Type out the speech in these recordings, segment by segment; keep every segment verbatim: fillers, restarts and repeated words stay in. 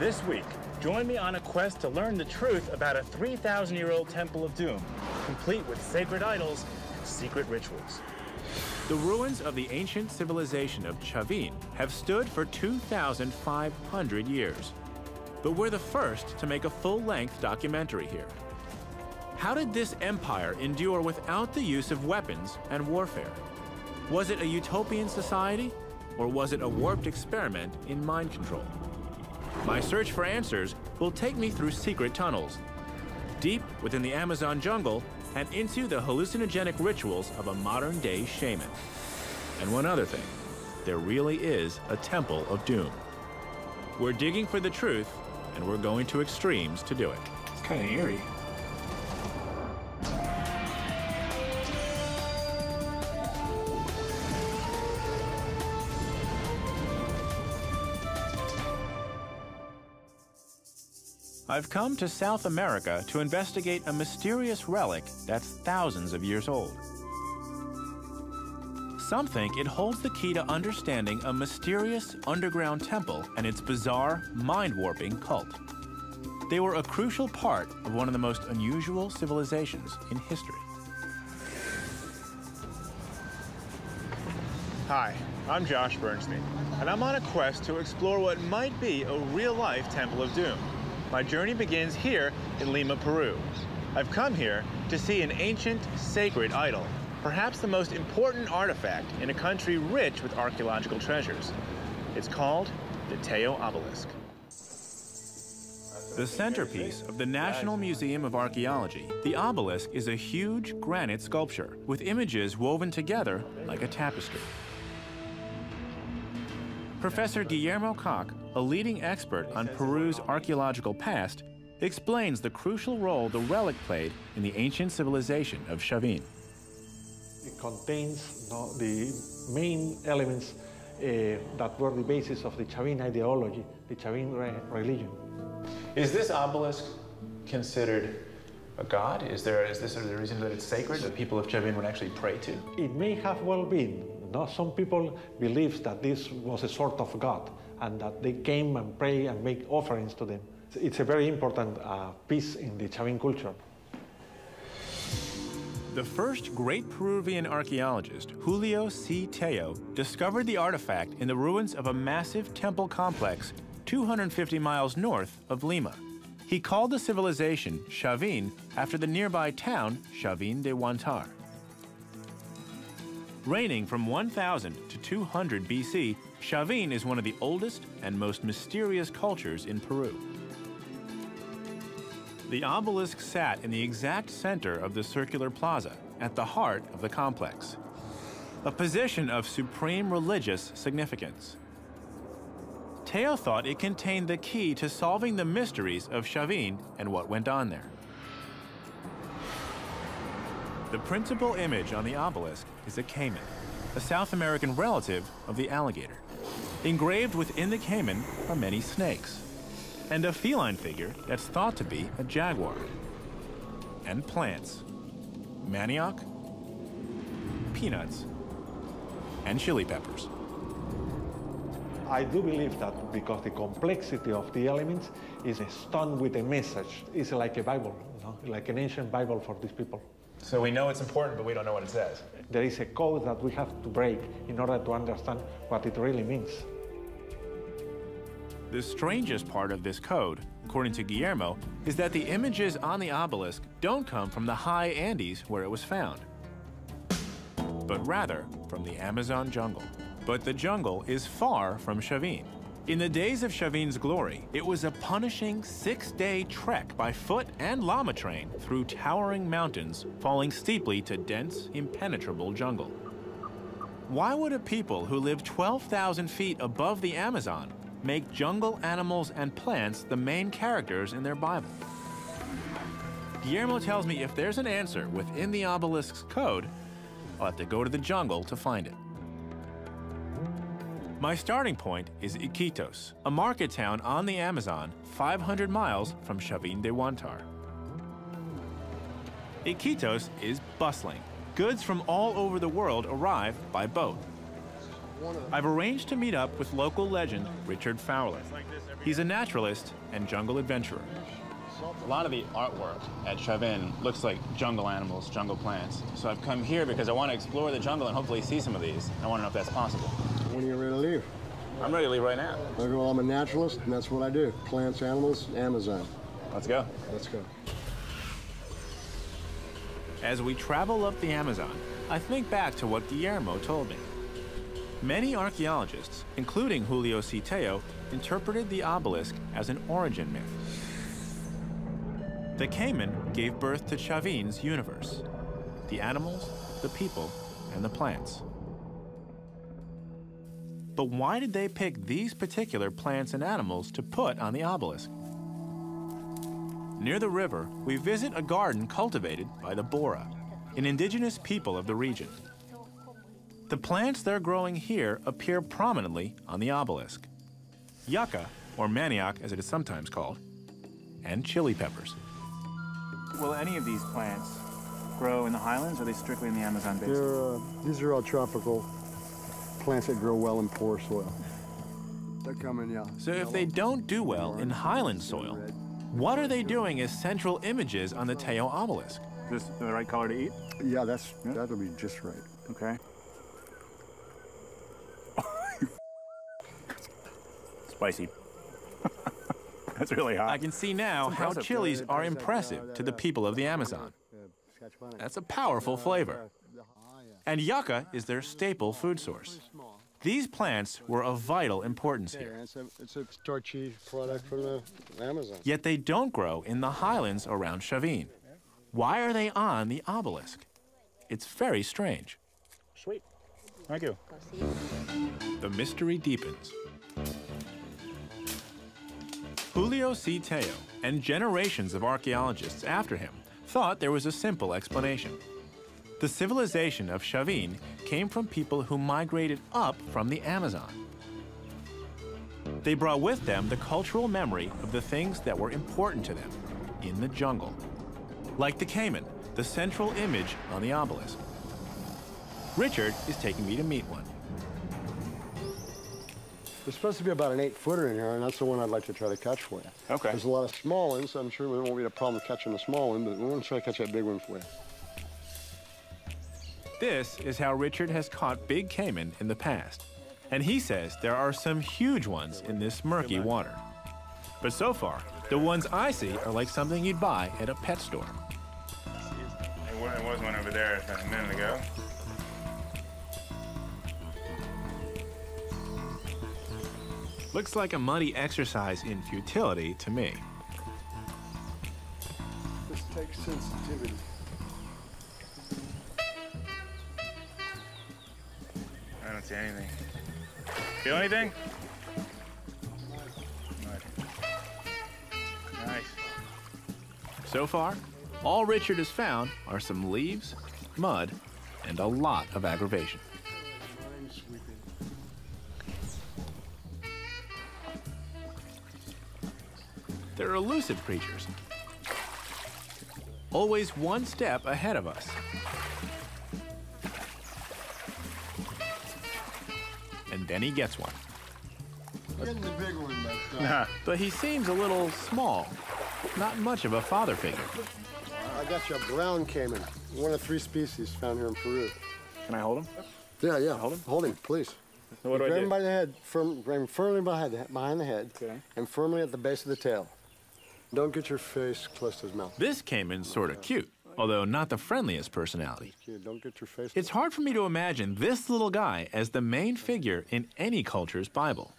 This week, join me on a quest to learn the truth about a three thousand year old Temple of Doom, complete with sacred idols and secret rituals. The ruins of the ancient civilization of Chavín have stood for two thousand five hundred years. But we're the first to make a full-length documentary here. How did this empire endure without the use of weapons and warfare? Was it a utopian society, or was it a warped experiment in mind control? My search for answers will take me through secret tunnels, deep within the Amazon jungle, and into the hallucinogenic rituals of a modern-day shaman. And one other thing, there really is a Temple of Doom. We're digging for the truth, and we're going to extremes to do it. It's kind of eerie. I've come to South America to investigate a mysterious relic that's thousands of years old. Some think it holds the key to understanding a mysterious underground temple and its bizarre, mind-warping cult. They were a crucial part of one of the most unusual civilizations in history. Hi, I'm Josh Bernstein, and I'm on a quest to explore what might be a real-life Temple of Doom. My journey begins here in Lima, Peru. I've come here to see an ancient, sacred idol, perhaps the most important artifact in a country rich with archaeological treasures. It's called the Teo Obelisk. The centerpiece of the National Museum of Archaeology, the obelisk is a huge granite sculpture with images woven together like a tapestry. Professor Guillermo Cock, a leading expert on Peru's archaeological past, explains the crucial role the relic played in the ancient civilization of Chavín. It contains you know, the main elements uh, that were the basis of the Chavín ideology, the Chavín re religion. Is this obelisk considered a god? Is there is this the reason that it's sacred, that people of Chavín would actually pray to? It may have well been. No, some people believe that this was a sort of god, and that they came and pray and make offerings to them. It's a very important uh, piece in the Chavín culture. The first great Peruvian archaeologist, Julio C. Tello, discovered the artifact in the ruins of a massive temple complex two hundred fifty miles north of Lima. He called the civilization Chavín after the nearby town Chavín de Huántar. Reigning from one thousand to two hundred B C, Chavín is one of the oldest and most mysterious cultures in Peru. The obelisk sat in the exact center of the circular plaza, at the heart of the complex, a position of supreme religious significance. Tello thought it contained the key to solving the mysteries of Chavín and what went on there. The principal image on the obelisk is a caiman, a South American relative of the alligator. Engraved within the caiman are many snakes, and a feline figure that's thought to be a jaguar, and plants, manioc, peanuts, and chili peppers. I do believe that because the complexity of the elements is stunned with a message. It's like a Bible, you know? Like an ancient Bible for these people. So we know it's important, but we don't know what it says. There is a code that we have to break in order to understand what it really means. The strangest part of this code, according to Guillermo, is that the images on the obelisk don't come from the high Andes where it was found, but rather from the Amazon jungle. But the jungle is far from Chavín. In the days of Chavín's glory, it was a punishing six-day trek by foot and llama train through towering mountains, falling steeply to dense, impenetrable jungle. Why would a people who live twelve thousand feet above the Amazon make jungle animals and plants the main characters in their Bible? Guillermo tells me if there's an answer within the obelisk's code, I'll have to go to the jungle to find it. My starting point is Iquitos, a market town on the Amazon, five hundred miles from Chavín de Huántar. Iquitos is bustling. Goods from all over the world arrive by boat. I've arranged to meet up with local legend Richard Fowler. He's a naturalist and jungle adventurer. A lot of the artwork at Chavín looks like jungle animals, jungle plants. So I've come here because I want to explore the jungle and hopefully see some of these. I want to know if that's possible. When are you ready to leave? I'm ready to leave right now. Well, I'm a naturalist, and that's what I do. Plants, animals, Amazon. Let's go. Let's go. As we travel up the Amazon, I think back to what Guillermo told me. Many archaeologists, including Julio C. Tello, interpreted the obelisk as an origin myth. The Cayman gave birth to Chavín's universe, the animals, the people, and the plants. But why did they pick these particular plants and animals to put on the obelisk? Near the river, we visit a garden cultivated by the Bora, an indigenous people of the region. The plants they're growing here appear prominently on the obelisk. Yucca, or manioc as it is sometimes called, and chili peppers. Will any of these plants grow in the highlands, or are they strictly in the Amazon basin? They're, uh, these are all tropical plants that grow well in poor soil. They're coming, yeah. So if they don't do well in highland soil, what are they doing as central images on the Tello obelisk? Is this the right color to eat? Yeah, that's yeah. that'll be just right. Okay. Spicy. That's really hot. I can see now how chilies are impressive to the people of the Amazon. That's a powerful flavor. And yucca is their staple food source. These plants were of vital importance here. Yeah, it's, a, it's a starchy product from the Amazon. Yet they don't grow in the highlands around Chavín. Why are they on the obelisk? It's very strange. Sweet. Thank you. The mystery deepens. Julio C. Tello and generations of archaeologists after him thought there was a simple explanation. The civilization of Chavín came from people who migrated up from the Amazon. They brought with them the cultural memory of the things that were important to them in the jungle. Like the Cayman, the central image on the obelisk. Richard is taking me to meet one. There's supposed to be about an eight-footer in here, and that's the one I'd like to try to catch for you. Okay. There's a lot of small ones, so I'm sure there won't be a problem catching the small one, but we want to try to catch that big one for you. This is how Richard has caught big caiman in the past, and he says there are some huge ones in this murky water. But so far, the ones I see are like something you'd buy at a pet store. There was one over there a minute ago. Looks like a muddy exercise in futility to me. This takes sensitivity. I don't see anything. Feel anything? Nice. So far, all Richard has found are some leaves, mud, and a lot of aggravation. They're elusive creatures, always one step ahead of us. And then he gets one. Getting the big one, but, uh, nah. But he seems a little small. Not much of a father figure. I got you a brown caiman, one of three species found here in Peru. Can I hold him? Yeah, yeah. Hold him? Hold him, please. So what do I do? Grab him by the head, firm, grab him firmly behind the head, okay. And firmly at the base of the tail. Don't get your face close to his mouth. This caiman's sort of cute, although not the friendliest personality. Don't get your face. It's hard for me to imagine this little guy as the main figure in any culture's Bible.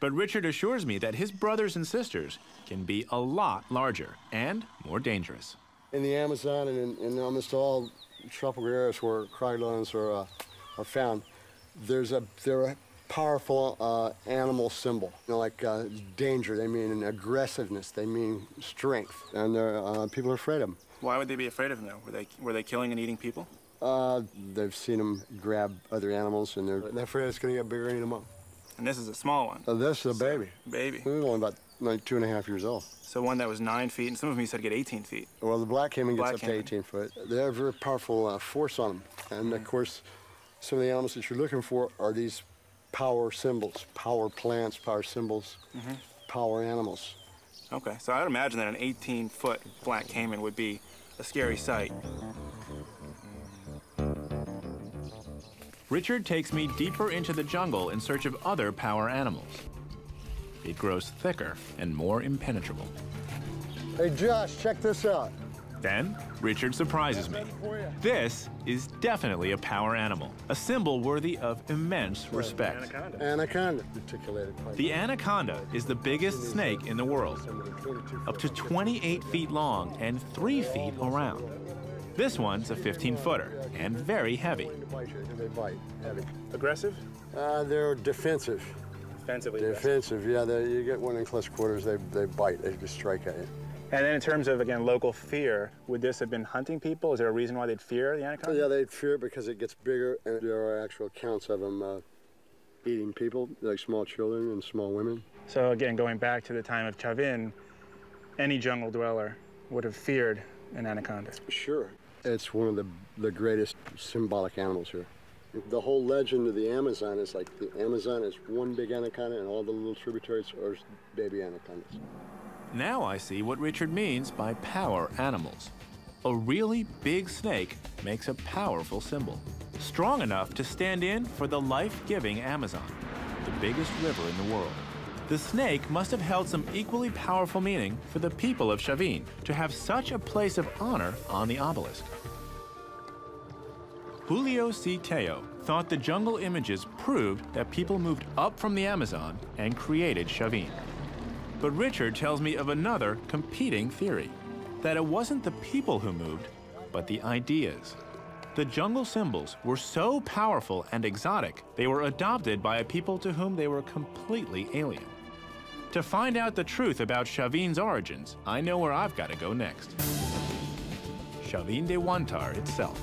But Richard assures me that his brothers and sisters can be a lot larger and more dangerous. In the Amazon and in, in almost all tropical areas where crocodiles are, uh, are found, there's a, they're a powerful uh, animal symbol. You know, like uh, danger, they mean aggressiveness, they mean strength, and uh, people are afraid of them. Why would they be afraid of them, though? Were they, were they killing and eating people? Uh, they've seen them grab other animals, and they're, they're afraid it's going to get bigger and eat them up. And this is a small one? Uh, this is a baby. Baby. He was only about like, two and a half years old. So one that was nine feet, and some of them you said get eighteen feet. Well, the black caiman gets up to eighteen foot. They have very powerful uh, force on them. And, mm-hmm. of course, some of the animals that you're looking for are these power symbols, power plants, power symbols, mm-hmm. power animals. Okay, so I'd imagine that an eighteen-foot black caiman would be a scary sight. Richard takes me deeper into the jungle in search of other power animals. It grows thicker and more impenetrable. Hey, Josh, check this out. Then, Richard surprises me. This is definitely a power animal, a symbol worthy of immense right. respect. Anaconda. Anaconda. Articulated the anaconda is the biggest snake in the world, up to twenty-eight feet long and three feet around. This one's a fifteen-footer and very heavy. Aggressive? Uh, they're defensive. Defensively Defensive, yeah. They, you get one in close quarters, they, they bite, they just strike at you. And then in terms of, again, local fear, would this have been hunting people? Is there a reason why they'd fear the anaconda? Yeah, they'd fear it because it gets bigger, and there are actual accounts of them uh, eating people, like small children and small women. So again, going back to the time of Chavín, any jungle dweller would have feared an anaconda. Sure. It's one of the, the greatest symbolic animals here. The whole legend of the Amazon is like the Amazon is one big anaconda, and all the little tributaries are baby anacondas. Now I see what Richard means by power animals. A really big snake makes a powerful symbol, strong enough to stand in for the life-giving Amazon, the biggest river in the world. The snake must have held some equally powerful meaning for the people of Chavín to have such a place of honor on the obelisk. Julio C. Tello thought the jungle images proved that people moved up from the Amazon and created Chavín. But Richard tells me of another competing theory, that it wasn't the people who moved, but the ideas. The jungle symbols were so powerful and exotic, they were adopted by a people to whom they were completely alien. To find out the truth about Chavín's origins, I know where I've got to go next. Chavín de Huántar itself.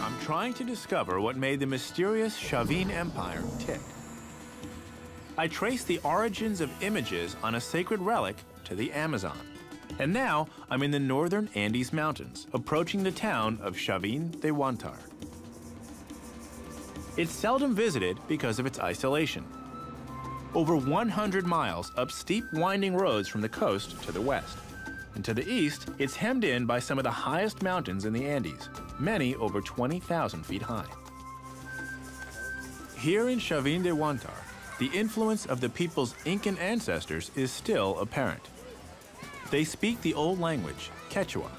I'm trying to discover what made the mysterious Chavín Empire tick. I trace the origins of images on a sacred relic to the Amazon. And now I'm in the northern Andes Mountains, approaching the town of Chavín de Huántar. It's seldom visited because of its isolation. Over one hundred miles up steep winding roads from the coast to the west. And to the east, it's hemmed in by some of the highest mountains in the Andes, many over twenty thousand feet high. Here in Chavín de Huántar, the influence of the people's Incan ancestors is still apparent. They speak the old language, Quechua,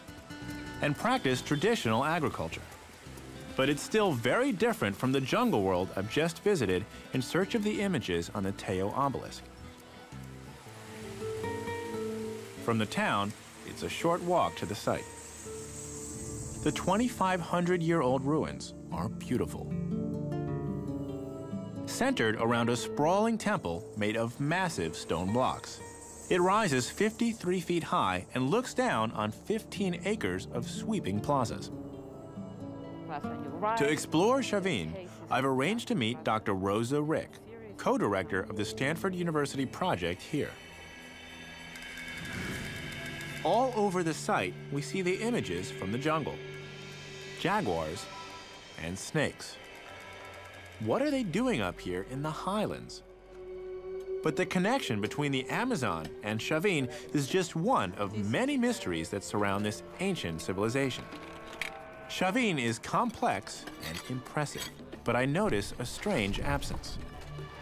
and practice traditional agriculture. But it's still very different from the jungle world I've just visited in search of the images on the Tello obelisk. From the town, it's a short walk to the site. The twenty-five hundred year old ruins are beautiful, centered around a sprawling temple made of massive stone blocks. It rises fifty-three feet high and looks down on fifteen acres of sweeping plazas. To explore Chavín, I've arranged to meet Doctor Rosa Rick, co-director of the Stanford University project here. All over the site, we see the images from the jungle, jaguars and snakes. What are they doing up here in the highlands? But the connection between the Amazon and Chavín is just one of many mysteries that surround this ancient civilization. Chavín is complex and impressive, but I notice a strange absence.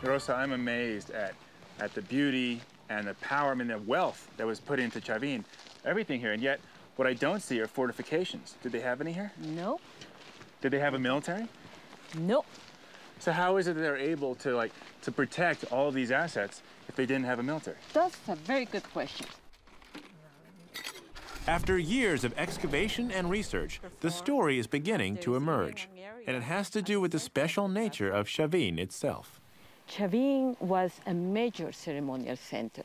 Rosa, I'm amazed at, at the beauty and the power, I mean, the wealth that was put into Chavín, everything here, and yet what I don't see are fortifications. Did they have any here? No. Did they have a military? Nope. So how is it that they're able to, like, to protect all of these assets if they didn't have a military? That's a very good question. After years of excavation and research, the story is beginning to emerge, and it has to do with the special nature of Chavín itself. Chavín was a major ceremonial center.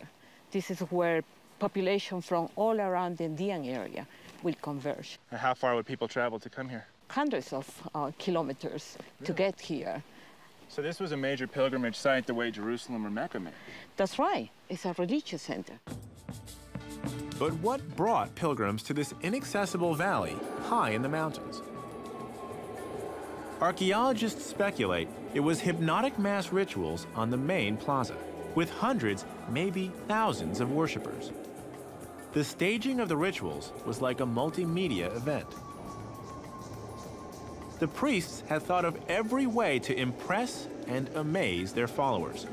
This is where population from all around the Andean area will converge. And how far would people travel to come here? Hundreds of uh, kilometers really? to get here. So this was a major pilgrimage site the way Jerusalem or Mecca made. That's right. It's a religious center. But what brought pilgrims to this inaccessible valley high in the mountains? Archaeologists speculate it was hypnotic mass rituals on the main plaza, with hundreds, maybe thousands of worshippers. The staging of the rituals was like a multimedia event. The priests had thought of every way to impress and amaze their followers.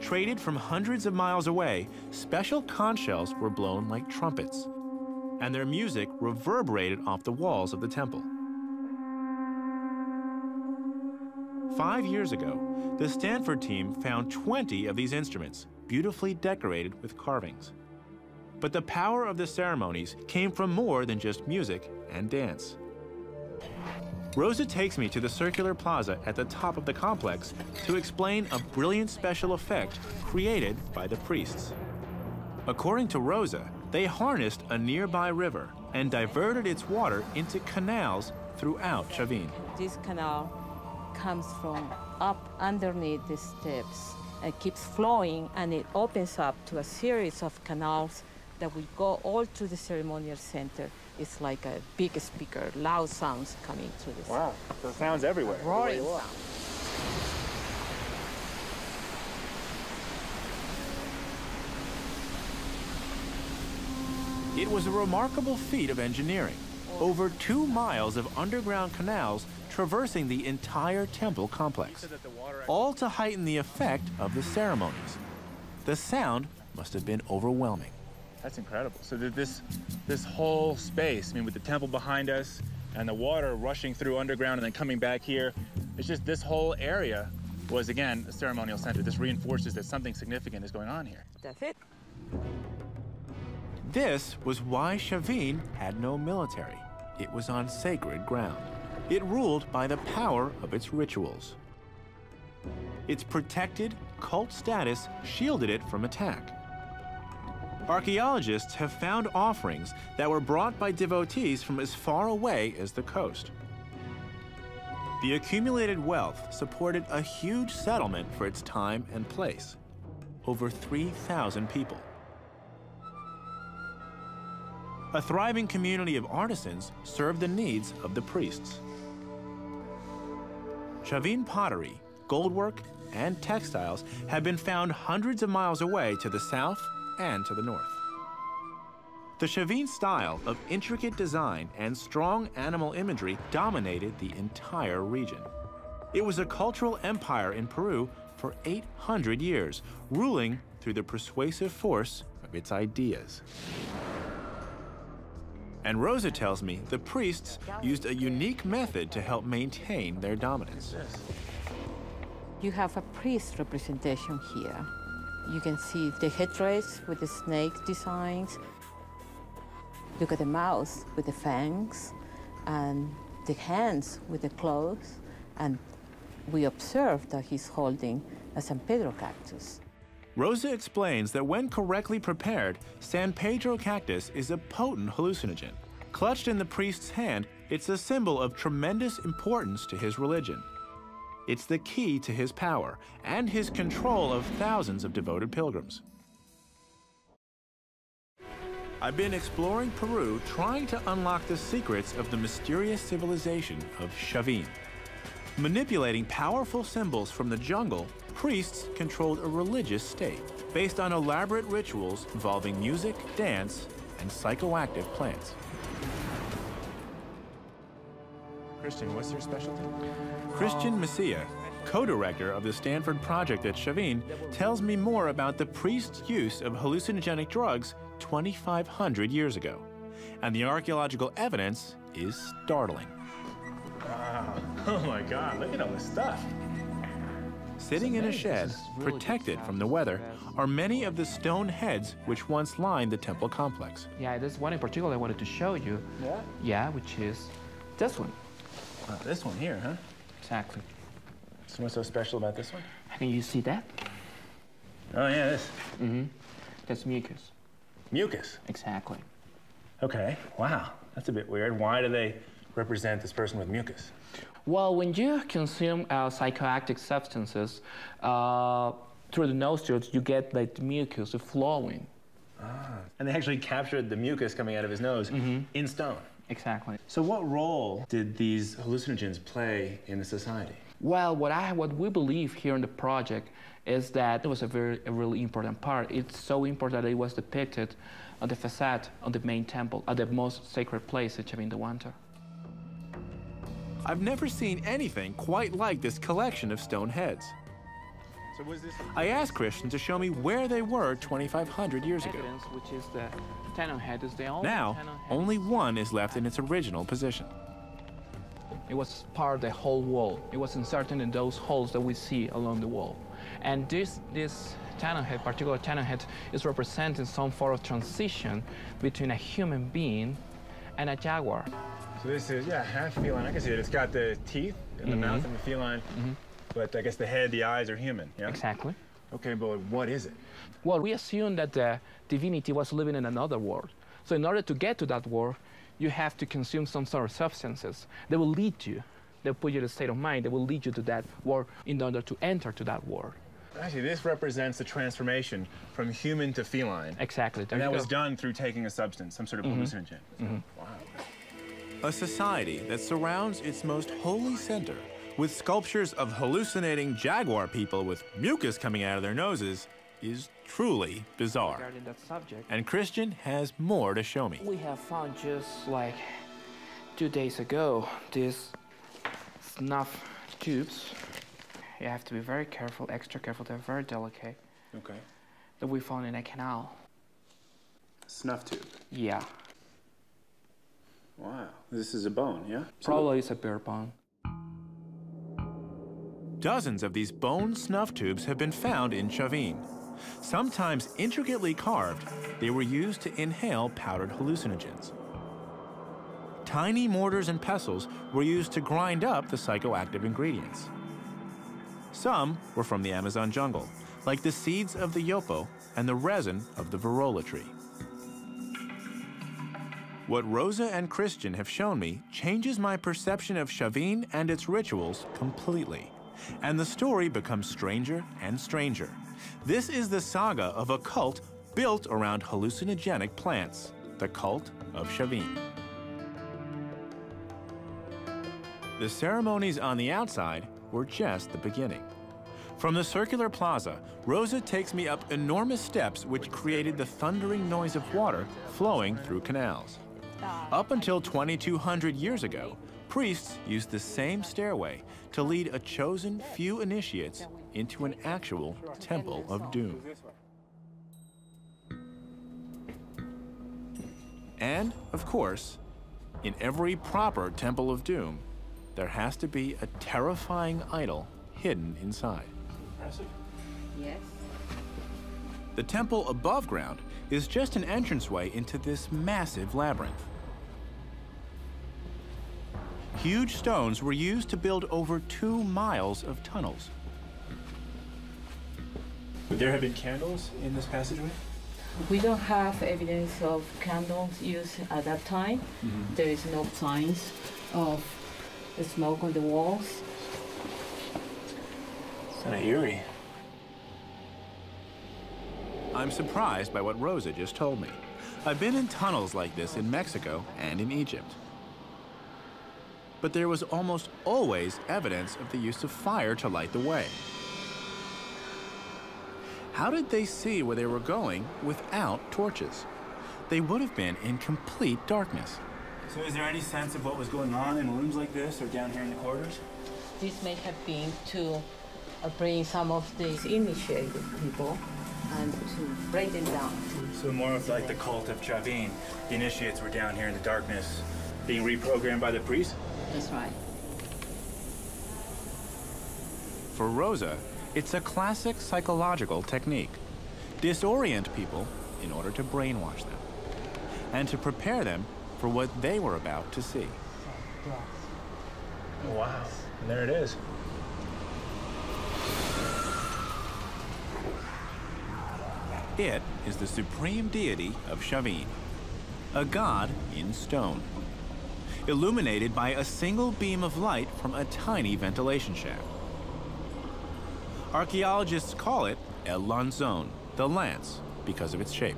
Traded from hundreds of miles away, special conch shells were blown like trumpets, and their music reverberated off the walls of the temple. Five years ago, the Stanford team found twenty of these instruments, beautifully decorated with carvings. But the power of the ceremonies came from more than just music and dance. Rosa takes me to the circular plaza at the top of the complex to explain a brilliant special effect created by the priests. According to Rosa, they harnessed a nearby river and diverted its water into canals throughout Chavín. This canal comes from up underneath the steps. It keeps flowing, and it opens up to a series of canals that will go all to the ceremonial center. It's like a big speaker, loud sounds coming through this. Wow, so sounds everywhere. Roaring sound. It was a remarkable feat of engineering. Over two miles of underground canals traversing the entire temple complex, all to heighten the effect of the ceremonies. The sound must have been overwhelming. That's incredible. So this, this whole space, I mean, with the temple behind us and the water rushing through underground and then coming back here, it's just this whole area was, again, a ceremonial center. This reinforces that something significant is going on here. That's it. This was why Chavín had no military. It was on sacred ground. It ruled by the power of its rituals. Its protected cult status shielded it from attack. Archaeologists have found offerings that were brought by devotees from as far away as the coast. The accumulated wealth supported a huge settlement for its time and place, over three thousand people. A thriving community of artisans served the needs of the priests. Chavín pottery, goldwork, and textiles have been found hundreds of miles away to the south and to the north. The Chavín style of intricate design and strong animal imagery dominated the entire region. It was a cultural empire in Peru for eight hundred years, ruling through the persuasive force of its ideas. And Rosa tells me the priests used a unique method to help maintain their dominance. You have a priest representation here. You can see the headdress with the snake designs. Look at the mouth with the fangs, and the hands with the claws. And we observe that he's holding a San Pedro cactus. Rosa explains that when correctly prepared, San Pedro cactus is a potent hallucinogen. Clutched in the priest's hand, it's a symbol of tremendous importance to his religion. It's the key to his power and his control of thousands of devoted pilgrims. I've been exploring Peru, trying to unlock the secrets of the mysterious civilization of Chavín. Manipulating powerful symbols from the jungle, priests controlled a religious state based on elaborate rituals involving music, dance, and psychoactive plants. Christian, what's your specialty? Christian Messia, co-director of the Stanford project at Chavín, tells me more about the priests' use of hallucinogenic drugs twenty-five hundred years ago. And the archaeological evidence is startling. Wow. Oh my God, look at all this stuff. Sitting in a shed, protected from the weather, are many of the stone heads which once lined the temple complex. Yeah, there's one in particular I wanted to show you. Yeah? Yeah, which is this one. Uh, this one here, huh? Exactly. So what's so special about this one? Can you see that? Oh, yeah, this. Mm-hmm. That's mucus. Mucus? Exactly. Okay, wow, that's a bit weird. Why do they represent this person with mucus? Well, when you consume uh, psychoactive substances uh, through the nostrils, you get like mucus flowing. Ah. And they actually captured the mucus coming out of his nose mm-hmm. in stone. Exactly. So what role did these hallucinogens play in the society? Well, what I what we believe here in the project is that it was a very a really important part. It's so important that it was depicted on the facade of the main temple, at the most sacred place in Chavín de Huántar. I've never seen anything quite like this collection of stone heads. So was this I asked Christian to show me where they were twenty-five hundred years ago. Evidence, which is the tenon head, is the only now, tenon head. Only one is left in its original position. It was part of the whole wall. It was inserted in those holes that we see along the wall. And this, this tenon head, particular tenon head, is representing some form of transition between a human being and a jaguar. So this is, yeah, half feline. I can see it. It's got the teeth and the mm-hmm. mouth and the feline. Mm-hmm. But I guess the head, the eyes are human, yeah? Exactly. Okay, but what is it? Well, we assume that the divinity was living in another world. So in order to get to that world, you have to consume some sort of substances that will lead you, that will put you in a state of mind, that will lead you to that world in order to enter to that world. Actually, this represents the transformation from human to feline. Exactly. There and that go. was done through taking a substance, some sort of mm-hmm. hallucinogen. Mm-hmm. Wow. A society that surrounds its most holy center with sculptures of hallucinating jaguar people with mucus coming out of their noses is truly bizarre. Regarding that subject, and Christian has more to show me. We have found just like two days ago these snuff tubes. You have to be very careful, extra careful. They're very delicate. Okay. That we found in a canal. Snuff tube? Yeah. Wow. This is a bone, yeah? Probably it's a bear bone. Dozens of these bone snuff tubes have been found in Chavín. Sometimes intricately carved, they were used to inhale powdered hallucinogens. Tiny mortars and pestles were used to grind up the psychoactive ingredients. Some were from the Amazon jungle, like the seeds of the yopo and the resin of the varola tree. What Rosa and Christian have shown me changes my perception of Chavín and its rituals completely. And the story becomes stranger and stranger. This is the saga of a cult built around hallucinogenic plants, the cult of Chavín. The ceremonies on the outside were just the beginning. From the circular plaza, Rosa takes me up enormous steps which created the thundering noise of water flowing through canals. Up until twenty-two hundred years ago, priests used the same stairway to lead a chosen few initiates into an actual temple of doom. And, of course, in every proper temple of doom, there has to be a terrifying idol hidden inside. Yes. The temple above ground is just an entranceway into this massive labyrinth. Huge stones were used to build over two miles of tunnels. Would there have been candles in this passageway? We don't have evidence of candles used at that time. Mm-hmm. There is no signs of smoke on the walls. It's kind of eerie. I'm surprised by what Rosa just told me. I've been in tunnels like this in Mexico and in Egypt. But there was almost always evidence of the use of fire to light the way. How did they see where they were going without torches? They would have been in complete darkness. So is there any sense of what was going on in rooms like this or down here in the corridors? This may have been to bring some of these initiated people and to break them down. So more of like the cult of Chavín, the initiates were down here in the darkness, being reprogrammed by the priest? That's right. For Rosa, it's a classic psychological technique. Disorient people in order to brainwash them and to prepare them for what they were about to see. Wow, and there it is. It is the supreme deity of Chavín, a god in stone, illuminated by a single beam of light from a tiny ventilation shaft. Archaeologists call it El Lanzón, the lance, because of its shape.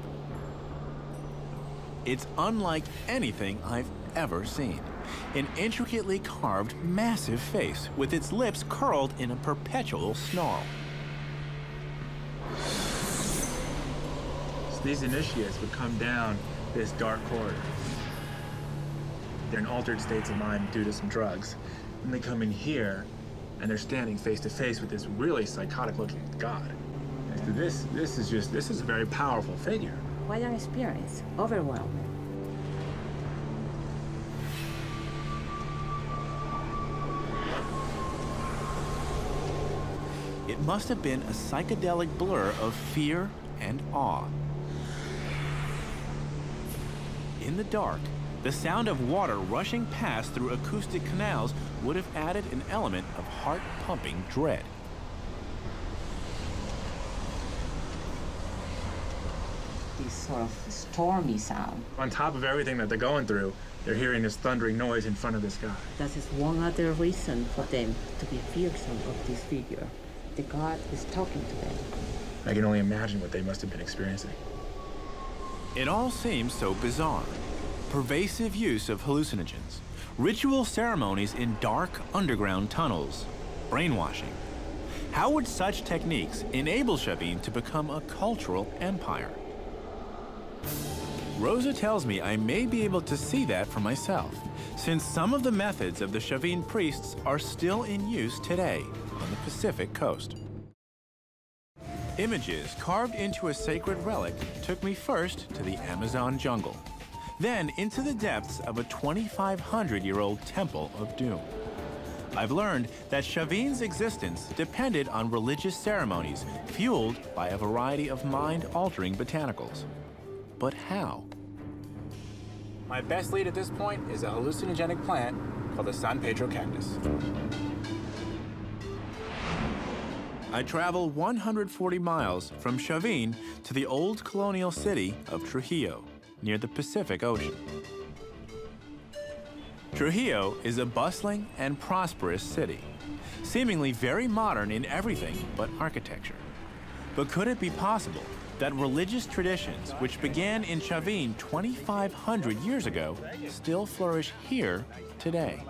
It's unlike anything I've ever seen. An intricately carved, massive face with its lips curled in a perpetual snarl. So these initiates would come down this dark corridor. They're in altered states of mind due to some drugs. And they come in here, and they're standing face to face with this really psychotic-looking god. And this, this is just, this is a very powerful figure. What an experience. Overwhelming. It must have been a psychedelic blur of fear and awe. In the dark, the sound of water rushing past through acoustic canals would have added an element of heart-pumping dread. This sort of stormy sound. On top of everything that they're going through, they're hearing this thundering noise in front of this guy. That is one other reason for them to be fearsome of this figure. The god is talking to them. I can only imagine what they must have been experiencing. It all seems so bizarre. Pervasive use of hallucinogens, ritual ceremonies in dark underground tunnels, brainwashing. How would such techniques enable Chavín to become a cultural empire? Rosa tells me I may be able to see that for myself, since some of the methods of the Chavín priests are still in use today on the Pacific coast. Images carved into a sacred relic took me first to the Amazon jungle, then into the depths of a twenty-five hundred year old temple of doom. I've learned that Chavín's existence depended on religious ceremonies fueled by a variety of mind-altering botanicals. But how? My best lead at this point is a hallucinogenic plant called the San Pedro cactus. I travel one hundred forty miles from Chavín to the old colonial city of Trujillo, near the Pacific Ocean. Trujillo is a bustling and prosperous city, seemingly very modern in everything but architecture. But could it be possible that religious traditions, which began in Chavín twenty-five hundred years ago, still flourish here today?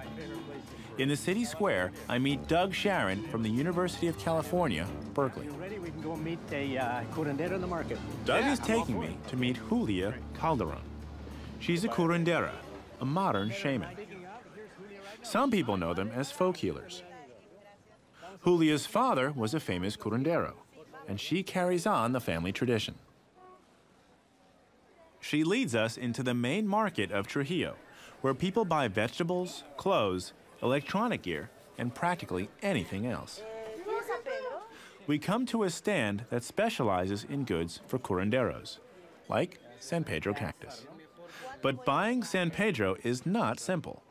In the city square, I meet Doug Sharon from the University of California, Berkeley. We can go meet a uh, curandera in the market. Doug yeah, is taking me to meet Julia Calderon. She's a curandera, a modern shaman. Some people know them as folk healers. Julia's father was a famous curandero, and she carries on the family tradition. She leads us into the main market of Trujillo, where people buy vegetables, clothes, electronic gear, and practically anything else. We come to a stand that specializes in goods for curanderos, like San Pedro cactus. But buying San Pedro is not simple.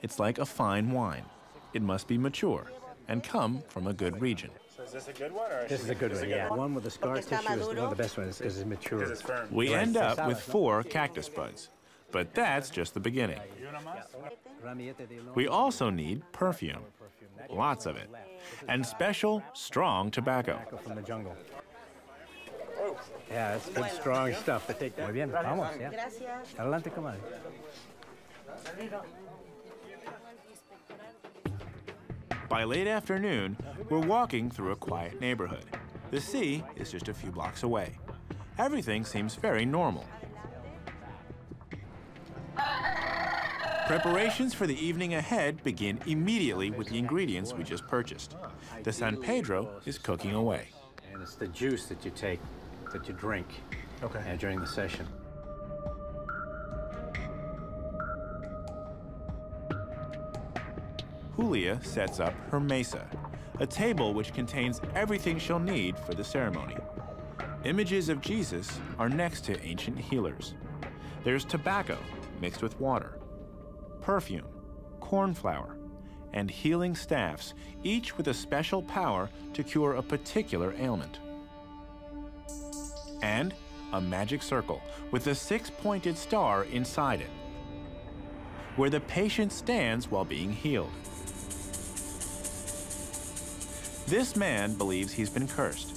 It's like a fine wine. It must be mature and come from a good region. Is this a good one? Or this is a good one, yeah. One with the scar tissue is one of the best ones because it's mature. We end up with four cactus buds, but that's just the beginning. We also need perfume, lots of it, and special, strong tobacco. From the jungle. Yeah, it's good, strong stuff. Muy bien, vamos, yeah. Adelante, comadre. By late afternoon, we're walking through a quiet neighborhood. The sea is just a few blocks away. Everything seems very normal. Preparations for the evening ahead begin immediately with the ingredients we just purchased. The San Pedro is cooking away. And it's the juice that you take, that you drink okay. uh, during the session. Julia sets up her mesa, a table which contains everything she'll need for the ceremony. Images of Jesus are next to ancient healers. There's tobacco mixed with water, perfume, corn flour, and healing staffs, each with a special power to cure a particular ailment. And a magic circle with a six-pointed star inside it, where the patient stands while being healed. This man believes he's been cursed.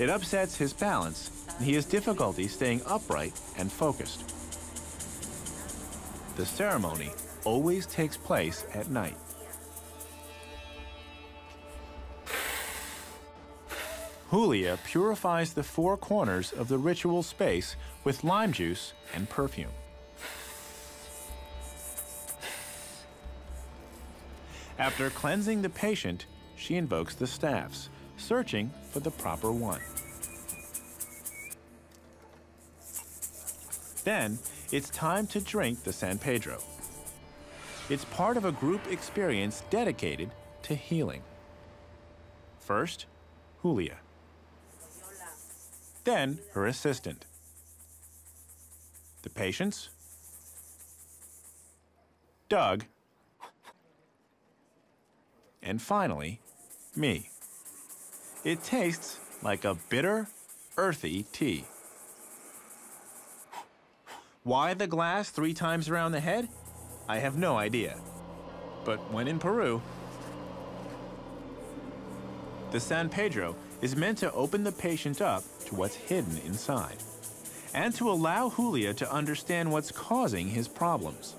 It upsets his balance, and he has difficulty staying upright and focused. the ceremony always takes place at night. Julia purifies the four corners of the ritual space with lime juice and perfume. After cleansing the patient, she invokes the staffs, searching for the proper one. Then, it's time to drink the San Pedro. It's part of a group experience dedicated to healing. First, Julia. Then, her assistant. The patients, Doug, and finally, me. It tastes like a bitter, earthy tea. Why the glass three times around the head? I have no idea. But when in Peru, the San Pedro is meant to open the patient up to what's hidden inside and to allow Julia to understand what's causing his problems.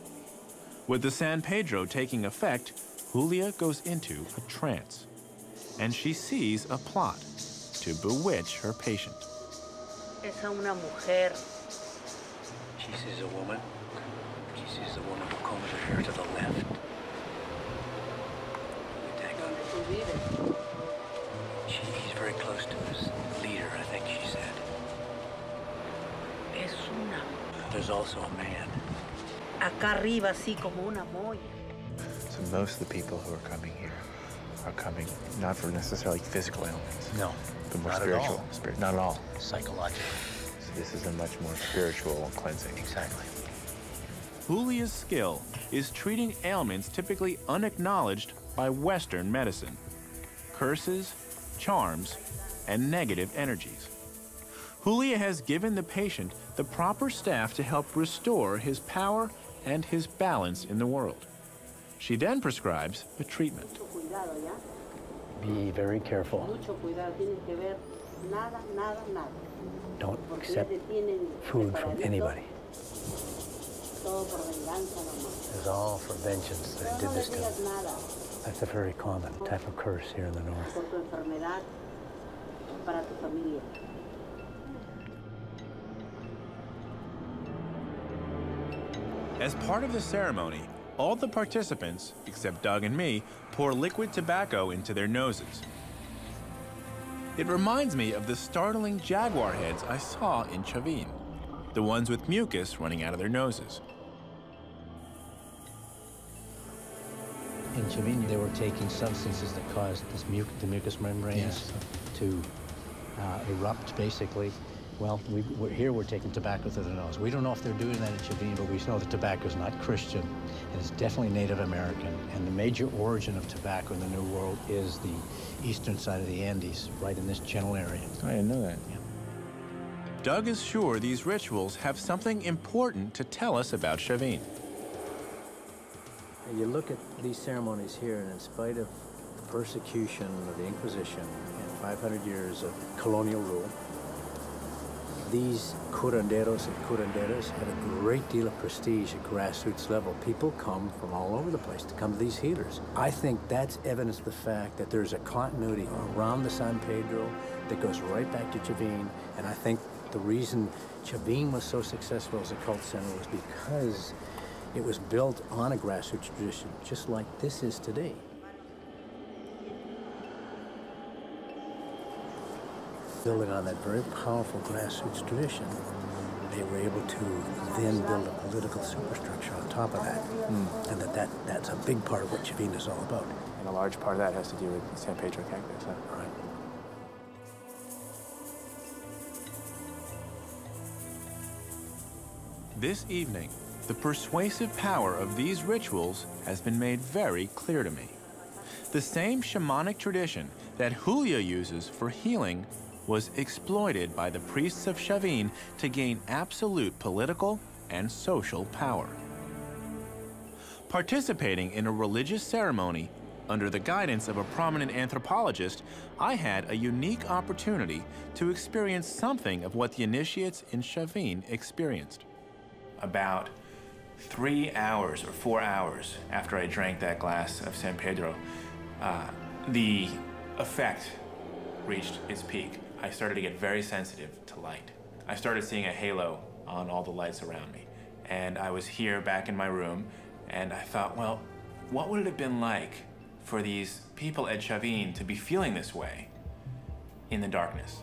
With the San Pedro taking effect, Julia goes into a trance, and she sees a plot to bewitch her patient. She sees a woman. She sees a woman who combs her hair to the left. She, he's very close to his leader, I think she said. There's also a man. Acá arriba, así como una moya. Most of the people who are coming here are coming not for necessarily physical ailments. No, but more not spiritual. At all. Spirit, not at all. Psychological. So this is a much more spiritual cleansing. Exactly. Julia's skill is treating ailments typically unacknowledged by Western medicine. Curses, charms, and negative energies. Julia has given the patient the proper staff to help restore his power and his balance in the world. She then prescribes a treatment. Be very careful. Don't accept food from anybody. It's all for vengeance that did this to them. That's a very common type of curse here in the north. As part of the ceremony, all the participants, except Doug and me, pour liquid tobacco into their noses. It reminds me of the startling jaguar heads I saw in Chavín, the ones with mucus running out of their noses. In Chavín, they were taking substances that caused this mu the mucus membranes yeah. to uh, erupt, basically. Well, we, we're here we're taking tobacco through the nose. We don't know if they're doing that in Chavín, but we know that tobacco is not Christian, and it's definitely Native American. And the major origin of tobacco in the New World is the eastern side of the Andes, right in this general area. I didn't know that. Yeah. Doug is sure these rituals have something important to tell us about Chavín. You look at these ceremonies here, and in spite of the persecution of the Inquisition and five hundred years of colonial rule, these curanderos and curanderas had a great deal of prestige at grassroots level. People come from all over the place to come to these healers. I think that's evidence of the fact that there's a continuity around the San Pedro that goes right back to Chavín. And I think the reason Chavín was so successful as a cult center was because it was built on a grassroots tradition, just like this is today. Building on that very powerful grassroots tradition, they were able to then build a political superstructure on top of that. Mm. And that, that that's a big part of what Chavín is all about. And a large part of that has to do with San Pedro cactus, huh? Right. This evening, the persuasive power of these rituals has been made very clear to me. The same shamanic tradition that Julia uses for healing was exploited by the priests of Chavín to gain absolute political and social power. Participating in a religious ceremony under the guidance of a prominent anthropologist, I had a unique opportunity to experience something of what the initiates in Chavín experienced. About three hours or four hours after I drank that glass of San Pedro, uh, the effect reached its peak. I started to get very sensitive to light. I started seeing a halo on all the lights around me. And I was here back in my room, and I thought, well, what would it have been like for these people at Chavín to be feeling this way in the darkness?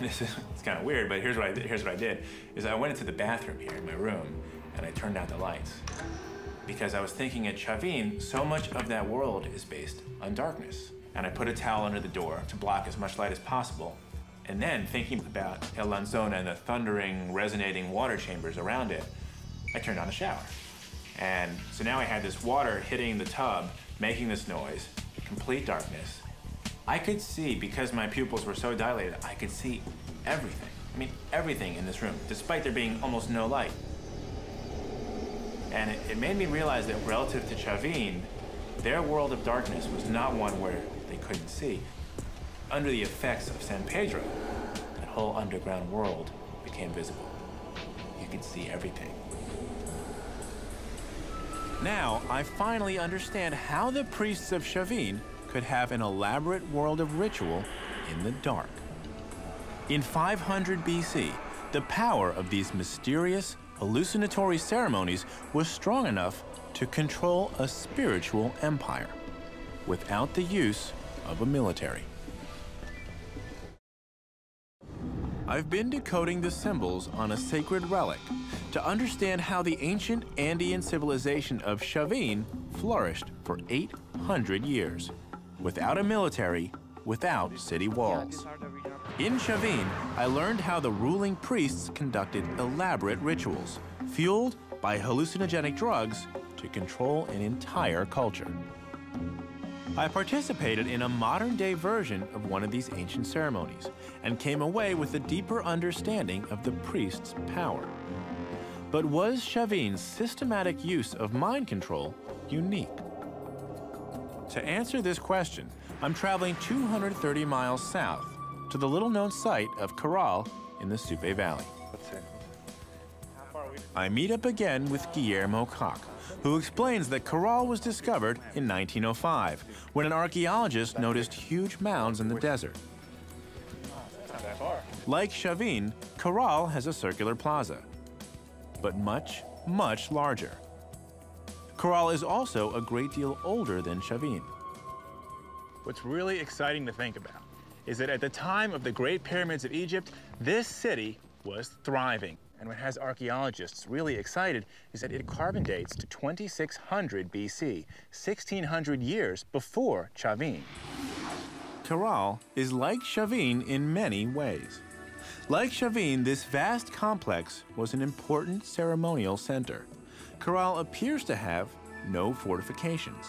This is, it's kind of weird, but here's what I did, here's what I did, is I went into the bathroom here in my room, and I turned out the lights. Because I was thinking at Chavín, so much of that world is based on darkness. And I put a towel under the door to block as much light as possible. And then, thinking about El Lanzón and the thundering, resonating water chambers around it, I turned on the shower. And so now I had this water hitting the tub, making this noise, complete darkness. I could see, because my pupils were so dilated, I could see everything. I mean, everything in this room, despite there being almost no light. And it, it made me realize that relative to Chavín, their world of darkness was not one where they couldn't see. Under the effects of San Pedro, that whole underground world became visible. You could see everything. Now, I finally understand how the priests of Chavín could have an elaborate world of ritual in the dark. In five hundred B C, the power of these mysterious, hallucinatory ceremonies was strong enough to control a spiritual empire without the use of a military. I've been decoding the symbols on a sacred relic to understand how the ancient Andean civilization of Chavín flourished for eight hundred years, without a military, without city walls. In Chavín, I learned how the ruling priests conducted elaborate rituals, fueled by hallucinogenic drugs to control an entire culture. I participated in a modern-day version of one of these ancient ceremonies and came away with a deeper understanding of the priest's power. But was Chavin's systematic use of mind control unique? To answer this question, I'm traveling two hundred thirty miles south to the little-known site of Caral in the Supe Valley. I meet up again with Guillermo Cock, who explains that Caral was discovered in nineteen oh five, when an archaeologist noticed huge mounds in the desert. Like Chavín, Caral has a circular plaza, but much, much larger. Caral is also a great deal older than Chavín. What's really exciting to think about is that at the time of the Great Pyramids of Egypt, this city was thriving. And what has archaeologists really excited is that it carbon dates to twenty-six hundred B C, sixteen hundred years before Chavín. Caral is like Chavín in many ways. Like Chavín, this vast complex was an important ceremonial center. Caral appears to have no fortifications.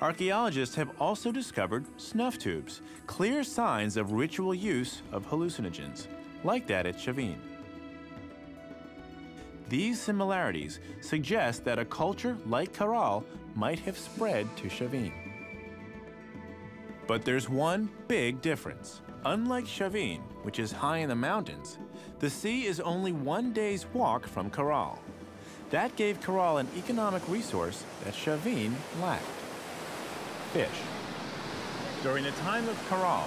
Archaeologists have also discovered snuff tubes, clear signs of ritual use of hallucinogens, like that at Chavín. These similarities suggest that a culture like Caral might have spread to Chavín. But there's one big difference. Unlike Chavín, which is high in the mountains, the sea is only one day's walk from Caral. That gave Caral an economic resource that Chavín lacked: fish. During the time of Caral,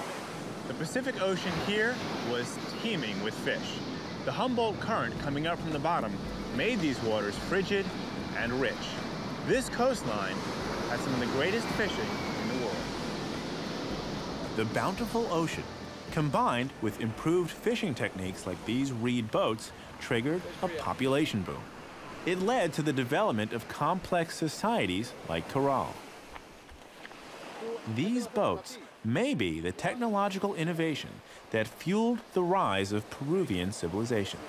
the Pacific Ocean here was teeming with fish. The Humboldt Current coming up from the bottom made these waters frigid and rich. This coastline had some of the greatest fishing in the world. The bountiful ocean, combined with improved fishing techniques like these reed boats, triggered a population boom. It led to the development of complex societies like Caral. These boats may be the technological innovation that fueled the rise of Peruvian civilization.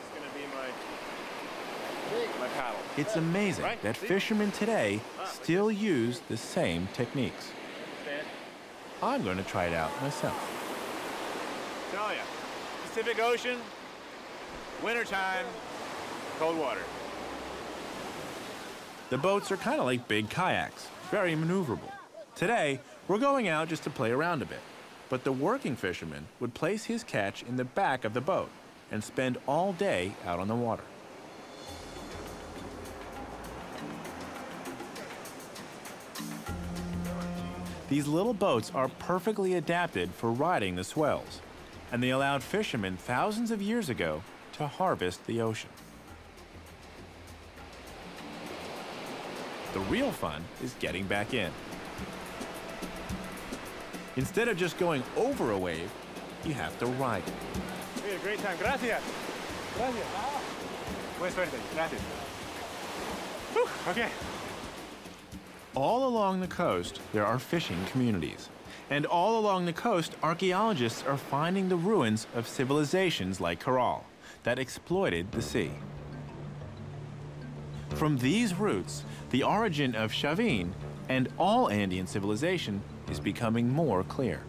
It's amazing that fishermen today still use the same techniques. I'm going to try it out myself. Tell ya, Pacific Ocean, wintertime, cold water. The boats are kind of like big kayaks, very maneuverable. Today, we're going out just to play around a bit, but the working fisherman would place his catch in the back of the boat and spend all day out on the water. These little boats are perfectly adapted for riding the swells, and they allowed fishermen thousands of years ago to harvest the ocean. The real fun is getting back in. Instead of just going over a wave, you have to ride it. We had a great time. Gracias. Gracias. Buena suerte. Gracias. Whew. Okay. All along the coast, there are fishing communities. And all along the coast, archaeologists are finding the ruins of civilizations like Caral that exploited the sea. From these roots, the origin of Chavín and all Andean civilization is becoming more clear.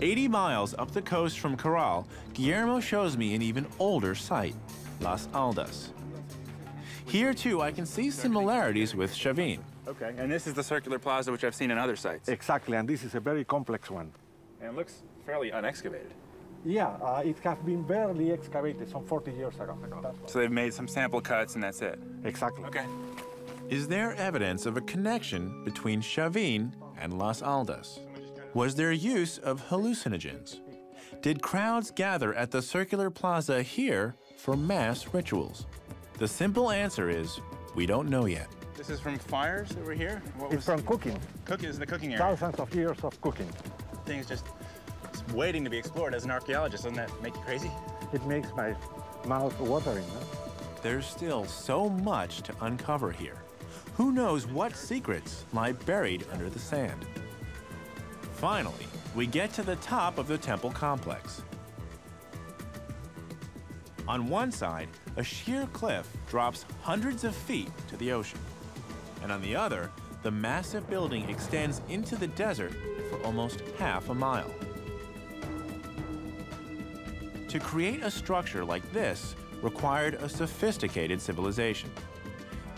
eighty miles up the coast from Caral, Guillermo shows me an even older site, Las Aldas. Here, too, I can see similarities with Chavín. Okay, and this is the circular plaza which I've seen in other sites. Exactly, and this is a very complex one. And it looks fairly unexcavated. Yeah, uh, it has been barely excavated some forty years ago. So they've made some sample cuts and that's it? Exactly. Okay. Is there evidence of a connection between Chavín and Las Aldas? Was there use of hallucinogens? Did crowds gather at the circular plaza here for mass rituals? The simple answer is, we don't know yet. This is from fires over here? What was it's from cooking. Cooking is the cooking area. Thousands of years of cooking. Things just waiting to be explored. As an archaeologist, doesn't that make you crazy? It makes my mouth watering. Huh? There's still so much to uncover here. Who knows what secrets lie buried under the sand? Finally, we get to the top of the temple complex. On one side, a sheer cliff drops hundreds of feet to the ocean. And on the other, the massive building extends into the desert for almost half a mile. To create a structure like this required a sophisticated civilization.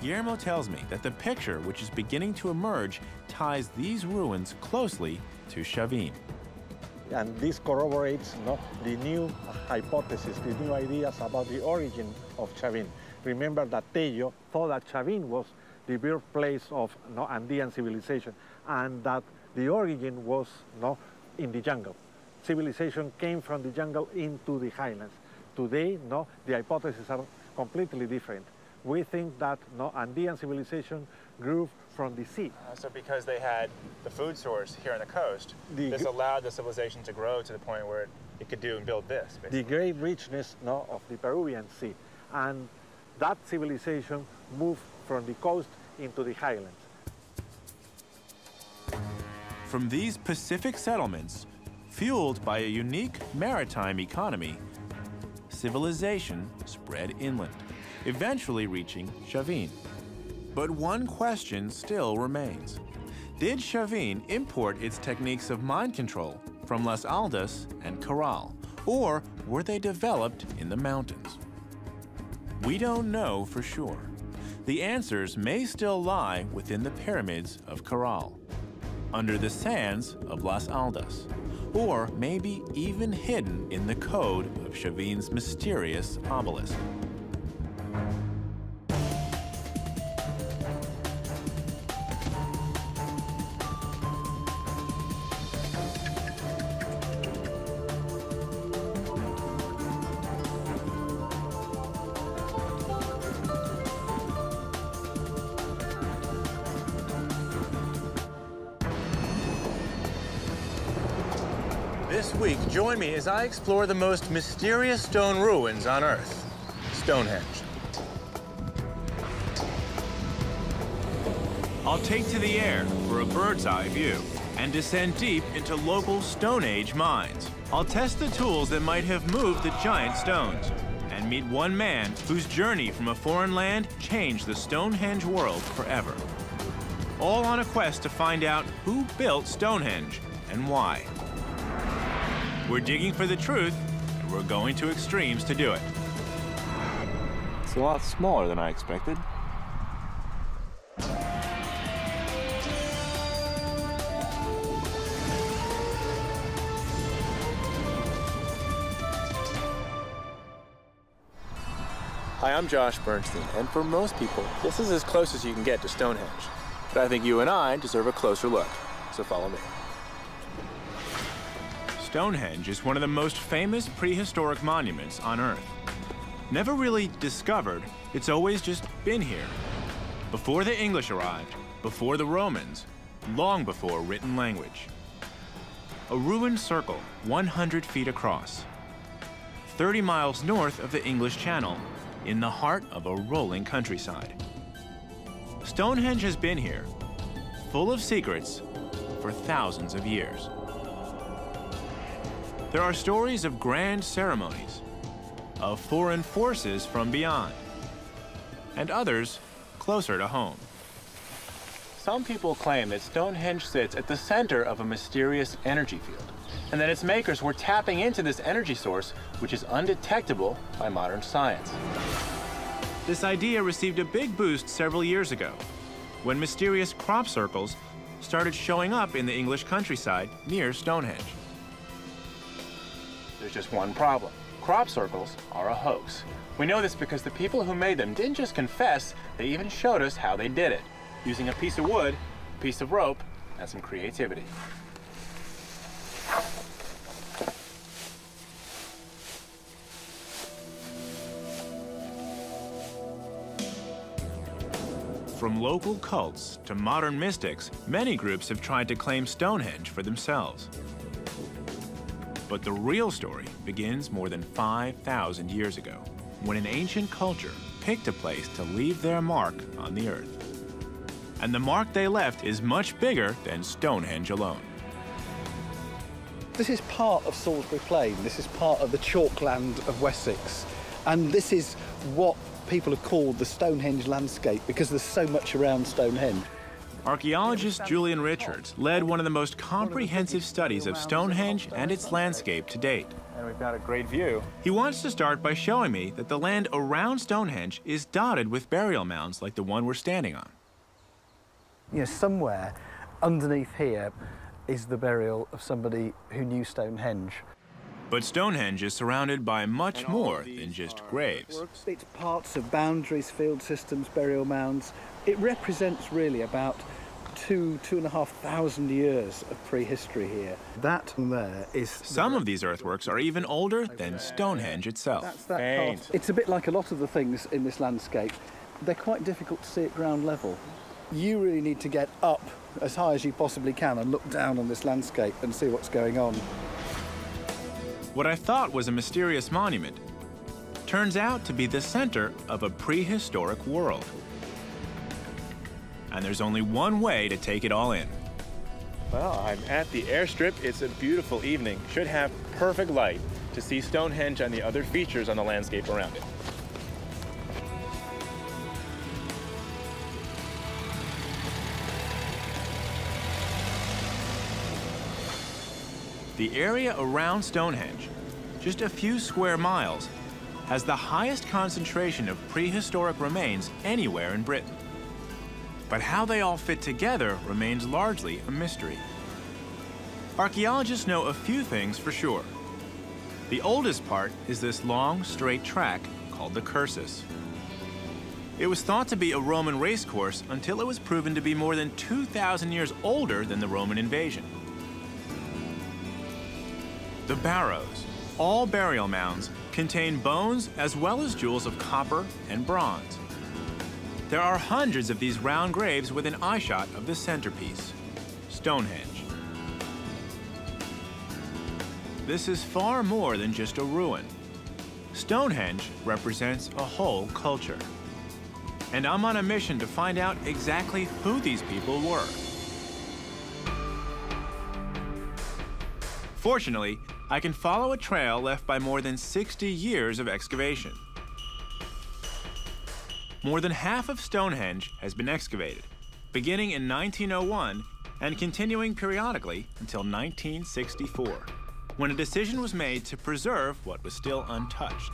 Guillermo tells me that the picture which is beginning to emerge ties these ruins closely to Chavín. And this corroborates no, the new hypothesis, the new ideas about the origin of Chavín. Remember that Tello thought that Chavín was the birthplace of no, Andean civilization, and that the origin was no, in the jungle. Civilization came from the jungle into the highlands. Today, no, the hypotheses are completely different. We think that no, Andean civilization grew from the sea. Uh, so because they had the food source here on the coast, the, this allowed the civilization to grow to the point where it, it could do and build this, basically. The great richness no, of the Peruvian sea. And that civilization moved from the coast into the highlands. From these Pacific settlements, fueled by a unique maritime economy, civilization spread inland, eventually reaching Chavín. But one question still remains. Did Chavín import its techniques of mind control from Las Aldas and Caral, or were they developed in the mountains? We don't know for sure. The answers may still lie within the pyramids of Caral, under the sands of Las Aldas, or maybe even hidden in the code of Chavín's mysterious obelisk. Join me as I explore the most mysterious stone ruins on Earth, Stonehenge. I'll take to the air for a bird's eye view and descend deep into local Stone Age mines. I'll test the tools that might have moved the giant stones and meet one man whose journey from a foreign land changed the Stonehenge world forever. All on a quest to find out who built Stonehenge and why. We're digging for the truth, and we're going to extremes to do it. It's a lot smaller than I expected. Hi, I'm Josh Bernstein, and for most people, this is as close as you can get to Stonehenge. But I think you and I deserve a closer look. so follow me. Stonehenge is one of the most famous prehistoric monuments on Earth. Never really discovered, it's always just been here. Before the English arrived, before the Romans, long before written language. A ruined circle, one hundred feet across, thirty miles north of the English Channel, in the heart of a rolling countryside. Stonehenge has been here, full of secrets, for thousands of years. There are stories of grand ceremonies, of foreign forces from beyond, and others closer to home. Some people claim that Stonehenge sits at the center of a mysterious energy field, and that its makers were tapping into this energy source, which is undetectable by modern science. This idea received a big boost several years ago, when mysterious crop circles started showing up in the English countryside near Stonehenge. There's just one problem. Crop circles are a hoax. We know this because the people who made them didn't just confess, they even showed us how they did it, using a piece of wood, a piece of rope, and some creativity. From local cults to modern mystics, many groups have tried to claim Stonehenge for themselves. But the real story begins more than five thousand years ago, when an ancient culture picked a place to leave their mark on the earth. And the mark they left is much bigger than Stonehenge alone. This is part of Salisbury Plain. This is part of the chalkland of Wessex. And this is what people have called the Stonehenge landscape, because there's so much around Stonehenge. Archaeologist Julian Richards led one of the most comprehensive studies of Stonehenge and its landscape to date. And we've got a great view. He wants to start by showing me that the land around Stonehenge is dotted with burial mounds like the one we're standing on. You know, somewhere underneath here is the burial of somebody who knew Stonehenge. But Stonehenge is surrounded by much more than just graves. It's parts of boundaries, field systems, burial mounds. It represents really about two, two and a half thousand years of prehistory here. That there is... Some of these earthworks are even older than Stonehenge itself. That's that part. It's a bit like a lot of the things in this landscape. They're quite difficult to see at ground level. You really need to get up as high as you possibly can and look down on this landscape and see what's going on. What I thought was a mysterious monument turns out to be the center of a prehistoric world. And there's only one way to take it all in. Well, I'm at the airstrip. It's a beautiful evening. Should have perfect light to see Stonehenge and the other features on the landscape around it. The area around Stonehenge, just a few square miles, has the highest concentration of prehistoric remains anywhere in Britain. But how they all fit together remains largely a mystery. Archaeologists know a few things for sure. The oldest part is this long, straight track called the Cursus. It was thought to be a Roman racecourse until it was proven to be more than two thousand years older than the Roman invasion. The barrows, all burial mounds, contain bones as well as jewels of copper and bronze. There are hundreds of these round graves within eyeshot of the centerpiece, Stonehenge. This is far more than just a ruin. Stonehenge represents a whole culture. And I'm on a mission to find out exactly who these people were. Fortunately, I can follow a trail left by more than sixty years of excavation. More than half of Stonehenge has been excavated, beginning in nineteen oh one and continuing periodically until nineteen sixty-four, when a decision was made to preserve what was still untouched.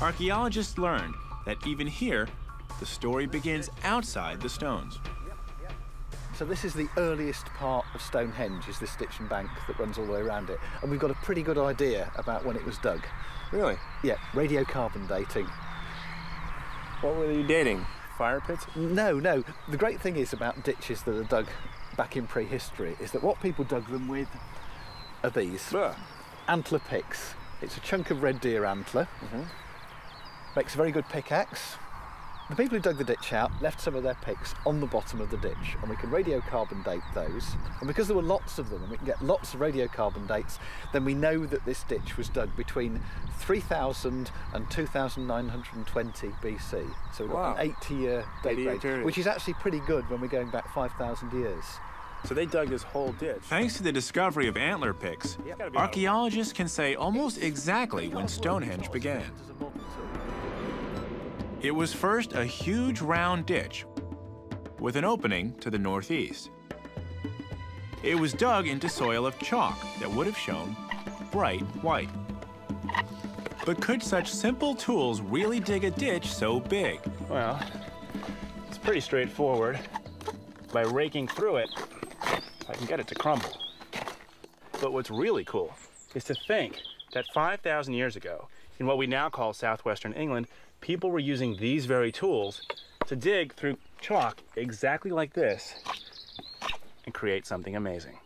Archaeologists learned that even here, the story begins outside the stones. So this is the earliest part of Stonehenge, is this ditch and bank that runs all the way around it. And we've got a pretty good idea about when it was dug. Really? Yeah, radiocarbon dating. What were you dating? Fire pits? No, no. The great thing is about ditches that are dug back in prehistory is that what people dug them with are these. Yeah. Antler picks. It's a chunk of red deer antler. Mm-hmm. Makes a very good pickaxe. The people who dug the ditch out left some of their picks on the bottom of the ditch, and we can radiocarbon date those. And because there were lots of them, and we can get lots of radiocarbon dates, then we know that this ditch was dug between three thousand and two thousand nine hundred twenty B C. So we've got wow. an eighty-year date eighty range, which is actually pretty good when we're going back five thousand years. So they dug this whole ditch. Thanks to the discovery of antler picks, yep. archaeologists can say almost it's, exactly it's when Stonehenge began. It was first a huge round ditch with an opening to the northeast. It was dug into soil of chalk that would have shown bright white. But could such simple tools really dig a ditch so big? Well, it's pretty straightforward. By raking through it, I can get it to crumble. But what's really cool is to think that five thousand years ago, in what we now call southwestern England, people were using these very tools to dig through chalk exactly like this and create something amazing.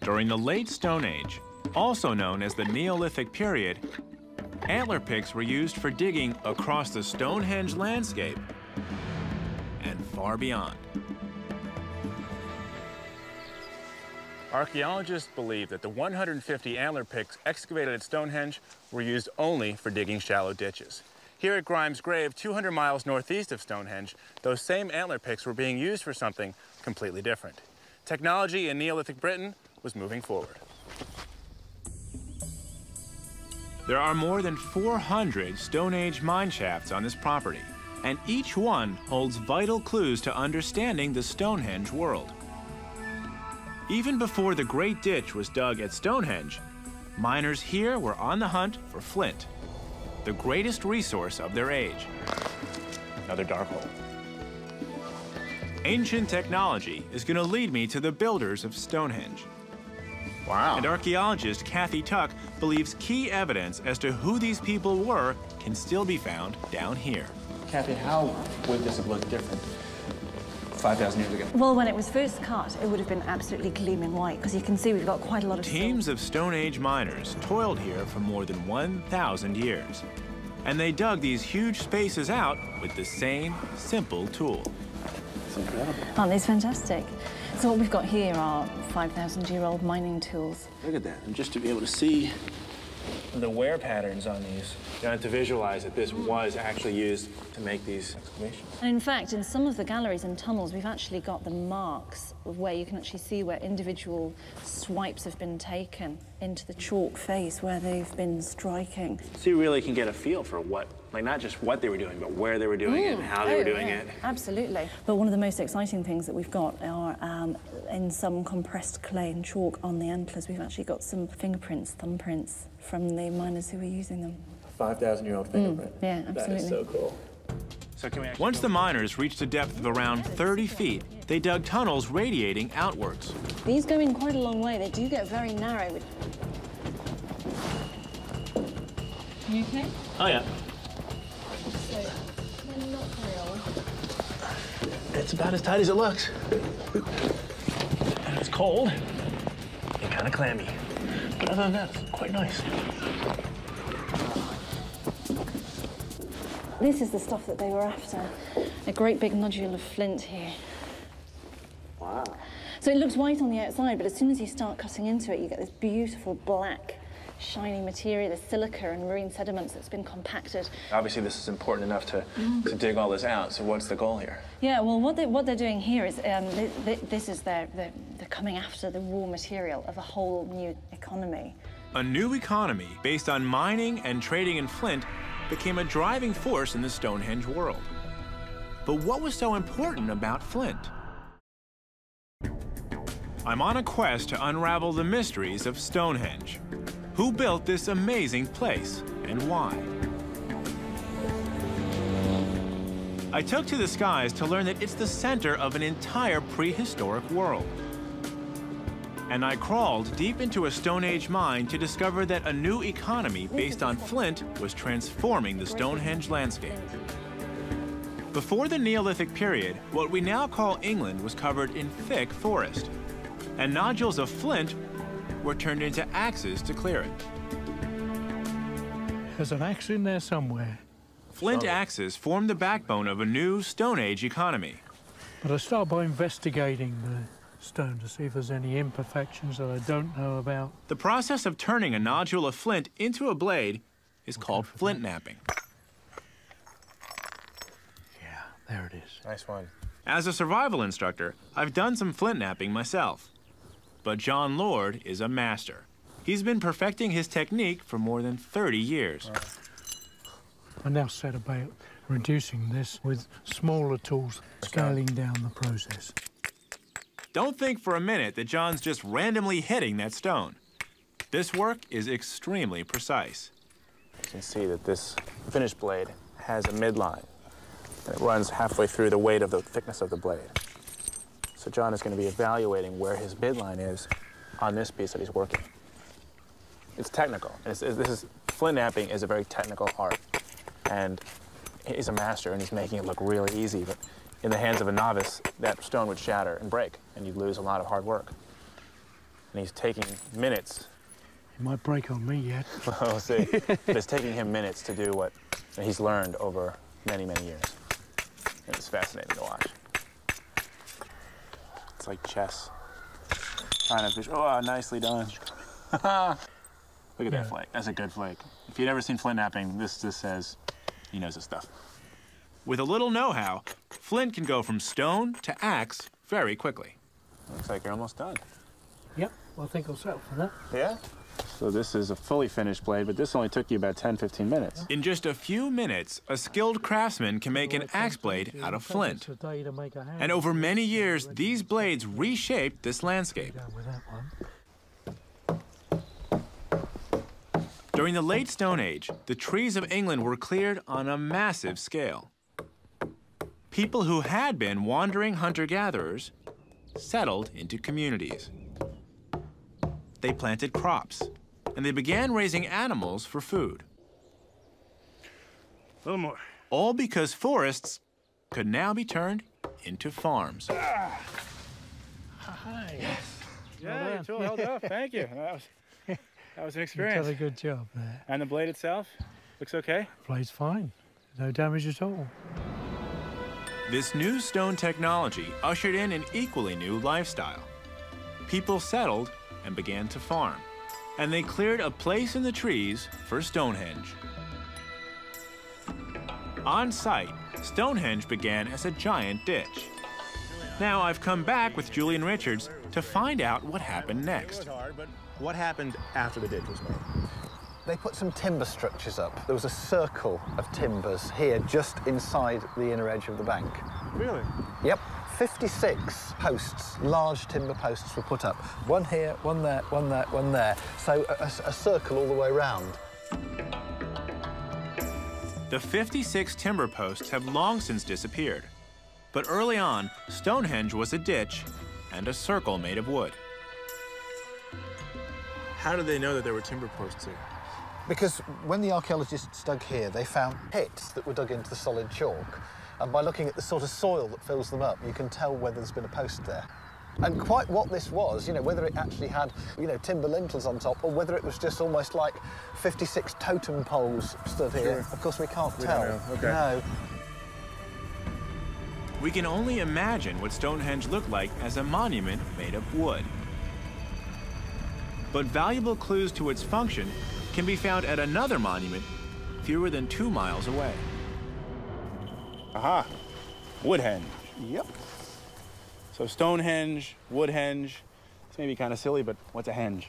During the late Stone Age, also known as the Neolithic period, antler picks were used for digging across the Stonehenge landscape and far beyond. Archaeologists believe that the one hundred fifty antler picks excavated at Stonehenge were used only for digging shallow ditches. Here at Grimes' grave, two hundred miles northeast of Stonehenge, those same antler picks were being used for something completely different. Technology in Neolithic Britain was moving forward. There are more than four hundred Stone Age mine shafts on this property, and each one holds vital clues to understanding the Stonehenge world. Even before the Great Ditch was dug at Stonehenge, miners here were on the hunt for flint, the greatest resource of their age. Another dark hole. Ancient technology is going to lead me to the builders of Stonehenge. Wow. And archaeologist Kathy Tuck believes key evidence as to who these people were can still be found down here. Kathy, how would this have looked different five thousand years ago? Well, when it was first cut, it would have been absolutely gleaming white, because you can see we've got quite a lot of... Teams of Stone Age miners toiled here for more than one thousand years, and they dug these huge spaces out with the same simple tool. It's incredible. Aren't these fantastic? So what we've got here are five thousand year old mining tools. Look at that, and just to be able to see the wear patterns on these, and to visualize that this was actually used to make these excavations. And in fact, in some of the galleries and tunnels, we've actually got the marks of where you can actually see where individual swipes have been taken into the chalk face where they've been striking. So you really can get a feel for what, like not just what they were doing, but where they were doing mm. it and how they oh, were doing yeah. it. Absolutely. But one of the most exciting things that we've got are um, in some compressed clay and chalk on the antlers, we've actually got some fingerprints, thumbprints from the miners who were using them. five thousand year old fingerprint. Mm, yeah, absolutely. That is so cool. So can we Once the miners reached a depth of around thirty feet, they dug tunnels radiating outwards. These go in quite a long way. They do get very narrow. You okay? Oh, yeah. So, they're not real. It's about as tight as it looks. And it's cold and kind of clammy. But other than that, it's quite nice. This is the stuff that they were after. A great big nodule of flint here. Wow. So it looks white on the outside, but as soon as you start cutting into it, you get this beautiful black, shiny material, the silica and marine sediments that's been compacted. Obviously, this is important enough to, mm. to dig all this out, so what's the goal here? Yeah, well, what, they, what they're doing here is, um, they, they, this is their, they're, they're coming after the raw material of a whole new economy. A new economy based on mining and trading in flint became a driving force in the Stonehenge world. But what was so important about flint? I'm on a quest to unravel the mysteries of Stonehenge. Who built this amazing place and why? I took to the skies to learn that it's the center of an entire prehistoric world. And I crawled deep into a Stone Age mine to discover that a new economy based on flint was transforming the Stonehenge landscape. Before the Neolithic period, what we now call England was covered in thick forest, and nodules of flint were turned into axes to clear it. There's an axe in there somewhere. Flint Sorry. axes formed the backbone of a new Stone Age economy. But I start by investigating the stone to see if there's any imperfections that I don't know about. The process of turning a nodule of flint into a blade is We're called flint that. napping. Yeah, there it is. Nice one. As a survival instructor, I've done some flint napping myself. But John Lord is a master. He's been perfecting his technique for more than thirty years. Right. I now set about reducing this with smaller tools, scaling down the process. Don't think for a minute that John's just randomly hitting that stone. This work is extremely precise. You can see that this finished blade has a midline, and it runs halfway through the weight of the thickness of the blade. So John is going to be evaluating where his midline is on this piece that he's working. It's technical. It's, it's, this is, flint napping is a very technical art, and he's a master, and he's making it look really easy. But in the hands of a novice, that stone would shatter and break, and you'd lose a lot of hard work. And he's taking minutes. It might break on me yet. We'll see. But it's taking him minutes to do what he's learned over many, many years. And it's fascinating to watch. It's like chess. Trying to fish. Oh, nicely done. Look at yeah. that flake. That's a good flake. If you'd ever seen flint napping, this just says he knows his stuff. With a little know-how, flint can go from stone to axe very quickly. Looks like you're almost done. Yep, well, I think I'll settle for that. Yeah? So this is a fully finished blade, but this only took you about ten, fifteen minutes. In just a few minutes, a skilled craftsman can make an axe blade out of flint. And over many years, these blades reshaped this landscape. During the late Stone Age, the trees of England were cleared on a massive scale. People who had been wandering hunter-gatherers settled into communities. They planted crops, and they began raising animals for food. A little more. All because forests could now be turned into farms. Ah. Hi. Yes. Yeah, well you two held up. Thank you. That was, that was an experience. You did a good job there. And the blade itself looks okay? The blade's fine. No damage at all. This new stone technology ushered in an equally new lifestyle. People settled and began to farm, and they cleared a place in the trees for Stonehenge. On site, Stonehenge began as a giant ditch. Now I've come back with Julian Richards to find out what happened next. It was hard, but what happened after the ditch was made? They put some timber structures up. There was a circle of timbers here just inside the inner edge of the bank. Really? Yep. fifty-six posts, large timber posts, were put up. One here, one there, one there, one there. So a, a circle all the way round. The fifty-six timber posts have long since disappeared. But early on, Stonehenge was a ditch and a circle made of wood. How did they know that there were timber posts here? Because when the archaeologists dug here, they found pits that were dug into the solid chalk. And by looking at the sort of soil that fills them up, you can tell whether there's been a post there. And quite what this was, you know, whether it actually had, you know, timber lintels on top, or whether it was just almost like fifty-six totem poles stood here. Sure. Of course, we can't we tell. Don't know. Okay. No. We can only imagine what Stonehenge looked like as a monument made of wood. But valuable clues to its function can be found at another monument fewer than two miles away. Aha, Woodhenge. Yep. So Stonehenge, Woodhenge, this may be kind of silly, but what's a henge?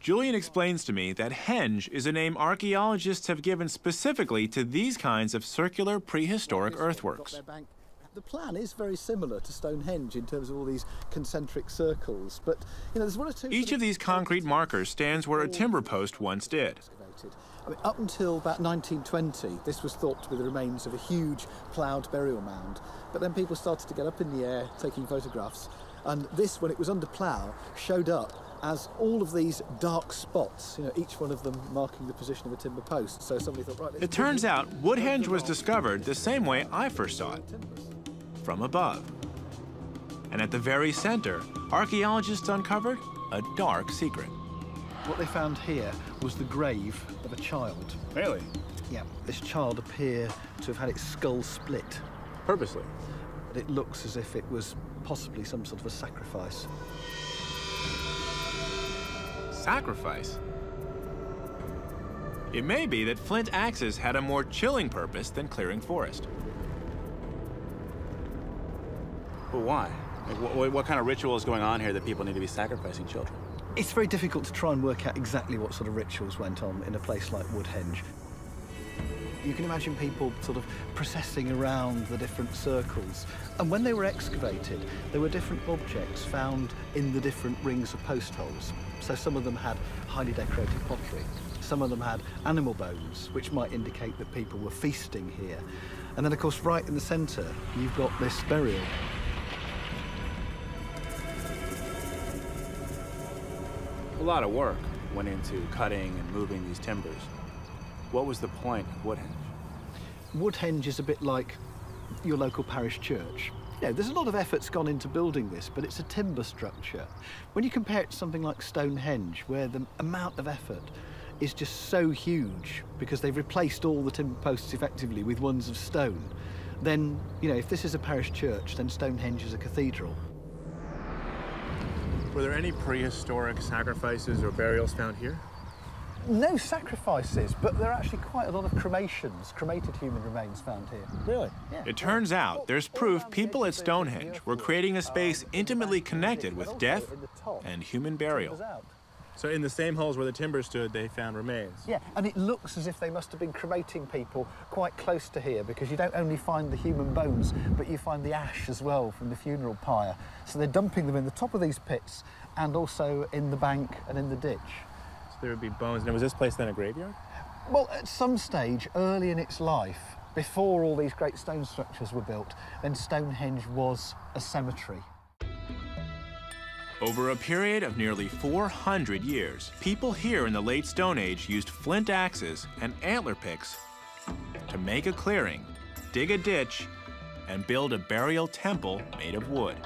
Julian explains to me that henge is a name archaeologists have given specifically to these kinds of circular prehistoric earthworks. The plan is very similar to Stonehenge in terms of all these concentric circles, but you know, there's one or two... Each of these concrete markers stands where a timber post once did. I mean, up until about nineteen twenty, this was thought to be the remains of a huge ploughed burial mound. But then people started to get up in the air taking photographs, and this, when it was under plough, showed up as all of these dark spots, you know, each one of them marking the position of a timber post. So somebody thought, right, it turns out Woodhenge was discovered the same way I first saw it, from above. And at the very center, archaeologists uncovered a dark secret. What they found here was the grave of a child. Really? Yeah. This child appeared to have had its skull split. Purposely? But it looks as if it was possibly some sort of a sacrifice. Sacrifice? It may be that flint axes had a more chilling purpose than clearing forest. But why? Like, wh what kind of ritual is going on here that people need to be sacrificing children? It's very difficult to try and work out exactly what sort of rituals went on in a place like Woodhenge. You can imagine people sort of processing around the different circles. And when they were excavated, there were different objects found in the different rings of post holes. So some of them had highly decorated pottery. Some of them had animal bones, which might indicate that people were feasting here. And then, of course, right in the centre, you've got this burial. A lot of work went into cutting and moving these timbers. What was the point of Woodhenge? Woodhenge is a bit like your local parish church. You know, there's a lot of effort's gone into building this, but it's a timber structure. When you compare it to something like Stonehenge, where the amount of effort is just so huge because they've replaced all the timber posts effectively with ones of stone, then, you know, if this is a parish church, then Stonehenge is a cathedral. Were there any prehistoric sacrifices or burials found here? No sacrifices, but there are actually quite a lot of cremations, cremated human remains found here. Really? Yeah. It turns out there's proof people at Stonehenge were creating a space intimately connected with death and human burial. So in the same holes where the timber stood, they found remains? Yeah, and it looks as if they must have been cremating people quite close to here, because you don't only find the human bones, but you find the ash as well from the funeral pyre. So they're dumping them in the top of these pits and also in the bank and in the ditch. There would be bones. And was this place then a graveyard? Well, at some stage, early in its life, before all these great stone structures were built, then Stonehenge was a cemetery. Over a period of nearly four hundred years, people here in the late Stone Age used flint axes and antler picks to make a clearing, dig a ditch, and build a burial temple made of wood.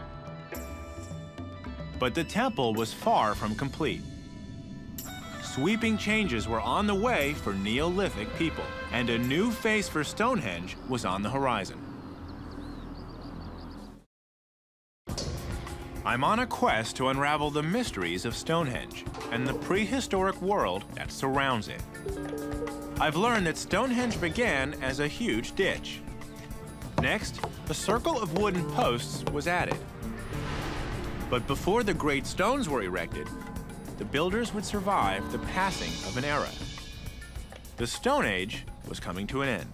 But the temple was far from complete. Sweeping changes were on the way for Neolithic people, and a new face for Stonehenge was on the horizon. I'm on a quest to unravel the mysteries of Stonehenge and the prehistoric world that surrounds it. I've learned that Stonehenge began as a huge ditch. Next, a circle of wooden posts was added. But before the great stones were erected, the builders would survive the passing of an era. The Stone Age was coming to an end.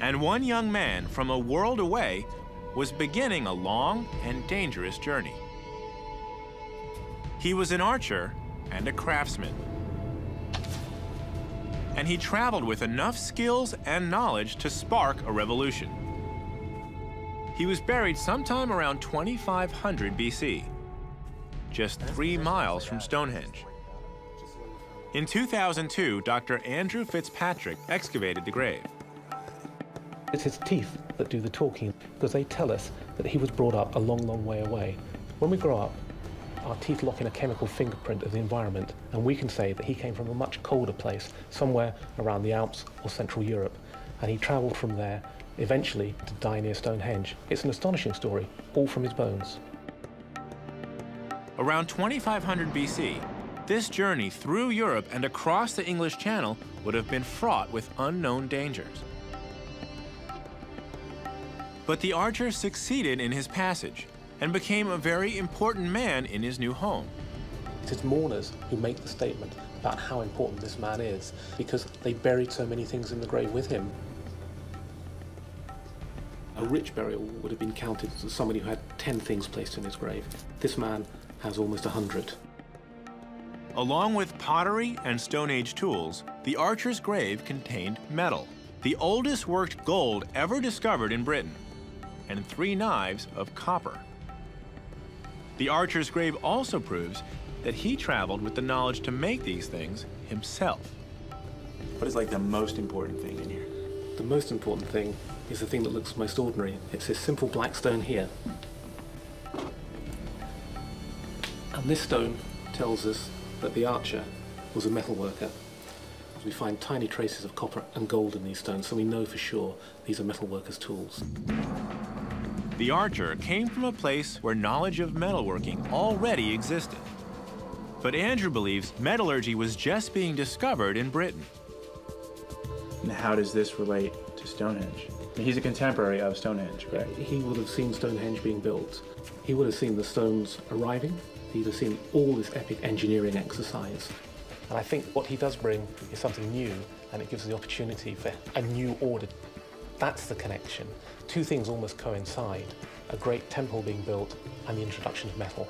And one young man from a world away was beginning a long and dangerous journey. He was an archer and a craftsman. And he traveled with enough skills and knowledge to spark a revolution. He was buried sometime around twenty-five hundred B C, just three miles from Stonehenge. In two thousand two, Doctor Andrew Fitzpatrick excavated the grave. It's his teeth that do the talking, because they tell us that he was brought up a long, long way away. When we grow up, our teeth lock in a chemical fingerprint of the environment, and we can say that he came from a much colder place, somewhere around the Alps or Central Europe, and he traveled from there, eventually to die near Stonehenge. It's an astonishing story, all from his bones. Around twenty-five hundred B C, this journey through Europe and across the English Channel would have been fraught with unknown dangers. But the archer succeeded in his passage and became a very important man in his new home. It's his mourners who make the statement about how important this man is, because they buried so many things in the grave with him. A rich burial would have been counted as somebody who had ten things placed in his grave. This man has almost one hundred. Along with pottery and Stone Age tools, the archer's grave contained metal, the oldest worked gold ever discovered in Britain, and three knives of copper. The archer's grave also proves that he traveled with the knowledge to make these things himself. What is like the most important thing in here? The most important thing is the thing that looks most ordinary. It's this simple black stone here. And this stone tells us that the archer was a metal worker. We find tiny traces of copper and gold in these stones, so we know for sure these are metal workers' tools. The archer came from a place where knowledge of metalworking already existed. But Andrew believes metallurgy was just being discovered in Britain. And how does this relate to Stonehenge? He's a contemporary of Stonehenge, correct? He would have seen Stonehenge being built. He would have seen the stones arriving. He'd have seen all this epic engineering exercise. And I think what he does bring is something new, and it gives the opportunity for a new order. That's the connection. Two things almost coincide, a great temple being built and the introduction of metal.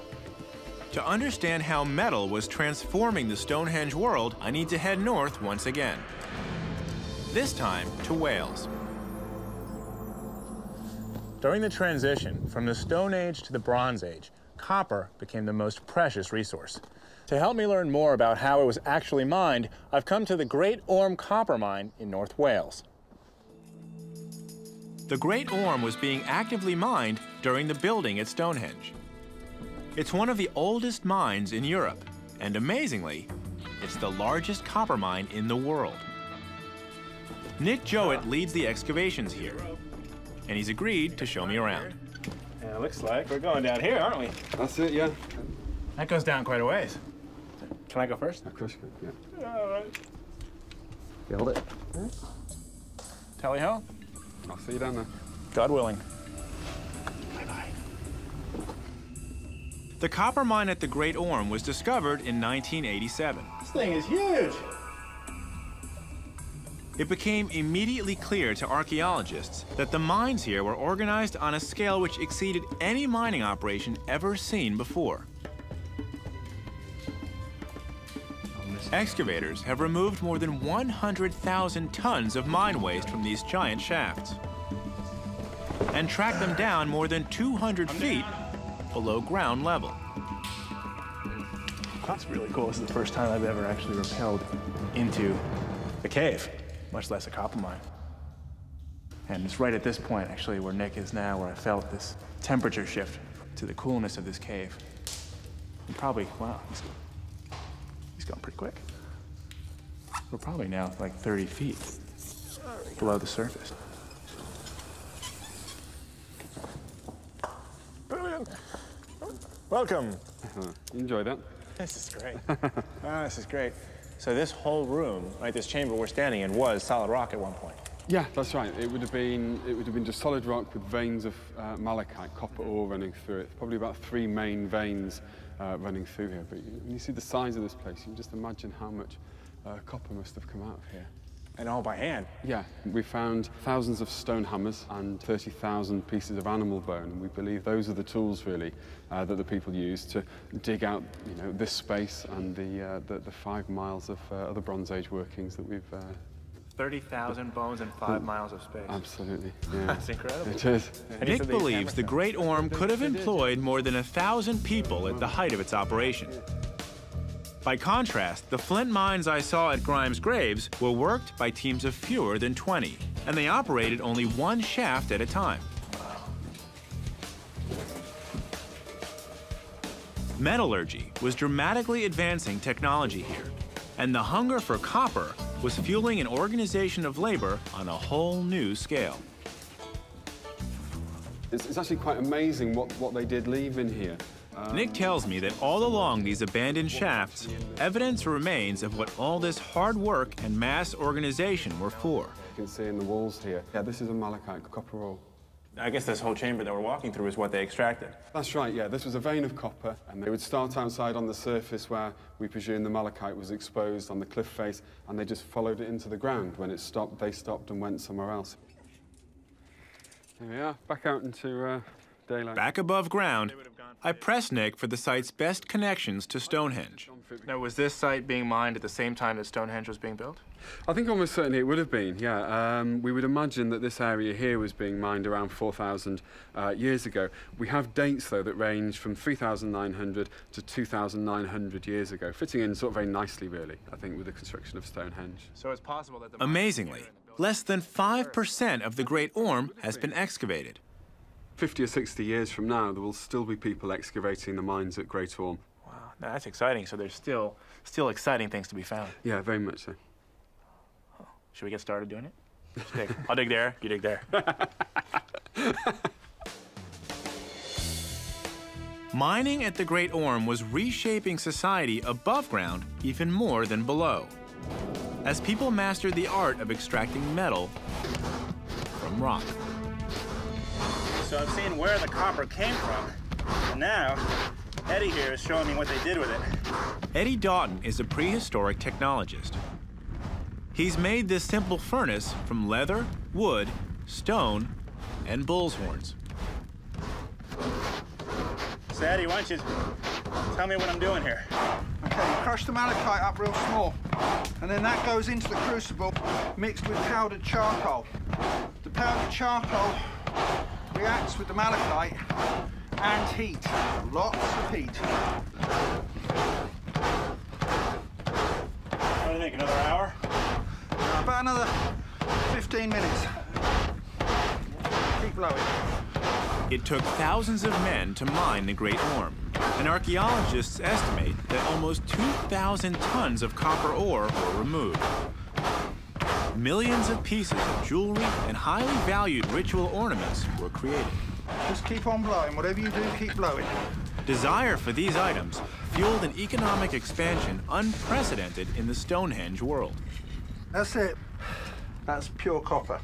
To understand how metal was transforming the Stonehenge world, I need to head north once again. This time to Wales. During the transition from the Stone Age to the Bronze Age, copper became the most precious resource. To help me learn more about how it was actually mined, I've come to the Great Orme Copper Mine in North Wales. The Great Orme was being actively mined during the building at Stonehenge. It's one of the oldest mines in Europe, and amazingly, it's the largest copper mine in the world. Nick Jowett leads the excavations here, and he's agreed to show me around. Yeah, looks like we're going down here, aren't we? That's it, yeah. That goes down quite a ways. Can I go first? Of course you can, yeah. All right. You hold it. Tally ho. I'll see you down there. God willing. Bye-bye. The copper mine at the Great Orme was discovered in nineteen eighty-seven. This thing is huge. It became immediately clear to archaeologists that the mines here were organized on a scale which exceeded any mining operation ever seen before. Excavators have removed more than one hundred thousand tons of mine waste from these giant shafts and tracked them down more than two hundred feet below ground level. That's really cool. This is the first time I've ever actually rappelled into a cave, much less a copper mine. And it's right at this point, actually, where Nick is now, where I felt this temperature shift to the coolness of this cave. And probably, wow, he's, he's gone pretty quick. We're probably now like thirty feet below the surface. Brilliant. Welcome. Enjoy that. This is great. Ah, this is great. So this whole room, right, this chamber we're standing in, was solid rock at one point. Yeah, that's right. It would have been, it would have been just solid rock with veins of uh, malachite, copper ore running through it. Probably about three main veins uh, running through here. But when you see the size of this place, you can just imagine how much uh, copper must have come out of here. And all by hand? Yeah. We found thousands of stone hammers and thirty thousand pieces of animal bone. And we believe those are the tools, really, uh, that the people used to dig out, you know, this space and the, uh, the, the five miles of uh, other Bronze Age workings that we've... Uh, thirty thousand bones and five uh, miles of space. Absolutely. Yeah. That's incredible. It is. Nick believes the Great Orme could have employed more than a thousand people at the height of its operation. By contrast, the flint mines I saw at Grimes Graves were worked by teams of fewer than twenty, and they operated only one shaft at a time. Metallurgy was dramatically advancing technology here, and the hunger for copper was fueling an organization of labor on a whole new scale. It's, it's actually quite amazing what, what they did leave in here. Nick tells me that all along these abandoned shafts, evidence remains of what all this hard work and mass organization were for. You can see in the walls here. Yeah, this is a malachite copper ore. I guess this whole chamber that we're walking through is what they extracted. That's right, yeah. This was a vein of copper, and they would start outside on the surface where we presume the malachite was exposed on the cliff face, and they just followed it into the ground. When it stopped, they stopped and went somewhere else. Here we are, back out into uh, daylight. Back above ground, I pressed Nick for the site's best connections to Stonehenge. amphibians. Now, was this site being mined at the same time that Stonehenge was being built? I think almost certainly it would have been, yeah. Um, we would imagine that this area here was being mined around four thousand uh, years ago. We have dates, though, that range from three thousand nine hundred to two thousand nine hundred years ago, fitting in sort of very nicely, really, I think, with the construction of Stonehenge. So it's possible that the amazingly, less than five percent of the Great Orme has been excavated. fifty or sixty years from now, there will still be people excavating the mines at Great Orme. Wow, now that's exciting. So there's still, still exciting things to be found. Yeah, very much so. Oh. Should we get started doing it? Dig. I'll dig there, you dig there. Mining at the Great Orme was reshaping society above ground even more than below, as people mastered the art of extracting metal from rock. So I've seen where the copper came from, and now Eddie here is showing me what they did with it. Eddie Doughton is a prehistoric technologist. He's made this simple furnace from leather, wood, stone, and bull's horns. So Eddie, why don't you tell me what I'm doing here? Okay, you crush the malachite up real small, and then that goes into the crucible mixed with powdered charcoal. The powdered charcoal reacts with the malachite and heat. Lots of heat. What do you think, another hour? About another fifteen minutes. Keep blowing. It took thousands of men to mine the Great Orme, and archaeologists estimate that almost two thousand tons of copper ore were removed. Millions of pieces of jewelry and highly valued ritual ornaments were created. Just keep on blowing. Whatever you do, keep blowing. Desire for these items fueled an economic expansion unprecedented in the Stonehenge world. That's it. That's pure copper.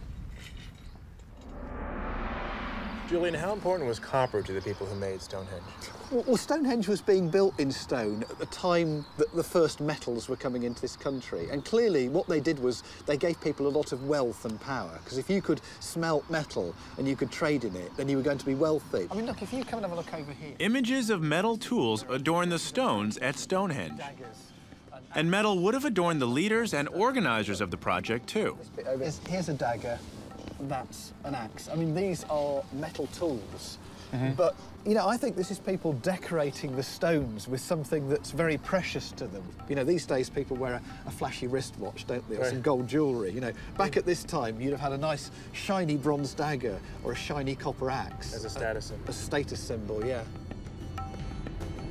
Julian, how important was copper to the people who made Stonehenge? Well, Stonehenge was being built in stone at the time that the first metals were coming into this country. And clearly what they did was they gave people a lot of wealth and power, because if you could smelt metal and you could trade in it, then you were going to be wealthy. I mean, look, if you come and have a look over here. Images of metal tools adorn the stones at Stonehenge. And metal would have adorned the leaders and organizers of the project, too. Here's a dagger. That's an axe. I mean, these are metal tools. Mm-hmm. But, you know, I think this is people decorating the stones with something that's very precious to them. You know, these days people wear a, a flashy wristwatch, don't they, or right. some gold jewellery. You know, back at this time, you'd have had a nice shiny bronze dagger or a shiny copper axe. As a status symbol. A status symbol, yeah.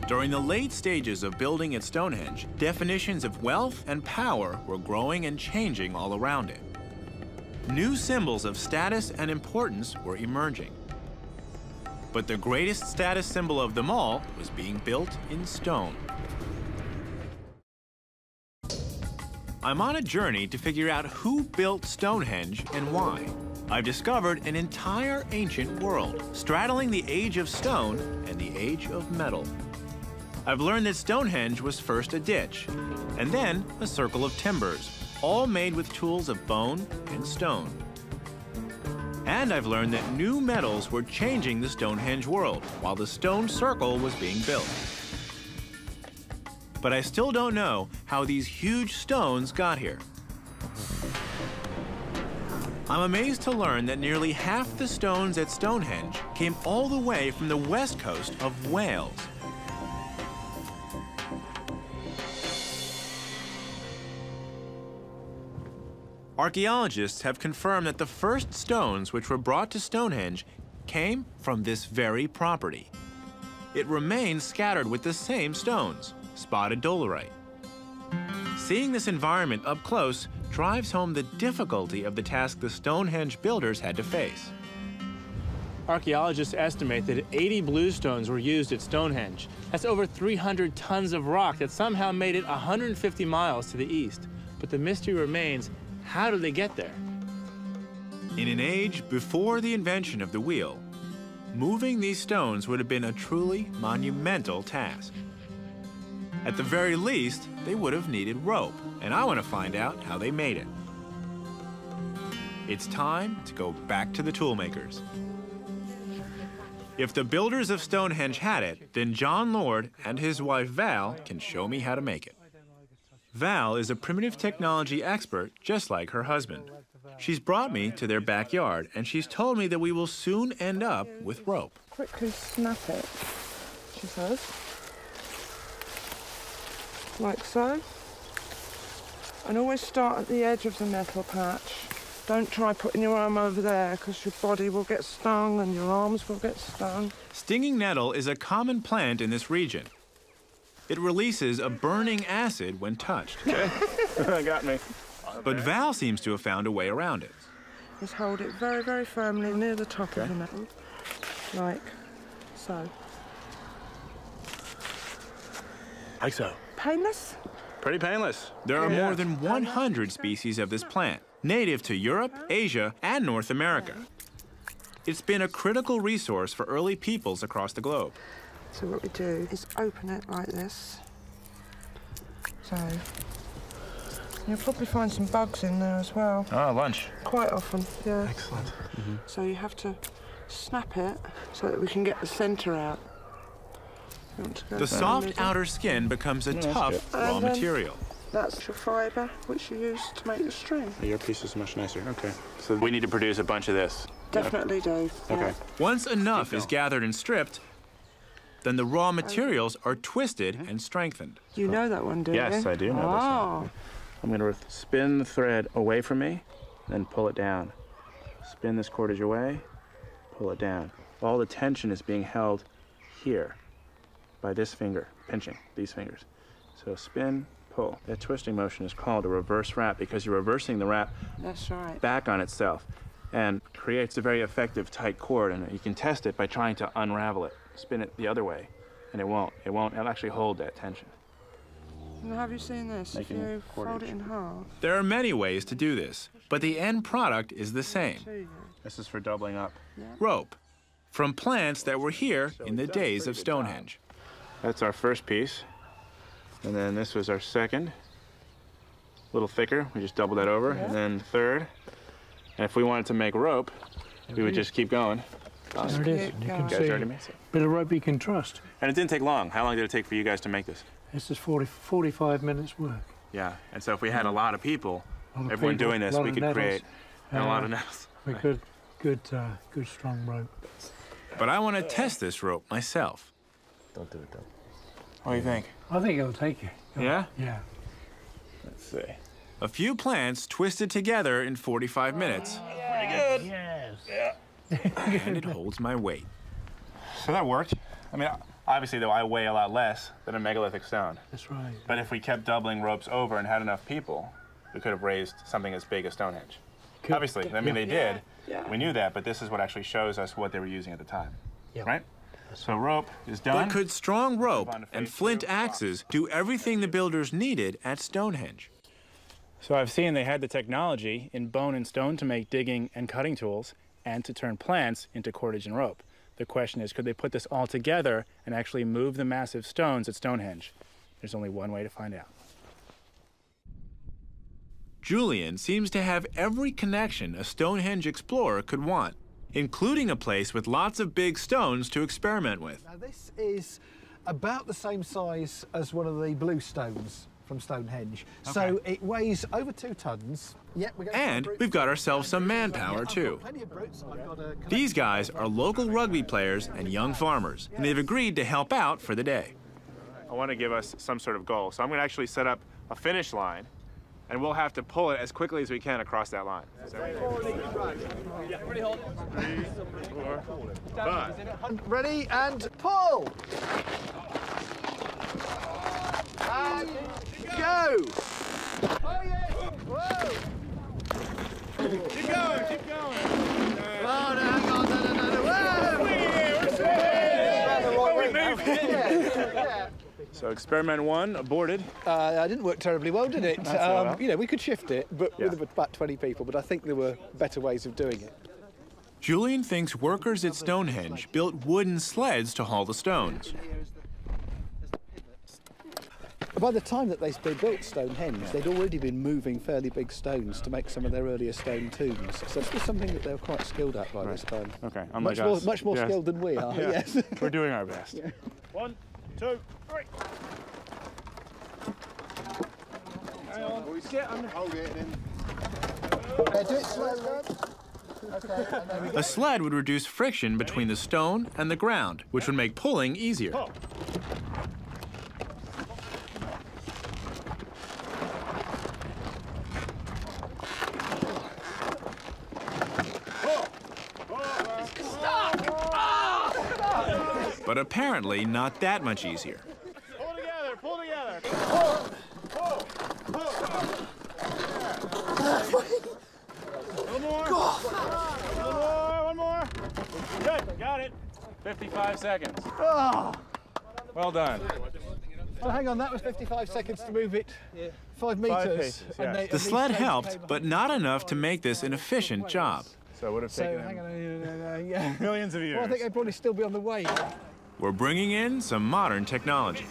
During the late stages of building at Stonehenge, definitions of wealth and power were growing and changing all around it. New symbols of status and importance were emerging. But the greatest status symbol of them all was being built in stone. I'm on a journey to figure out who built Stonehenge and why. I've discovered an entire ancient world, straddling the age of stone and the age of metal. I've learned that Stonehenge was first a ditch, and then a circle of timbers, all made with tools of bone and stone. And I've learned that new metals were changing the Stonehenge world while the stone circle was being built. But I still don't know how these huge stones got here. I'm amazed to learn that nearly half the stones at Stonehenge came all the way from the west coast of Wales. Archaeologists have confirmed that the first stones which were brought to Stonehenge came from this very property. It remains scattered with the same stones, spotted dolerite. Seeing this environment up close drives home the difficulty of the task the Stonehenge builders had to face. Archaeologists estimate that eighty bluestones were used at Stonehenge. That's over three hundred tons of rock that somehow made it one hundred fifty miles to the east. But the mystery remains, how did they get there? In an age before the invention of the wheel, moving these stones would have been a truly monumental task. At the very least, they would have needed rope, and I want to find out how they made it. It's time to go back to the toolmakers. If the builders of Stonehenge had it, then John Lord and his wife Val can show me how to make it. Val is a primitive technology expert, just like her husband. She's brought me to their backyard, and she's told me that we will soon end up with rope. Quickly snap it, she says. Like so. And always start at the edge of the metal patch. Don't try putting your arm over there, because your body will get stung and your arms will get stung. Stinging nettle is a common plant in this region. It releases a burning acid when touched. Okay, that got me. But Val seems to have found a way around it. Just hold it very, very firmly near the top okay. of the metal, like so. Like so. Painless? Pretty painless. There are yeah. more than one hundred species of this plant, native to Europe, Asia, and North America. It's been a critical resource for early peoples across the globe. So what we do is open it like this. So, you'll probably find some bugs in there as well. Ah, oh, lunch. Quite often, yeah. Excellent. Mm-hmm. So you have to snap it so that we can get the center out. The soft middle. outer skin becomes a no, tough raw um, material. That's your fiber, which you use to make the string. Your piece is much nicer. Okay. So we need to produce a bunch of this. Definitely do. Okay. Yeah. Once enough is gathered and stripped, then the raw materials are twisted and strengthened. You know that one, do you? Yes, I do know oh. this one. I'm going to spin the thread away from me, then pull it down. Spin this cordage away, pull it down. All the tension is being held here by this finger, pinching these fingers. So spin, pull. That twisting motion is called a reverse wrap, because you're reversing the wrap That's right. back on itself, and creates a very effective tight cord, and you can test it by trying to unravel it. Spin it the other way, and it won't. It won't. It'll actually hold that tension. And have you seen this? If you fold it in half. There are many ways to do this, but the end product is the same. This is for doubling up. Yeah. Rope, from plants that were here so in the days of Stonehenge. Job. That's our first piece, and then this was our second. A little thicker. We just doubled that over, yeah. and then third. And if we wanted to make rope, and we would just keep going. There it is. You can see a bit of rope you can trust. And it didn't take long. How long did it take for you guys to make this? This is forty, forty-five minutes work. Yeah, and so if we had a lot of people, lot of everyone people, doing this, we could create uh, a lot of nettles. We could, good, uh, good strong rope. But I want to test this rope myself. Don't do it though. What do you think? I think it'll take you. It'll, yeah? Yeah. Let's see. A few plants twisted together in forty-five minutes. Oh, yeah. Pretty good. Yes. Yeah. And it holds my weight. So that worked. I mean, obviously, though, I weigh a lot less than a megalithic stone. That's right. But if we kept doubling ropes over and had enough people, we could have raised something as big as Stonehenge. Could, obviously, I mean, yeah. they did. Yeah. We knew that, but this is what actually shows us what they were using at the time. Yep. Right? So rope is done. But could strong rope and flint axes do everything the builders needed at Stonehenge? So I've seen they had the technology in bone and stone to make digging and cutting tools, and to turn plants into cordage and rope. The question is, could they put this all together and actually move the massive stones at Stonehenge? There's only one way to find out. Julian seems to have every connection a Stonehenge explorer could want, including a place with lots of big stones to experiment with. Now this is about the same size as one of the blue stones from Stonehenge. Okay. So it weighs over two tons. Yeah, we're going and we've got ourselves some manpower too. These guys are local rugby players and young farmers, and they've agreed to help out for the day. I want to give us some sort of goal, so I'm going to actually set up a finish line, and we'll have to pull it as quickly as we can across that line. Three, four, five. Ready, and pull! And go! Oh, yeah. Whoa. Keep going, keep going. Oh, no, hang on, no, no, no. Whoa. We're swinging, we're swinging. Yeah. So experiment one aborted. Uh, that didn't work terribly well, did it? Um, well. You know, we could shift it, but yeah. with about twenty people, but I think there were better ways of doing it. Julian thinks workers at Stonehenge built wooden sleds to haul the stones. by the time that they, they built Stonehenge, they'd already been moving fairly big stones to make some of their earlier stone tombs. So it was something that they were quite skilled at by right. this time. Okay, I'm much like more, us. Much more yes. skilled than we are, yeah. yes. We're doing our best. Yeah. One, two, three. Hang on. Get on. Hold it in. Uh, do it slowly. Okay, a sled would reduce friction between the stone and the ground, which would make pulling easier. Oh. But apparently not that much easier. Pull together, pull together. Pull, pull, pull. One more. One more, one more. Good, got it. fifty-five seconds. Oh. Well done. Well, hang on, that was fifty-five seconds to move it five meters. Five paces, yeah. and they, the sled helped, but not enough to make this an efficient job. So it would have taken so, hang on, uh, yeah. millions of years. Well, I think they'd probably still be on the way. We're bringing in some modern technology.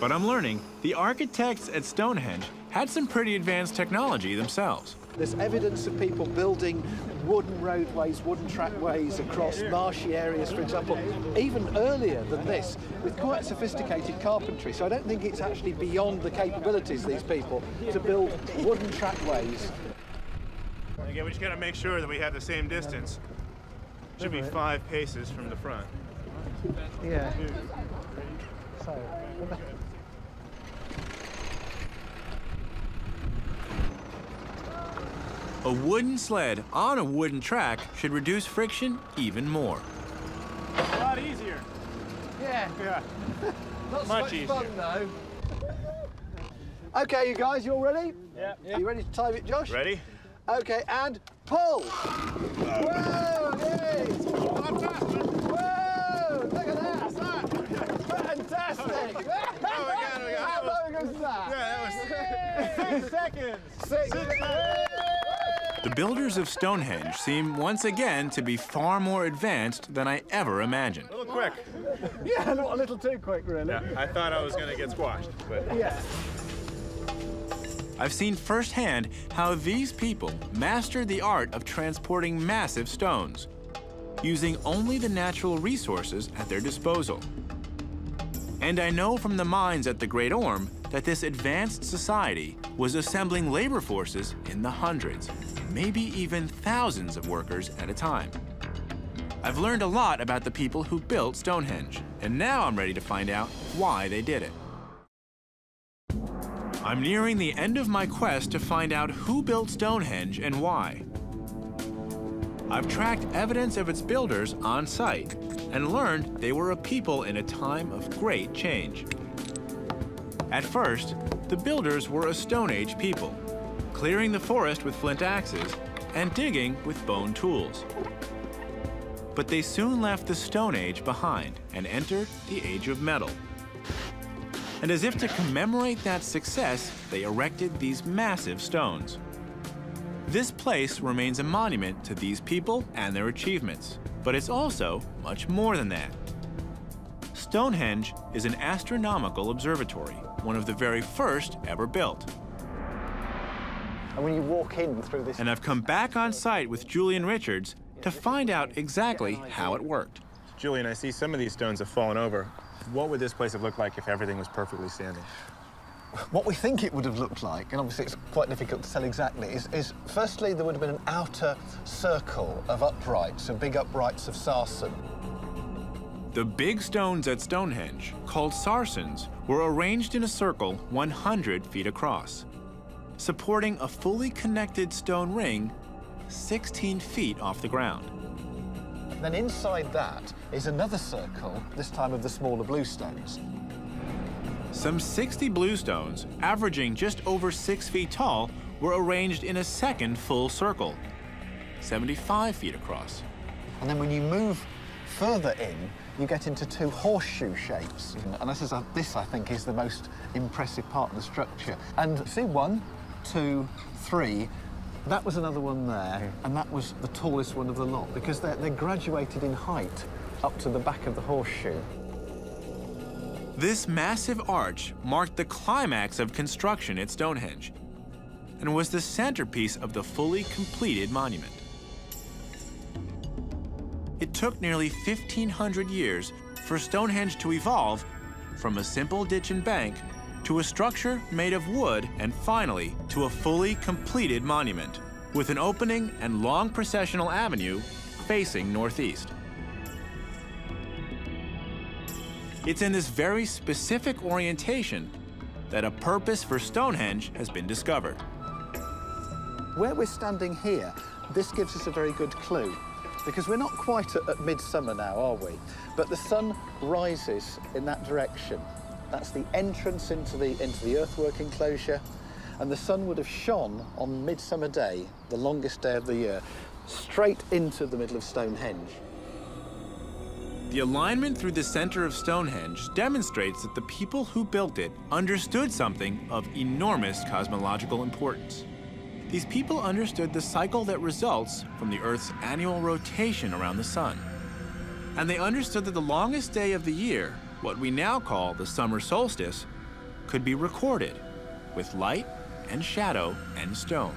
But I'm learning the architects at Stonehenge had some pretty advanced technology themselves. There's evidence of people building wooden roadways, wooden trackways across marshy areas, for example, even earlier than this, with quite sophisticated carpentry. So I don't think it's actually beyond the capabilities of these people to build wooden trackways. Again, we just got to make sure that we have the same distance. Should be five paces from the front. Yeah. So. A wooden sled on a wooden track should reduce friction even more. A lot easier. Yeah. Yeah. Not so much fun, though. OK, you guys, you all ready? Yeah. Are you ready to time it, Josh? Ready. Okay, and pull! Whoa! Yay! Whoa! Look at that! Fantastic! Oh, God, we got, How long was, was that? Yeah, that was six seconds! Six, six seconds! The builders of Stonehenge seem once again to be far more advanced than I ever imagined. A little quick. yeah, a little too quick, really. Yeah, I thought I was going to get squashed, but... Yeah. I've seen firsthand how these people mastered the art of transporting massive stones, using only the natural resources at their disposal. And I know from the mines at the Great Orme that this advanced society was assembling labor forces in the hundreds, maybe even thousands of workers at a time. I've learned a lot about the people who built Stonehenge, and now I'm ready to find out why they did it. I'm nearing the end of my quest to find out who built Stonehenge and why. I've tracked evidence of its builders on site and learned they were a people in a time of great change. At first, the builders were a Stone Age people, clearing the forest with flint axes and digging with bone tools. But they soon left the Stone Age behind and entered the Age of Metal. And as if to commemorate that success, they erected these massive stones. This place remains a monument to these people and their achievements, but it's also much more than that. Stonehenge is an astronomical observatory, one of the very first ever built. And when you walk in through this... And I've come back on site with Julian Richards to find out exactly how it worked. Julian, I see some of these stones have fallen over. What would this place have looked like if everything was perfectly standing? What we think it would have looked like, and obviously it's quite difficult to tell exactly, is, is firstly there would have been an outer circle of uprights, so big uprights of sarsen. The big stones at Stonehenge, called sarsens, were arranged in a circle one hundred feet across, supporting a fully connected stone ring sixteen feet off the ground. Then inside that is another circle, this time of the smaller bluestones. Some sixty bluestones, averaging just over six feet tall, were arranged in a second full circle, seventy-five feet across. And then when you move further in, you get into two horseshoe shapes. And this, is a, this I think, is the most impressive part of the structure. And see, one, two, three, that was another one there, and that was the tallest one of the lot, because they're, they're graduated in height up to the back of the horseshoe. This massive arch marked the climax of construction at Stonehenge and was the centerpiece of the fully completed monument. It took nearly fifteen hundred years for Stonehenge to evolve from a simple ditch and bank to a structure made of wood and finally to a fully completed monument with an opening and long processional avenue facing northeast. It's in this very specific orientation that a purpose for Stonehenge has been discovered. Where we're standing here, this gives us a very good clue, because we're not quite at, at midsummer now, are we? But the sun rises in that direction. That's the entrance into the, into the earthwork enclosure, and the sun would have shone on midsummer day, the longest day of the year, straight into the middle of Stonehenge. The alignment through the center of Stonehenge demonstrates that the people who built it understood something of enormous cosmological importance. These people understood the cycle that results from the Earth's annual rotation around the sun. And they understood that the longest day of the year, what we now call the summer solstice, could be recorded with light and shadow and stone.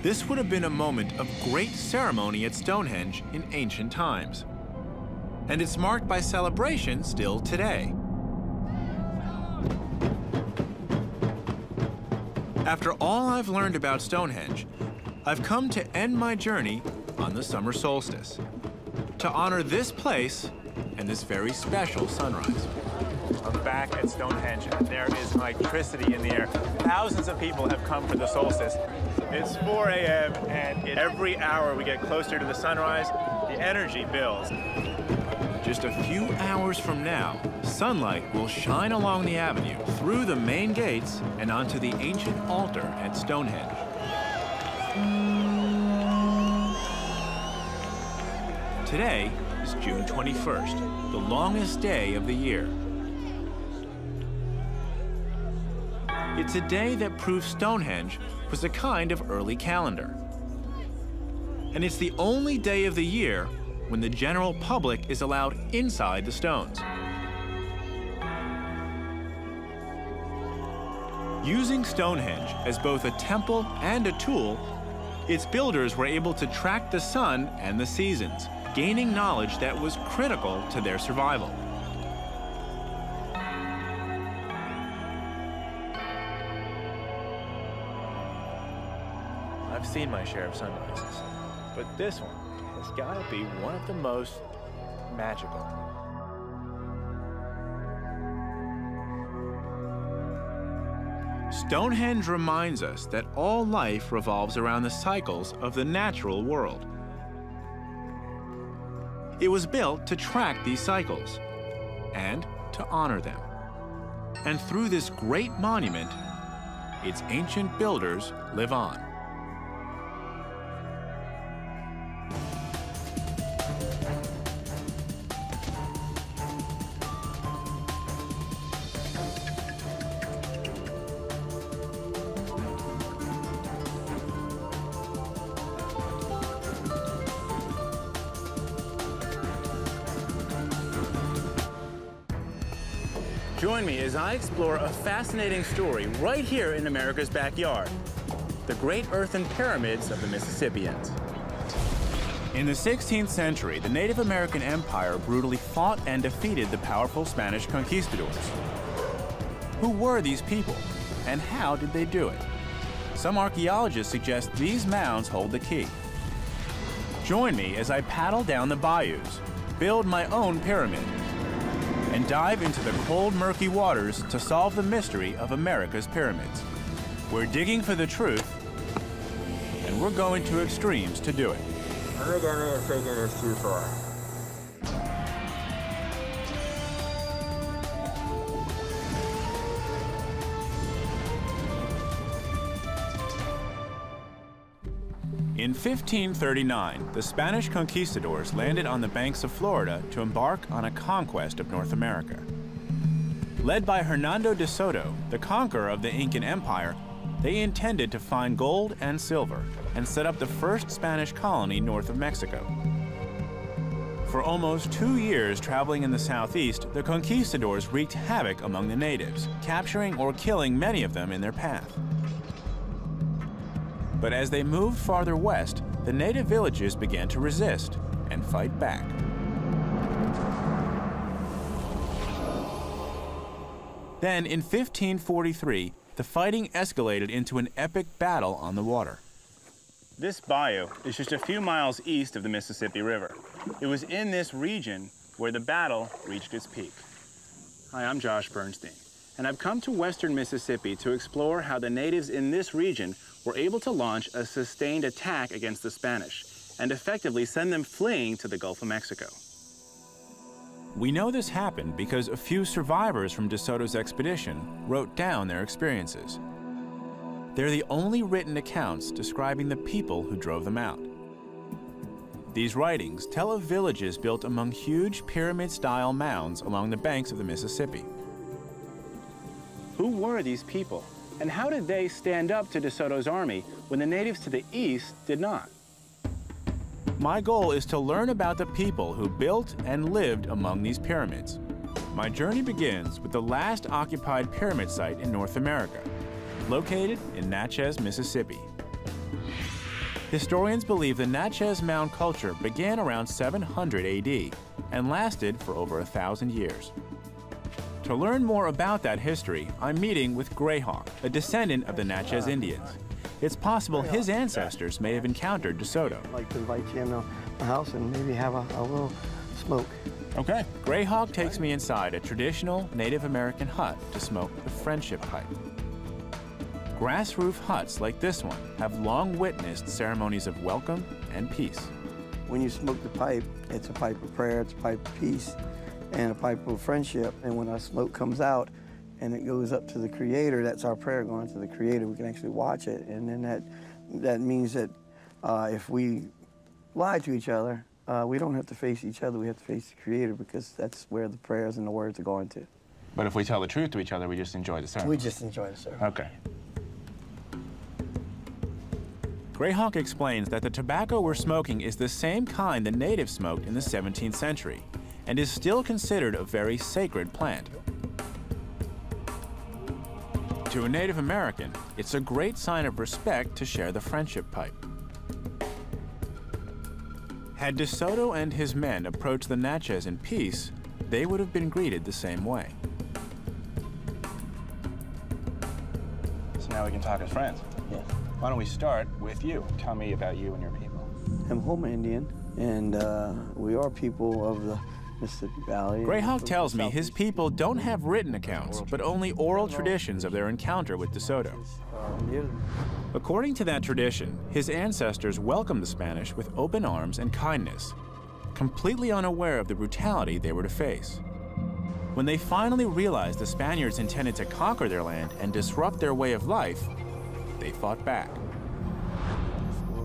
This would have been a moment of great ceremony at Stonehenge in ancient times. And it's marked by celebration still today. After all I've learned about Stonehenge, I've come to end my journey on the summer solstice, to honor this place and this very special sunrise. I'm back at Stonehenge, and there is electricity in the air. Thousands of people have come for the solstice. It's four A M, and every hour we get closer to the sunrise, the energy builds. Just a few hours from now, sunlight will shine along the avenue, through the main gates, and onto the ancient altar at Stonehenge. Today is June twenty-first, the longest day of the year. It's a day that proves Stonehenge was a kind of early calendar. And it's the only day of the year when the general public is allowed inside the stones. Using Stonehenge as both a temple and a tool, its builders were able to track the sun and the seasons, gaining knowledge that was critical to their survival. I've seen my share of sunrises, but this one has got to be one of the most magical. Stonehenge reminds us that all life revolves around the cycles of the natural world. It was built to track these cycles and to honor them. And through this great monument, its ancient builders live on. Join me as I explore a fascinating story right here in America's backyard, the great earthen pyramids of the Mississippians. In the sixteenth century, the Native American Empire brutally fought and defeated the powerful Spanish conquistadors. Who were these people, and how did they do it? Some archaeologists suggest these mounds hold the key. Join me as I paddle down the bayous, build my own pyramid, and dive into the cold, murky waters to solve the mystery of America's pyramids. We're digging for the truth, and we're going to extremes to do it. We're gonna take it too far. In fifteen thirty-nine, the Spanish conquistadors landed on the banks of Florida to embark on a conquest of North America. Led by Hernando de Soto, the conqueror of the Incan Empire, they intended to find gold and silver and set up the first Spanish colony north of Mexico. For almost two years traveling in the southeast, the conquistadors wreaked havoc among the natives, capturing or killing many of them in their path. But as they moved farther west, the native villages began to resist and fight back. Then, in fifteen forty-three, the fighting escalated into an epic battle on the water. This bayou is just a few miles east of the Mississippi River. It was in this region where the battle reached its peak. Hi, I'm Josh Bernstein, and I've come to western Mississippi to explore how the natives in this region were able to launch a sustained attack against the Spanish and effectively send them fleeing to the Gulf of Mexico. We know this happened because a few survivors from De Soto's expedition wrote down their experiences. They're the only written accounts describing the people who drove them out. These writings tell of villages built among huge pyramid-style mounds along the banks of the Mississippi. Who were these people, and how did they stand up to De Soto's army when the natives to the east did not? My goal is to learn about the people who built and lived among these pyramids. My journey begins with the last occupied pyramid site in North America, located in Natchez, Mississippi. Historians believe the Natchez mound culture began around seven hundred A D and lasted for over a thousand years. To learn more about that history, I'm meeting with Greyhawk, a descendant of the Natchez Indians. It's possible his ancestors may have encountered De Soto. I'd like to invite you into my house and maybe have a, a little smoke. Okay. Greyhawk takes me inside a traditional Native American hut to smoke the friendship pipe. Grass roof huts like this one have long witnessed ceremonies of welcome and peace. When you smoke the pipe, it's a pipe of prayer, it's a pipe of peace, and a pipe of friendship. And when our smoke comes out, and it goes up to the Creator, that's our prayer going to the Creator. We can actually watch it, and then that that means that uh, if we lie to each other, uh, we don't have to face each other, we have to face the Creator, because that's where the prayers and the words are going to. But if we tell the truth to each other, we just enjoy the ceremony. We just enjoy the ceremony. Okay. Greyhawk explains that the tobacco we're smoking is the same kind the natives smoked in the seventeenth century, and is still considered a very sacred plant. To a Native American, it's a great sign of respect to share the friendship pipe. Had De Soto and his men approached the Natchez in peace, they would have been greeted the same way. So now we can talk as friends. Yes. Why don't we start with you? Tell me about you and your people. I'm Homa Indian, and uh, we are people of the Mississippi Valley. Greyhawk tells me his people don't have written accounts, but only oral traditions of their encounter with De Soto. According to that tradition, his ancestors welcomed the Spanish with open arms and kindness, completely unaware of the brutality they were to face. When they finally realized the Spaniards intended to conquer their land and disrupt their way of life, they fought back.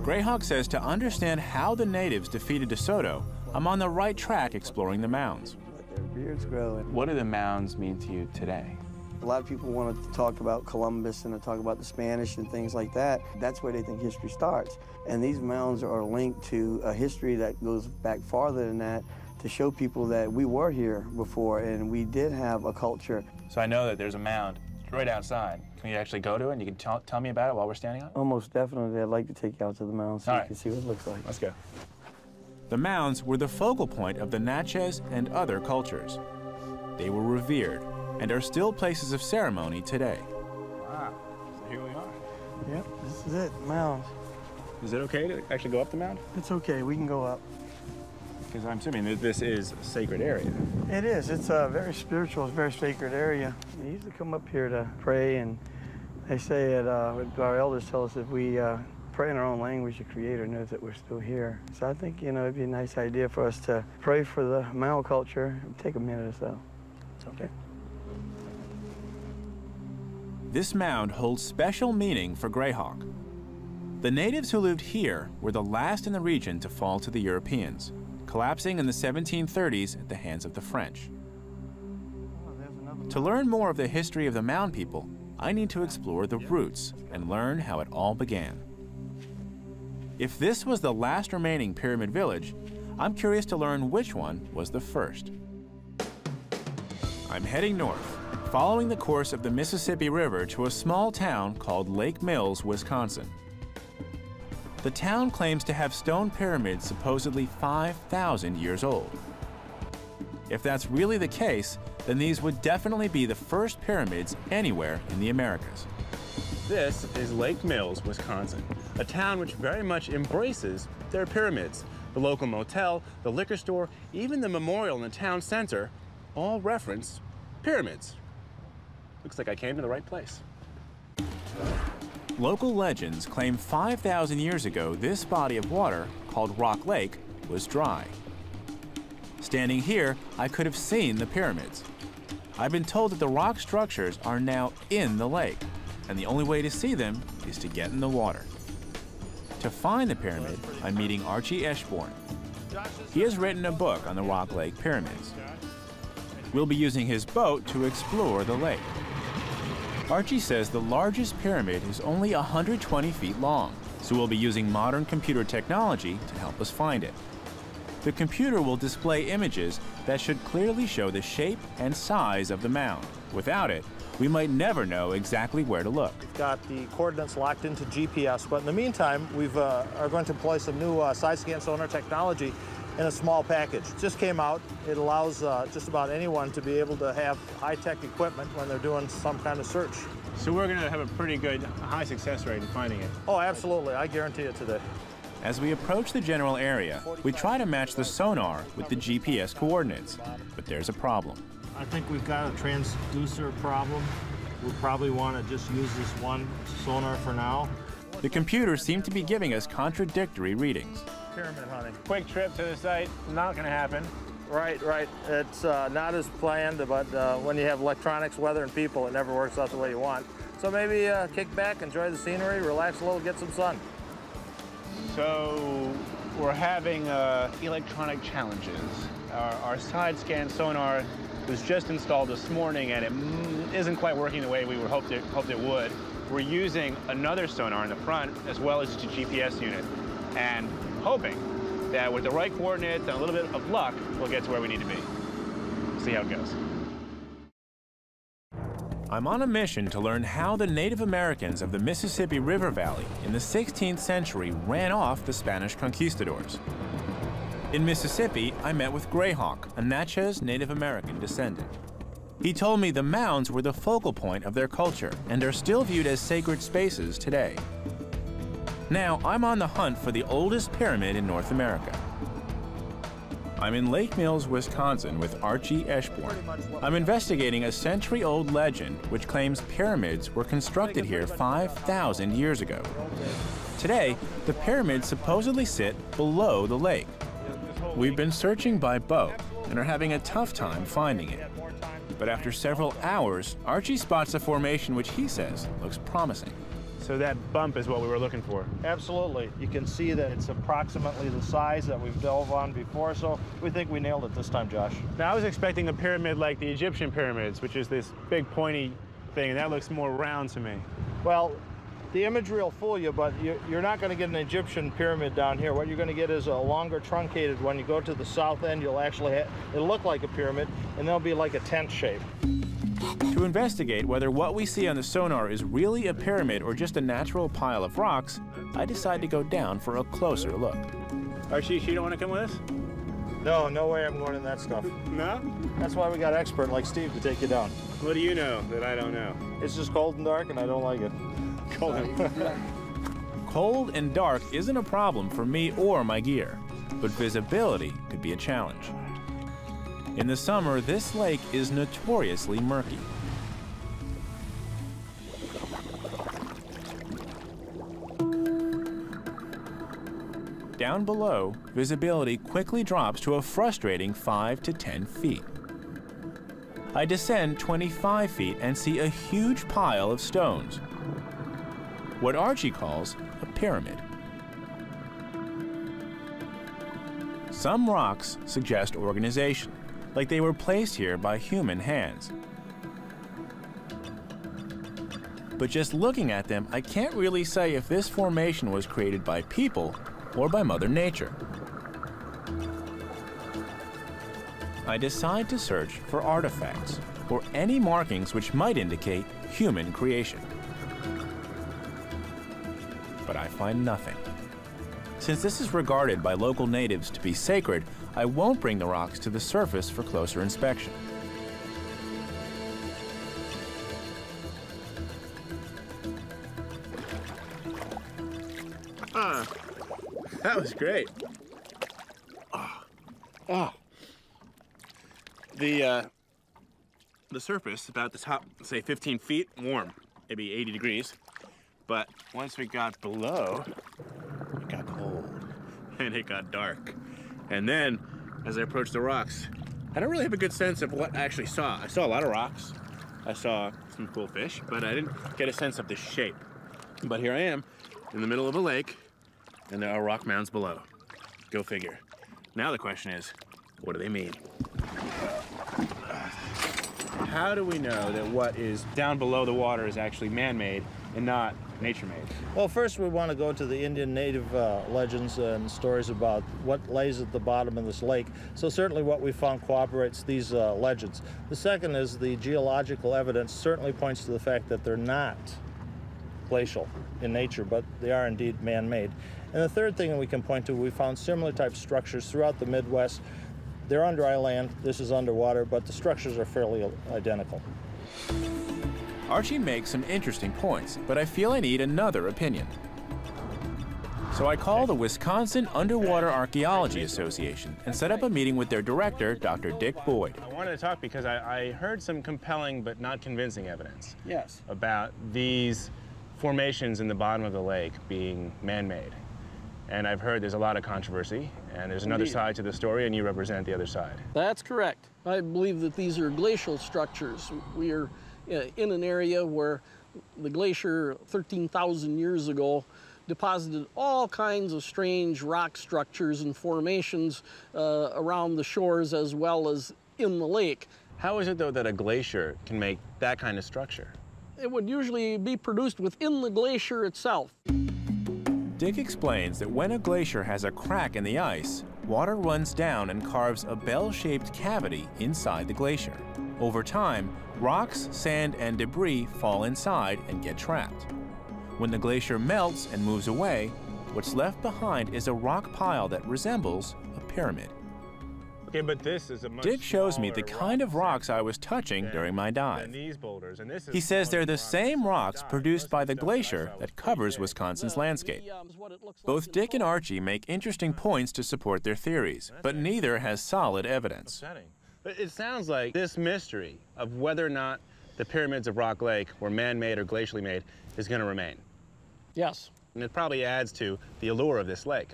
Greyhawk says to understand how the natives defeated De Soto, I'm on the right track exploring the mounds. Let their beards grow. What do the mounds mean to you today? A lot of people want to talk about Columbus and to talk about the Spanish and things like that. That's where they think history starts. And these mounds are linked to a history that goes back farther than that to show people that we were here before and we did have a culture. So I know that there's a mound right outside. Can you actually go to it and you can t tell me about it while we're standing on it? Almost definitely. I'd like to take you out to the mound so All you right. can see what it looks like. Let's go. The mounds were the focal point of the Natchez and other cultures. They were revered and are still places of ceremony today. Wow, so here we are. Yep, this is it, mound. Is it okay to actually go up the mound? It's okay, we can go up. Because I'm assuming that this is a sacred area. It is, it's a very spiritual, it's a very sacred area. They used to come up here to pray, and they say that uh, our elders tell us that we uh, pray in our own language, the Creator knows that we're still here. So I think, you know, it'd be a nice idea for us to pray for the Mao culture. It'll take a minute or so. It's okay. This mound holds special meaning for Greyhawk. The natives who lived here were the last in the region to fall to the Europeans, collapsing in the seventeen thirties at the hands of the French. Oh, to learn more of the history of the mound people, I need to explore the yeah. roots and learn how it all began. If this was the last remaining pyramid village, I'm curious to learn which one was the first. I'm heading north, following the course of the Mississippi River to a small town called Lake Mills, Wisconsin. The town claims to have stone pyramids supposedly five thousand years old. If that's really the case, then these would definitely be the first pyramids anywhere in the Americas. This is Lake Mills, Wisconsin, a town which very much embraces their pyramids. The local motel, the liquor store, even the memorial in the town center all reference pyramids. Looks like I came to the right place. Local legends claim five thousand years ago this body of water, called Rock Lake, was dry. Standing here, I could have seen the pyramids. I've been told that the rock structures are now in the lake, and the only way to see them is to get in the water. To find the pyramid, I'm meeting Archie Eschborn. He has written a book on the Rock Lake pyramids. We'll be using his boat to explore the lake. Archie says the largest pyramid is only one hundred twenty feet long, so we'll be using modern computer technology to help us find it. The computer will display images that should clearly show the shape and size of the mound. Without it, we might never know exactly where to look. We've got the coordinates locked into G P S, but in the meantime, we uh, are going to employ some new uh, side-scan sonar technology in a small package. It just came out. It allows uh, just about anyone to be able to have high-tech equipment when they're doing some kind of search. So we're going to have a pretty good high success rate in finding it. Oh, absolutely. I guarantee it today. As we approach the general area, we try to match the sonar with the G P S coordinates, but there's a problem. I think we've got a transducer problem. We'll probably want to just use this one sonar for now. The computer seemed to be giving us contradictory readings. Pyramid hunting. Quick trip to the site, not gonna happen. Right, right. It's uh, not as planned, but uh, when you have electronics, weather, and people, it never works out the way you want. So maybe uh, kick back, enjoy the scenery, relax a little, get some sun. So we're having uh, electronic challenges. Our, our side scan sonar was just installed this morning, and it isn't quite working the way we were hoped it, hoped it would. We're using another sonar in the front as well as the G P S unit, and hoping that with the right coordinates and a little bit of luck, we'll get to where we need to be. See how it goes. I'm on a mission to learn how the Native Americans of the Mississippi River Valley in the sixteenth century ran off the Spanish conquistadors. In Mississippi, I met with Greyhawk, a Natchez Native American descendant. He told me the mounds were the focal point of their culture and are still viewed as sacred spaces today. Now I'm on the hunt for the oldest pyramid in North America. I'm in Lake Mills, Wisconsin with Archie Eschborn. I'm investigating a century-old legend which claims pyramids were constructed here five thousand years ago. Today, the pyramids supposedly sit below the lake. We've been searching by boat and are having a tough time finding it. But after several hours, Archie spots a formation which he says looks promising. So that bump is what we were looking for. Absolutely. You can see that it's approximately the size that we've delved on before, so we think we nailed it this time, Josh. Now, I was expecting a pyramid like the Egyptian pyramids, which is this big pointy thing, and that looks more round to me. Well, the imagery will fool you, but you're not going to get an Egyptian pyramid down here. What you're going to get is a longer truncated one. You go to the south end, you'll actually have, it'll look like a pyramid, and they'll be like a tent shape. To investigate whether what we see on the sonar is really a pyramid or just a natural pile of rocks, I decide to go down for a closer look. Archie, you don't want to come with us? No, no way I'm going in that stuff. No? That's why we got an expert like Steve to take you down. What do you know that I don't know? It's just cold and dark, and I don't like it. Cold and Cold and dark isn't a problem for me or my gear, but visibility could be a challenge. In the summer, this lake is notoriously murky. Down below, visibility quickly drops to a frustrating five to ten feet. I descend twenty-five feet and see a huge pile of stones, what Archie calls a pyramid. Some rocks suggest organization, like they were placed here by human hands. But just looking at them, I can't really say if this formation was created by people or by Mother Nature. I decide to search for artifacts or any markings which might indicate human creation. But I find nothing. Since this is regarded by local natives to be sacred, I won't bring the rocks to the surface for closer inspection. Ah, that was great. Ah, ah. The, uh, the surface, about the top, say fifteen feet, warm, maybe eighty degrees. But once we got below, it got cold and it got dark. And then, as I approached the rocks, I don't really have a good sense of what I actually saw. I saw a lot of rocks. I saw some cool fish, but I didn't get a sense of the shape. But here I am, in the middle of a lake, and there are rock mounds below. Go figure. Now the question is, what do they mean? How do we know that what is down below the water is actually man-made and not nature-made? Well, first we want to go to the Indian native uh, legends and stories about what lays at the bottom of this lake. So certainly what we found corroborates these uh, legends. The second is the geological evidence certainly points to the fact that they're not glacial in nature, but they are indeed man-made. And the third thing that we can point to, we found similar type structures throughout the Midwest. They're on dry land, this is underwater, but the structures are fairly identical. Archie makes some interesting points, but I feel I need another opinion. So I call the Wisconsin Underwater Archaeology Association and set up a meeting with their director, Doctor Dick Boyd. I wanted to talk because I, I heard some compelling but not convincing evidence. Yes. About these formations in the bottom of the lake being man-made. And I've heard there's a lot of controversy, and there's another Indeed. side to the story, and you represent the other side. That's correct. I believe that these are glacial structures. We are in an area where the glacier thirteen thousand years ago deposited all kinds of strange rock structures and formations uh, around the shores as well as in the lake. How is it, though, that a glacier can make that kind of structure? It would usually be produced within the glacier itself. Dick explains that when a glacier has a crack in the ice, water runs down and carves a bell-shaped cavity inside the glacier. Over time, rocks, sand, and debris fall inside and get trapped. When the glacier melts and moves away, what's left behind is a rock pile that resembles a pyramid. Okay, but this is a much Dick shows me the kind of rocks I was touching during my dive. These boulders, and this is he says they're the same rocks produced by the glacier that covers Wisconsin's landscape. Both Dick and Archie make interesting points to support their theories, but neither has solid evidence. It sounds like this mystery of whether or not the pyramids of Rock Lake were man-made or glacially made is going to remain. Yes. And it probably adds to the allure of this lake.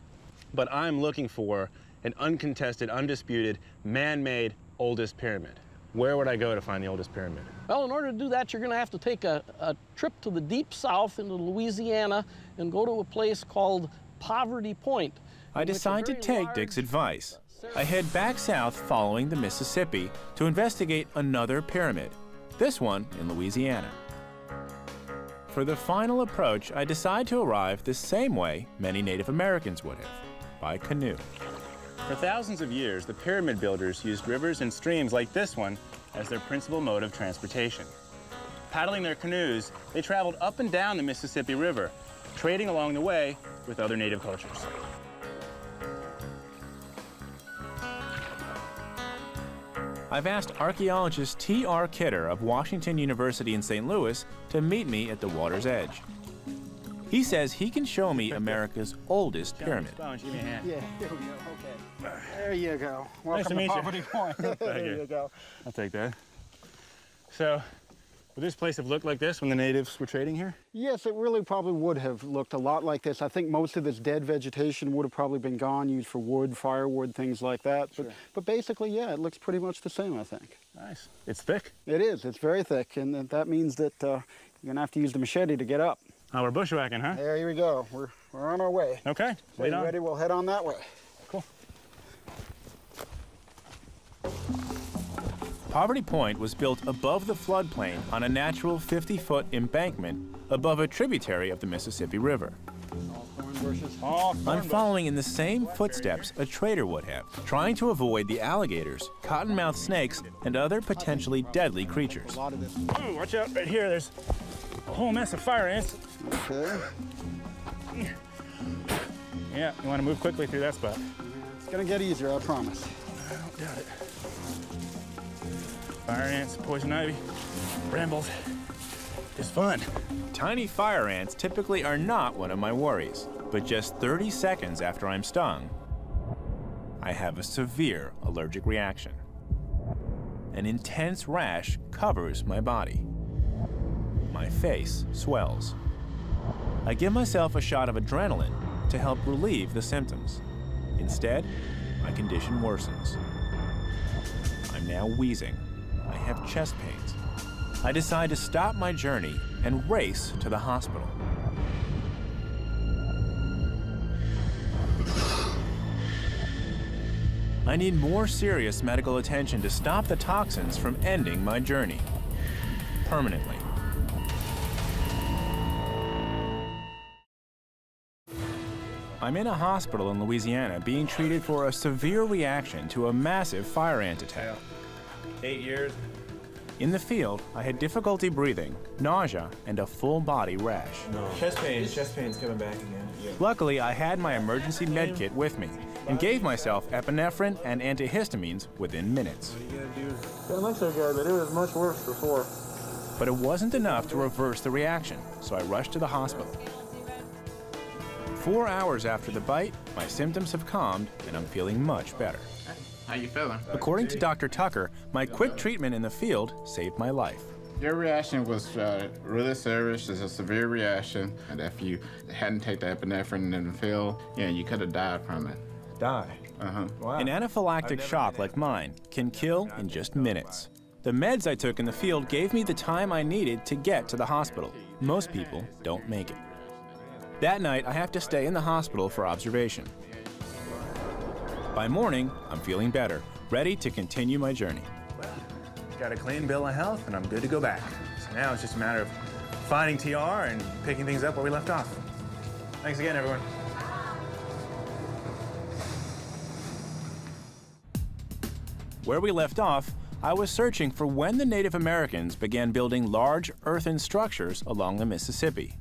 But I'm looking for an uncontested, undisputed, man-made oldest pyramid. Where would I go to find the oldest pyramid? Well, in order to do that, you're going to have to take a, a trip to the deep south into Louisiana and go to a place called Poverty Point. I decide to take Dick's advice. I head back south following the Mississippi to investigate another pyramid, this one in Louisiana. For the final approach, I decide to arrive the same way many Native Americans would have, by canoe. For thousands of years, the pyramid builders used rivers and streams like this one as their principal mode of transportation. Paddling their canoes, they traveled up and down the Mississippi River, trading along the way with other native cultures. I've asked archaeologist T. R. Kidder of Washington University in Saint Louis to meet me at the water's edge. He says he can show me America's oldest pyramid. Sponge, give me a hand. Yeah, there we go, okay. There you go. Welcome nice to, to Poverty Point. There you. you go. I'll take that. So, would this place have looked like this when the natives were trading here? Yes, it really probably would have looked a lot like this. I think most of this dead vegetation would have probably been gone, used for wood, firewood, things like that. Sure. But, but basically, yeah, it looks pretty much the same, I think. Nice. It's thick. It is. It's very thick, and that means that uh, you're going to have to use the machete to get up. Oh, we're bushwhacking, huh? There we go. We're, we're on our way. Okay. So you ready? We'll head on that way. Cool. Poverty Point was built above the floodplain on a natural fifty-foot embankment above a tributary of the Mississippi River. I'm following in the same footsteps a trader would have, trying to avoid the alligators, cottonmouth snakes, and other potentially deadly creatures. Ooh, watch out, right here, there's a whole mess of fire ants. Okay. Yeah, you want to move quickly through that spot. It's going to get easier, I promise. I don't doubt it. Fire ants, poison ivy, brambles. It's fun. Tiny fire ants typically are not one of my worries, but just thirty seconds after I'm stung, I have a severe allergic reaction. An intense rash covers my body. My face swells. I give myself a shot of adrenaline to help relieve the symptoms. Instead, my condition worsens. I'm now wheezing. I have chest pains. I decide to stop my journey and race to the hospital. I need more serious medical attention to stop the toxins from ending my journey permanently. I'm in a hospital in Louisiana being treated for a severe reaction to a massive fire ant attack. Eight years. In the field, I had difficulty breathing, nausea, and a full-body rash. No. Chest pains. Chest pains coming back again. Yeah. Luckily, I had my emergency med kit with me and gave myself epinephrine and antihistamines within minutes. What are you gonna do? That looks okay, but it was much worse before. But it wasn't enough to reverse the reaction, so I rushed to the hospital. Four hours after the bite, my symptoms have calmed, and I'm feeling much better. How you feeling? According to Doctor Tucker, my quick treatment in the field saved my life. Your reaction was uh, really serious. It's a severe reaction. And if you hadn't taken the epinephrine in the field, yeah, you could have died from it. Die? Uh-huh. Wow. An anaphylactic shock like mine can kill in just minutes. The meds I took in the field gave me the time I needed to get to the hospital. Most people don't make it. That night, I have to stay in the hospital for observation. By morning, I'm feeling better, ready to continue my journey. Well, got a clean bill of health, and I'm good to go back. So now it's just a matter of finding T R and picking things up where we left off. Thanks again, everyone. Where we left off, I was searching for when the Native Americans began building large earthen structures along the Mississippi.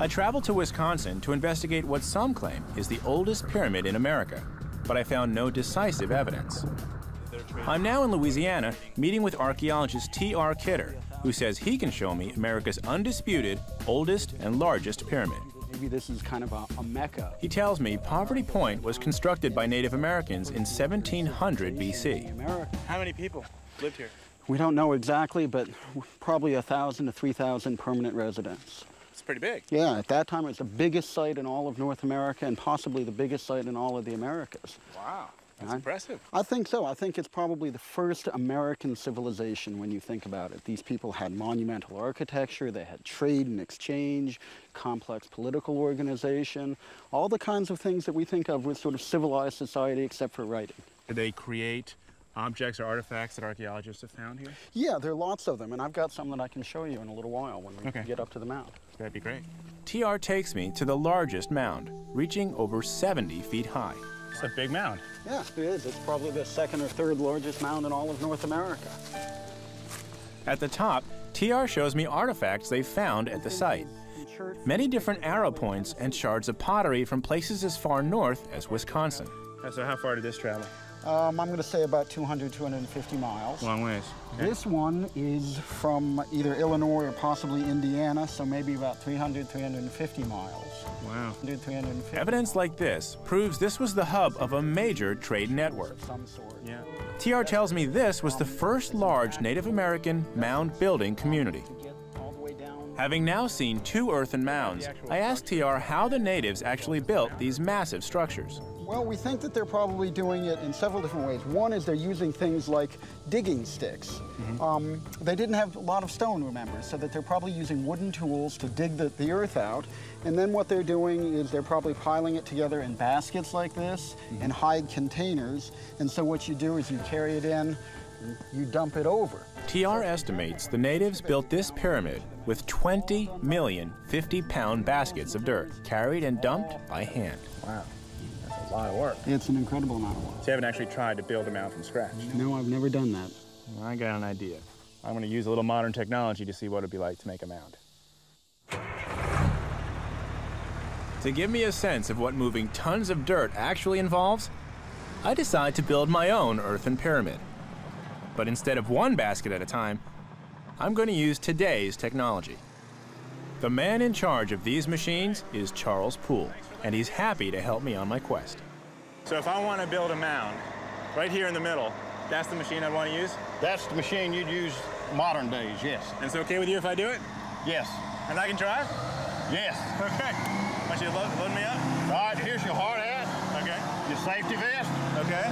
I traveled to Wisconsin to investigate what some claim is the oldest pyramid in America, but I found no decisive evidence. I'm now in Louisiana meeting with archaeologist T R Kidder, who says he can show me America's undisputed oldest and largest pyramid. Maybe this is kind of a, a mecca. He tells me Poverty Point was constructed by Native Americans in seventeen hundred B C. How many people lived here? We don't know exactly, but probably one thousand to three thousand pretty residents. Pretty big. Yeah, at that time it was the biggest site in all of North America and possibly the biggest site in all of the Americas. Wow, that's right? Impressive. I think so. I think it's probably the first American civilization when you think about it. These people had monumental architecture, they had trade and exchange, complex political organization, all the kinds of things that we think of with sort of civilized society except for writing. Did they create objects or artifacts that archaeologists have found here? Yeah, there are lots of them, and I've got some that I can show you in a little while when we okay. get up to the mound. That'd be great. T R takes me to the largest mound, reaching over seventy feet high. It's a big mound. Yeah, it is. It's probably the second or third largest mound in all of North America. At the top, T R shows me artifacts they found at the site. Many different arrow points and shards of pottery from places as far north as Wisconsin. So how far did this travel? Um, I'm going to say about two hundred, two hundred fifty miles. Long ways. Okay. This one is from either Illinois or possibly Indiana, so maybe about three hundred, three hundred fifty miles. Wow. three hundred, three hundred fifty Evidence miles. Like this proves this was the hub of a major trade network. Of some sort. Yeah. T R tells me this was the first large Native American mound building community. Having now seen two earthen mounds, I asked T R how the natives actually built these massive structures. Well, we think that they're probably doing it in several different ways. One is they're using things like digging sticks. Mm-hmm. um, they didn't have a lot of stone, remember, so that they're probably using wooden tools to dig the, the earth out. And then what they're doing is they're probably piling it together in baskets like this, mm-hmm. and hide containers. And so what you do is you carry it in, you dump it over. T R estimates the natives built this pyramid with twenty million fifty pound baskets of dirt carried and dumped by hand. Wow. That's a lot of work. It's an incredible amount of work. So you haven't actually tried to build them out from scratch? No, I've never done that. Well, I got an idea. I'm going to use a little modern technology to see what it'd be like to make a mound. To give me a sense of what moving tons of dirt actually involves, I decide to build my own earthen pyramid. But instead of one basket at a time, I'm going to use today's technology. The man in charge of these machines is Charles Poole, and he's happy to help me on my quest. So if I want to build a mound right here in the middle, that's the machine I'd want to use? That's the machine you'd use modern days, yes. And it's okay with you if I do it? Yes. And I can drive? Yes. Okay. I want you to load, load me up? All right, here's your hard hat. Okay. Your safety vest. Okay.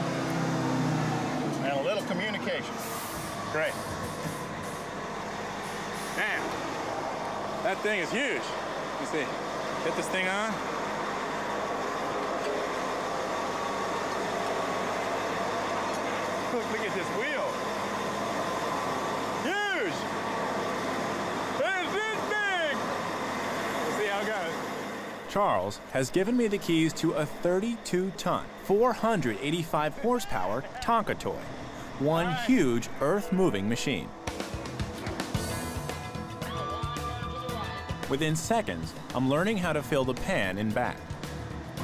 And a little communication. Great. Damn. That thing is huge. Let's see. Hit this thing on. Look, look at this wheel. Huge! It's this big! We'll see how it goes. Charles has given me the keys to a thirty-two ton, four hundred eighty-five horsepower Tonka toy. One huge earth-moving machine. Within seconds, I'm learning how to fill the pan in back.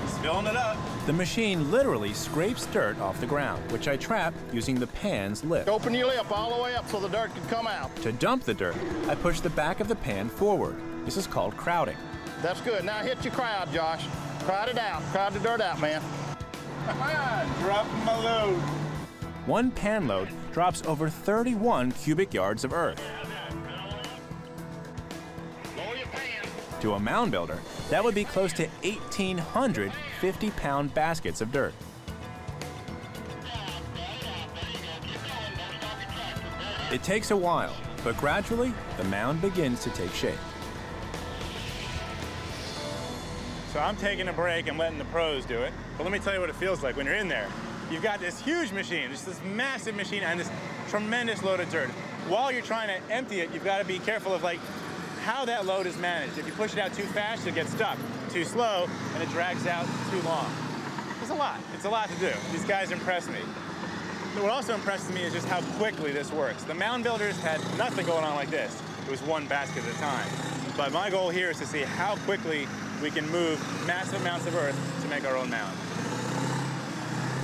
He's filling it up. The machine literally scrapes dirt off the ground, which I trap using the pan's lip. Open your lip all the way up so the dirt can come out. To dump the dirt, I push the back of the pan forward. This is called crowding. That's good. Now hit your crowd, Josh. Crowd it out. Crowd the dirt out, man. Come on, drop my load. One pan load drops over thirty-one cubic yards of earth. To a mound builder, that would be close to eighteen hundred fifty pound baskets of dirt. It takes a while, but gradually the mound begins to take shape. So I'm taking a break and letting the pros do it. But let me tell you what it feels like when you're in there. You've got this huge machine, just this massive machine, and this tremendous load of dirt. While you're trying to empty it, you've got to be careful of, like, how that load is managed. If you push it out too fast, it gets stuck. Too slow, and it drags out too long. It's a lot. It's a lot to do. These guys impress me. What also impresses me is just how quickly this works. The mound builders had nothing going on like this. It was one basket at a time. But my goal here is to see how quickly we can move massive amounts of earth to make our own mound.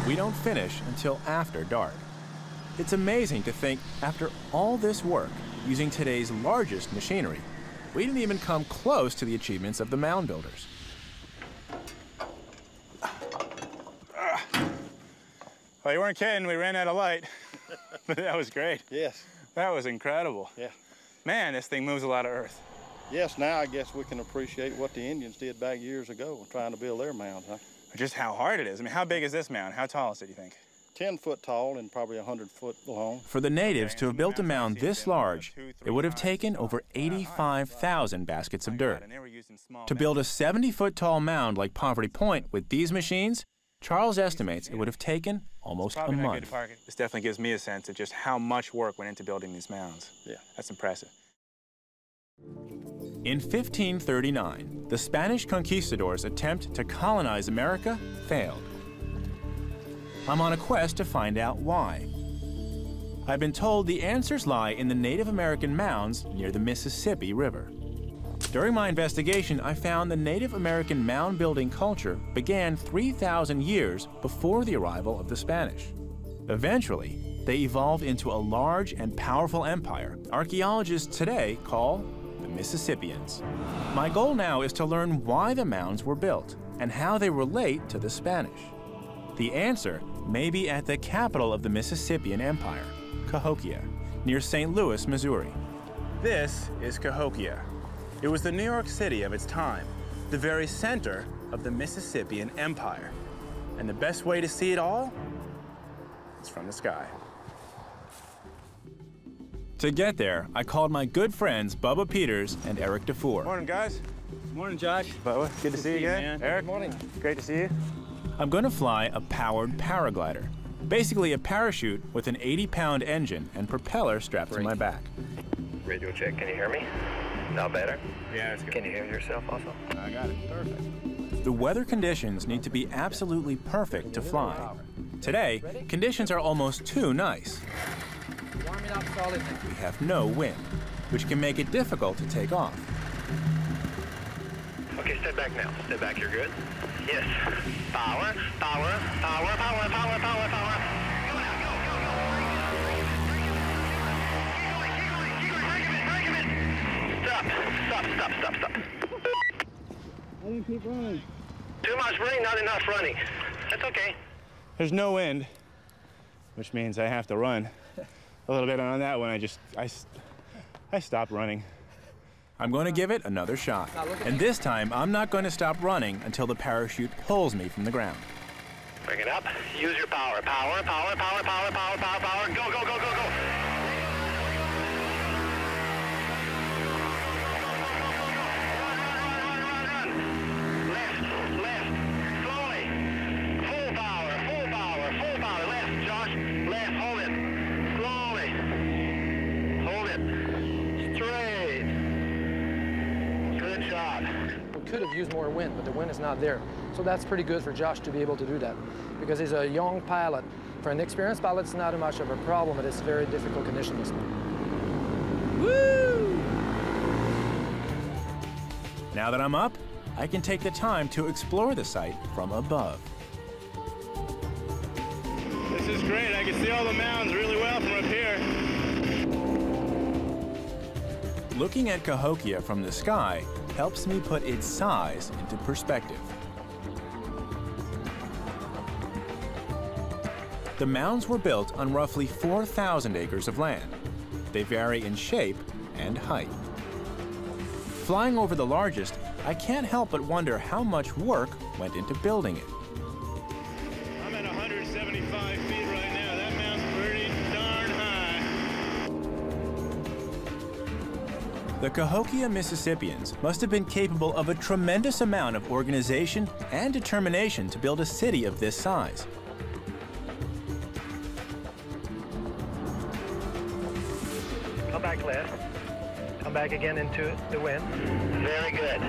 We don't finish until after dark. It's amazing to think, after all this work, using today's largest machinery, we didn't even come close to the achievements of the mound builders. Well, you weren't kidding. We ran out of light. That was great. Yes. That was incredible. Yeah. Man, this thing moves a lot of earth. Yes, now I guess we can appreciate what the Indians did back years ago trying to build their mound, huh? Just how hard it is. I mean, how big is this mound? How tall is it, do you think? ten foot tall and probably one hundred foot long. For the natives to have built a mound this large, it would have taken over eighty-five thousand baskets of dirt. To build a seventy foot tall mound like Poverty Point with these machines, Charles estimates it would have taken almost a month. This definitely gives me a sense of just how much work went into building these mounds. Yeah, that's impressive. In fifteen thirty-nine, the Spanish conquistadors' attempt to colonize America failed. I'm on a quest to find out why. I've been told the answers lie in the Native American mounds near the Mississippi River. During my investigation, I found the Native American mound building culture began three thousand years before the arrival of the Spanish. Eventually, they evolved into a large and powerful empire archaeologists today call the Mississippians. My goal now is to learn why the mounds were built and how they relate to the Spanish. The answer may be at the capital of the Mississippian Empire, Cahokia, near Saint Louis, Missouri. This is Cahokia. It was the New York City of its time, the very center of the Mississippian Empire. And the best way to see it all is from the sky. To get there, I called my good friends Bubba Peters and Eric DeFour. Morning, guys. Morning, Josh. Bubba, good, good to see, see you again. Man. Eric, good morning. Great to see you. I'm going to fly a powered paraglider. Basically a parachute with an eighty pound engine and propeller strapped Break. to my back. Radio check, can you hear me? Now better? Yeah, it's good. Can you hear yourself also? I got it, perfect. The weather conditions need to be absolutely perfect to fly. Today, conditions are almost too nice. We have no wind, which can make it difficult to take off. Okay, step back now. Step back, you're good. Yes. Power, power, power, power, power, power, power. Go now, go, go, go. Keep going, keep going, keep going. Break him in, break him in. Stop, stop, stop, stop, stop. I didn't keep running. Too much running, not enough running. That's okay. There's no wind, which means I have to run a little bit. On that one, I just, I, I stopped running. I'm going to give it another shot. And this time, I'm not going to stop running until the parachute pulls me from the ground. Bring it up. Use your power. Power, power, power, power, power, power, power. Go, go, go, go, go. Run, run, run, run, run. Left, left. Slowly. Full power, full power, full power. Left, Josh. Left. Hold it. Slowly. Hold it. Straight. Good job. We could have used more wind, but the wind is not there. So that's pretty good for Josh to be able to do that, because he's a young pilot. For an experienced pilot, it's not much of a problem, but it's very difficult conditions. Woo! Now that I'm up, I can take the time to explore the site from above. This is great. I can see all the mounds really well from up here. Looking at Cahokia from the sky helps me put its size into perspective. The mounds were built on roughly four thousand acres of land. They vary in shape and height. Flying over the largest, I can't help but wonder how much work went into building it. I'm at one hundred seventy-five feet right now. That mound's pretty darn high. The Cahokia Mississippians must have been capable of a tremendous amount of organization and determination to build a city of this size. Come back left. Come back again into the wind. Very good.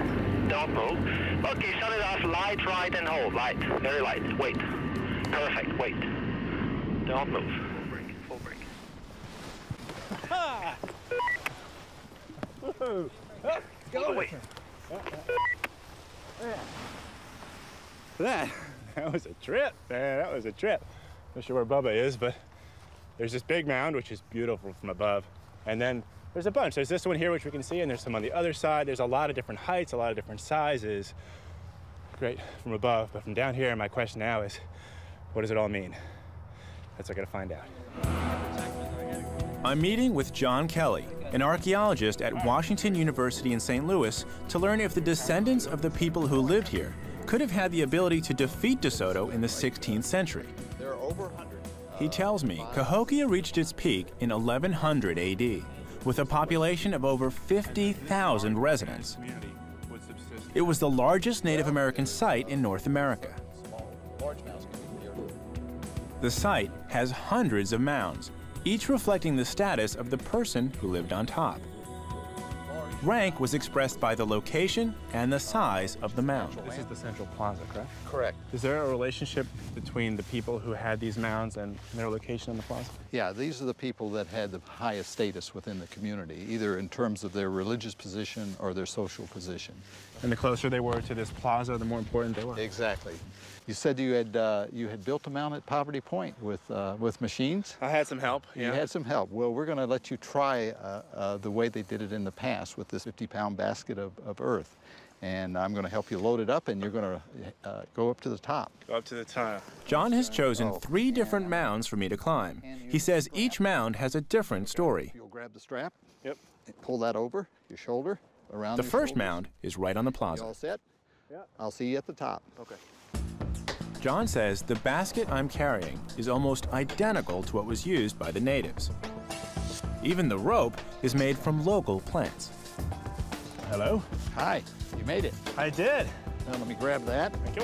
Don't move. Okay, shut it off. Light, right, and hold. Light. Very light. Wait. Perfect. Wait. Don't move. Full break. Full break. Ha! Woo! Oh, go away. That, that was a trip, man. That was a trip. Not sure where Bubba is, but there's this big mound, which is beautiful from above. And then there's a bunch. There's this one here, which we can see, and there's some on the other side. There's a lot of different heights, a lot of different sizes. Great from above, but from down here, my question now is, what does it all mean? That's what I gotta find out. I'm meeting with John Kelly, an archaeologist at Washington University in Saint Louis, to learn if the descendants of the people who lived here could have had the ability to defeat De Soto in the sixteenth century. There are over one hundred. He tells me Cahokia reached its peak in eleven hundred A D with a population of over fifty thousand residents. It was the largest Native American site in North America. The site has hundreds of mounds, each reflecting the status of the person who lived on top. Rank was expressed by the location and the size of the mound. This is the central plaza, correct? Correct. Is there a relationship between the people who had these mounds and their location on the plaza? Yeah, these are the people that had the highest status within the community, either in terms of their religious position or their social position. And the closer they were to this plaza, the more important they were. Exactly. You said you had uh, you had built a mound at Poverty Point with uh, with machines. I had some help. Yeah. You had some help. Well, we're going to let you try uh, uh, the way they did it in the past with this fifty pound basket of, of earth, and I'm going to help you load it up, and you're going to uh, go up to the top. Go up to the top. John has chosen oh, three different mounds for me to climb. He says each mound has a different story. You'll grab the strap. Yep. And pull that over your shoulder around. The first shoulders. Mound is right on the plaza. You all set? Yeah. I'll see you at the top. Okay. John says the basket I'm carrying is almost identical to what was used by the natives. Even the rope is made from local plants. Hello. Hi. You made it. I did. Now let me grab that. Thank you.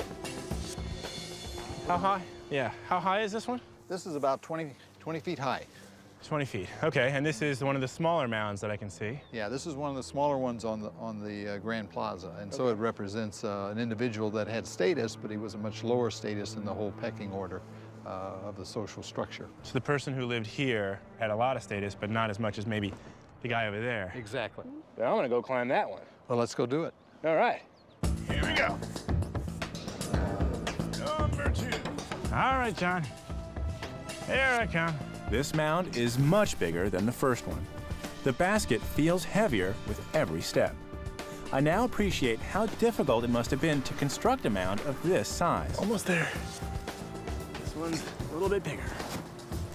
How high? Yeah. How high is this one? This is about twenty, twenty feet high. twenty feet, okay. And this is one of the smaller mounds that I can see. Yeah, this is one of the smaller ones on the, on the uh, Grand Plaza. And okay. So it represents uh, an individual that had status, but he was a much lower status in the whole pecking order uh, of the social structure. So the person who lived here had a lot of status, but not as much as maybe the guy over there. Exactly. Well, I'm gonna go climb that one. Well, let's go do it. All right. Here we go. Number two. All right, John. Here I come. This mound is much bigger than the first one. The basket feels heavier with every step. I now appreciate how difficult it must have been to construct a mound of this size. Almost there. This one's a little bit bigger.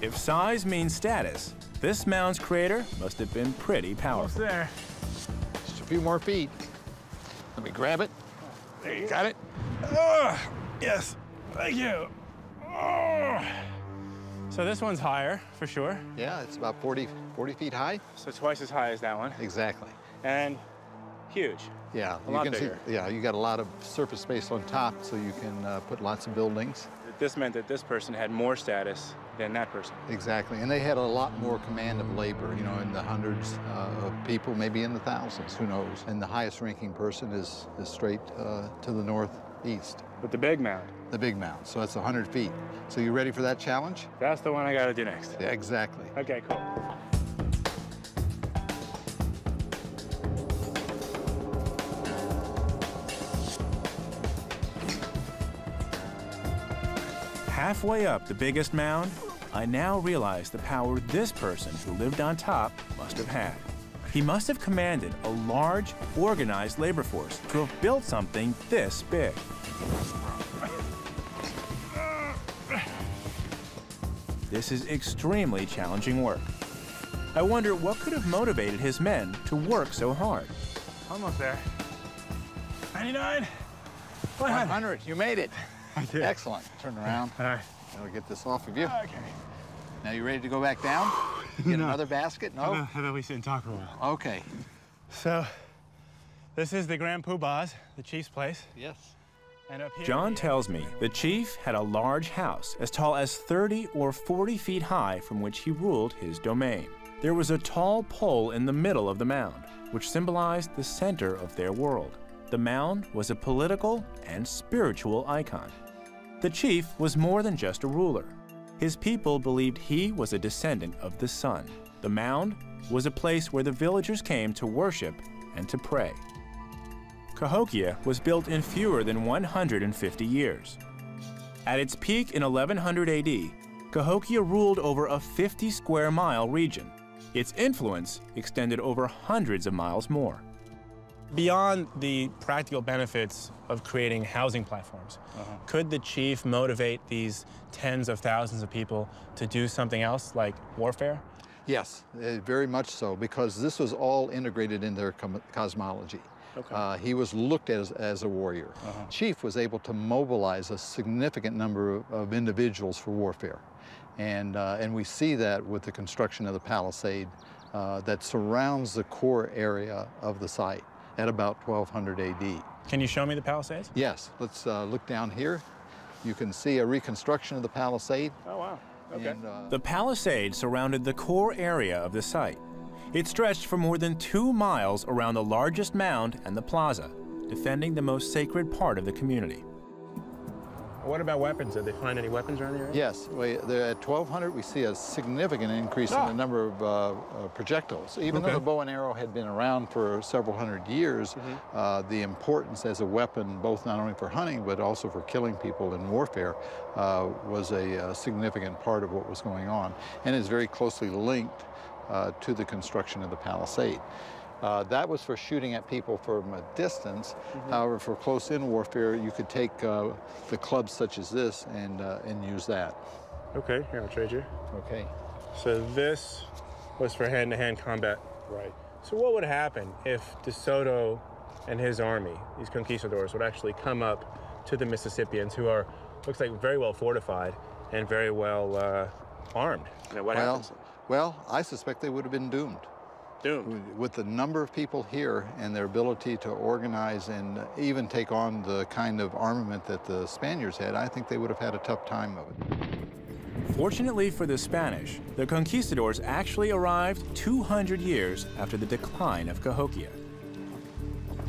If size means status, this mound's crater must have been pretty powerful. Almost there. Just a few more feet. Let me grab it. There you got it. Oh, yes, thank you. Oh. So this one's higher, for sure. Yeah, it's about forty, forty feet high. So twice as high as that one. Exactly. And huge. Yeah. A lot bigger. See, yeah, you got a lot of surface space on top, so you can uh, put lots of buildings. This meant that this person had more status than that person. Exactly, and they had a lot more command of labor, you know, in the hundreds uh, of people, maybe in the thousands, who knows. And the highest ranking person is, is straight uh, to the northeast. But the big mound. The big mound, so that's one hundred feet. So you ready for that challenge? That's the one I gotta do next. Yeah, exactly. Okay, cool. Halfway up the biggest mound, I now realize the power this person who lived on top must have had. He must have commanded a large, organized labor force to have built something this big. This is extremely challenging work. I wonder what could have motivated his men to work so hard. Almost there. ninety-nine. one hundred. one hundred. You made it. I did. Excellent. Turn around. All right. Now we'll get this off of you. Okay. Now you ready to go back down? Get no. another basket? No? How about we sit and talk for a while? Okay. So this is the Grand Poobah's, the chief's place. Yes. And up here, John tells me the chief had a large house as tall as thirty or forty feet high from which he ruled his domain. There was a tall pole in the middle of the mound, which symbolized the center of their world. The mound was a political and spiritual icon. The chief was more than just a ruler. His people believed he was a descendant of the sun. The mound was a place where the villagers came to worship and to pray. Cahokia was built in fewer than one hundred fifty years. At its peak in eleven hundred A D, Cahokia ruled over a fifty square mile region. Its influence extended over hundreds of miles more. Beyond the practical benefits of creating housing platforms, uh-huh. could the chief motivate these tens of thousands of people to do something else, like warfare? Yes, very much so, because this was all integrated in their cosmology. Okay. Uh, he was looked at as, as a warrior. Uh-huh. Chief was able to mobilize a significant number of, of individuals for warfare. And, uh, and we see that with the construction of the palisade uh, that surrounds the core area of the site at about twelve hundred A D. Can you show me the palisades? Yes, let's uh, look down here. You can see a reconstruction of the palisade. Oh, wow, okay. And, uh... the palisade surrounded the core area of the site. It stretched for more than two miles around the largest mound and the plaza, defending the most sacred part of the community. What about weapons? Did they find any weapons around the area? Yes. We, there, at twelve hundred, we see a significant increase oh. in the number of uh, projectiles. Even okay. though the bow and arrow had been around for several hundred years, mm-hmm. uh, the importance as a weapon, both not only for hunting, but also for killing people in warfare, uh, was a, a significant part of what was going on, and is very closely linked uh, to the construction of the palisade. Uh, that was for shooting at people from a distance. Mm-hmm. However, for close-in warfare, you could take uh, the clubs such as this and, uh, and use that. Okay, here, I'll trade you. Okay. So this was for hand-to-hand combat. Right. So what would happen if De Soto and his army, these conquistadors, would actually come up to the Mississippians, who are, looks like, very well fortified and very well uh, armed? You know, what well, happens? Well, I suspect they would have been doomed. Doomed. With the number of people here and their ability to organize and even take on the kind of armament that the Spaniards had, I think they would have had a tough time of it. Fortunately for the Spanish, the conquistadors actually arrived two hundred years after the decline of Cahokia.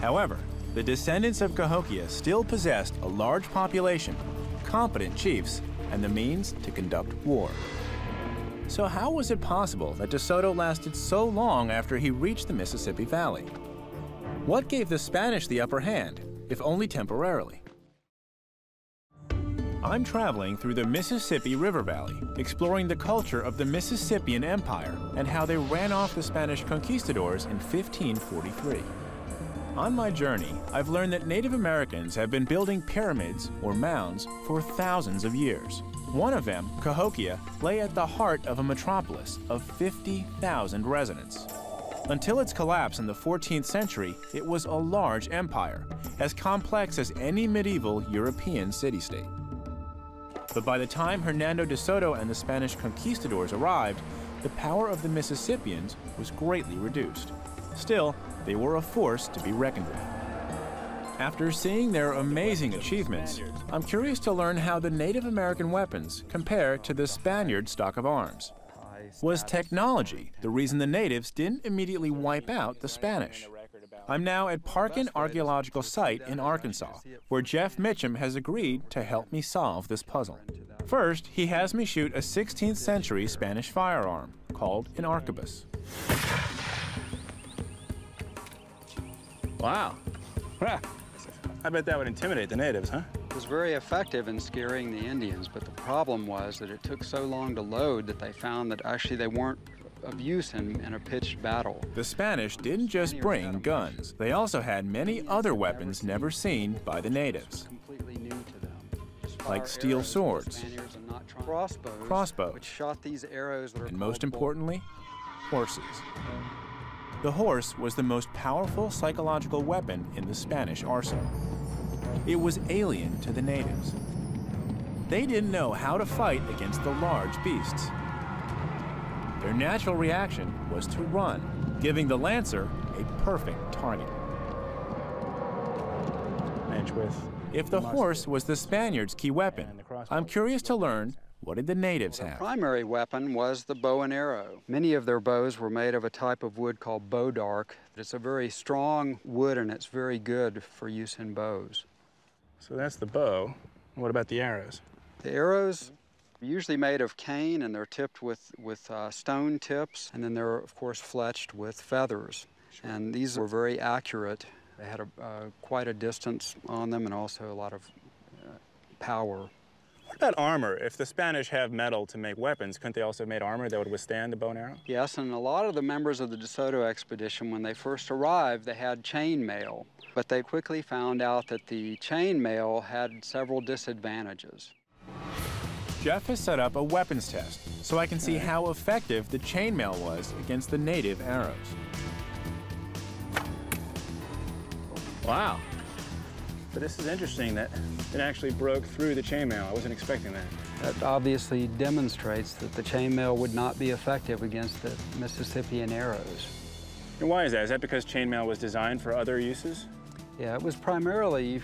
However, the descendants of Cahokia still possessed a large population, competent chiefs, and the means to conduct war. So how was it possible that De Soto lasted so long after he reached the Mississippi Valley? What gave the Spanish the upper hand, if only temporarily? I'm traveling through the Mississippi River Valley, exploring the culture of the Mississippian Empire and how they ran off the Spanish conquistadors in fifteen forty-three. On my journey, I've learned that Native Americans have been building pyramids, or mounds, for thousands of years. One of them, Cahokia, lay at the heart of a metropolis of fifty thousand residents. Until its collapse in the fourteenth century, it was a large empire, as complex as any medieval European city-state. But by the time Hernando de Soto and the Spanish conquistadors arrived, the power of the Mississippians was greatly reduced. Still, they were a force to be reckoned with. After seeing their amazing achievements, I'm curious to learn how the Native American weapons compare to the Spaniard stock of arms. Was technology the reason the natives didn't immediately wipe out the Spanish? I'm now at Parkin Archaeological Site in Arkansas, where Jeff Mitchum has agreed to help me solve this puzzle. First, he has me shoot a sixteenth century Spanish firearm called an arquebus. Wow. I bet that would intimidate the natives, huh? It was very effective in scaring the Indians, but the problem was that it took so long to load that they found that actually they weren't of use in, in a pitched battle. The Spanish didn't just bring guns. They also had many other weapons never seen by the natives, like steel swords, crossbows, and most importantly, horses. The horse was the most powerful psychological weapon in the Spanish arsenal. It was alien to the natives. They didn't know how to fight against the large beasts. Their natural reaction was to run, giving the lancer a perfect target. If the horse was the Spaniards' key weapon, I'm curious to learn, what did the natives have? Their primary weapon was the bow and arrow. Many of their bows were made of a type of wood called bowdark. It's a very strong wood, and it's very good for use in bows. So that's the bow. What about the arrows? The arrows are usually made of cane, and they're tipped with, with uh, stone tips, and then they're, of course, fletched with feathers. Sure. And these were very accurate. They had a, uh, quite a distance on them and also a lot of uh, power. What about armor? If the Spanish have metal to make weapons, couldn't they also have made armor that would withstand the bow and arrow? Yes, and a lot of the members of the De Soto expedition, when they first arrived, they had chain mail. But they quickly found out that the chain mail had several disadvantages. Jeff has set up a weapons test so I can see how effective the chain mail was against the native arrows. Wow. But this is interesting that it actually broke through the chainmail. I wasn't expecting that. That obviously demonstrates that the chainmail would not be effective against the Mississippian arrows. And why is that? Is that because chainmail was designed for other uses? Yeah, it was primarily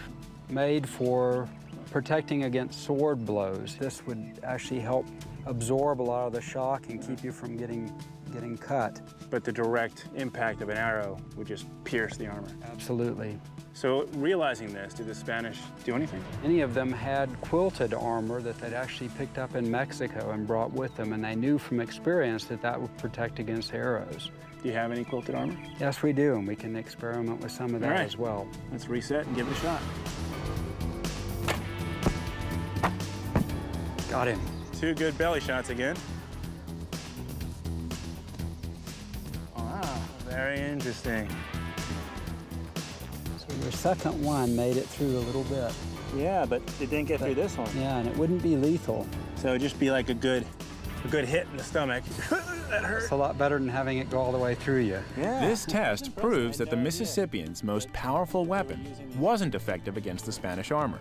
made for protecting against sword blows. This would actually help absorb a lot of the shock and keep you from getting getting cut. But the direct impact of an arrow would just pierce the armor. Absolutely. So realizing this, did the Spanish do anything? Many of them had quilted armor that they'd actually picked up in Mexico and brought with them, and they knew from experience that that would protect against arrows. Do you have any quilted armor? Yes, we do, and we can experiment with some of that as well. Let's reset and give it a shot. Got him. Two good belly shots again. Wow, very interesting. Your second one made it through a little bit. Yeah, but it didn't get but, through this one. Yeah, and it wouldn't be lethal. So it'd just be like a good, a good hit in the stomach. That hurt. It's a lot better than having it go all the way through you. Yeah. This test proves that the Mississippians' most powerful weapon wasn't effective against the Spanish armor,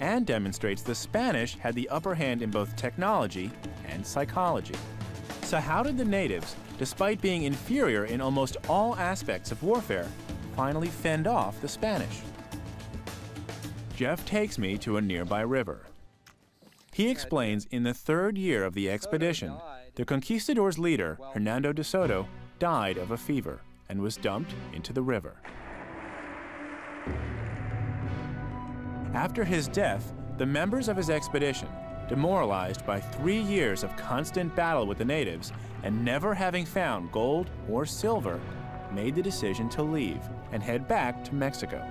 and demonstrates the Spanish had the upper hand in both technology and psychology. So how did the natives, despite being inferior in almost all aspects of warfare, finally fend off the Spanish? Jeff takes me to a nearby river. He explains in the third year of the expedition, the conquistadors' leader, Hernando de Soto, died of a fever and was dumped into the river. After his death, the members of his expedition, demoralized by three years of constant battle with the natives and never having found gold or silver, made the decision to leave and head back to Mexico.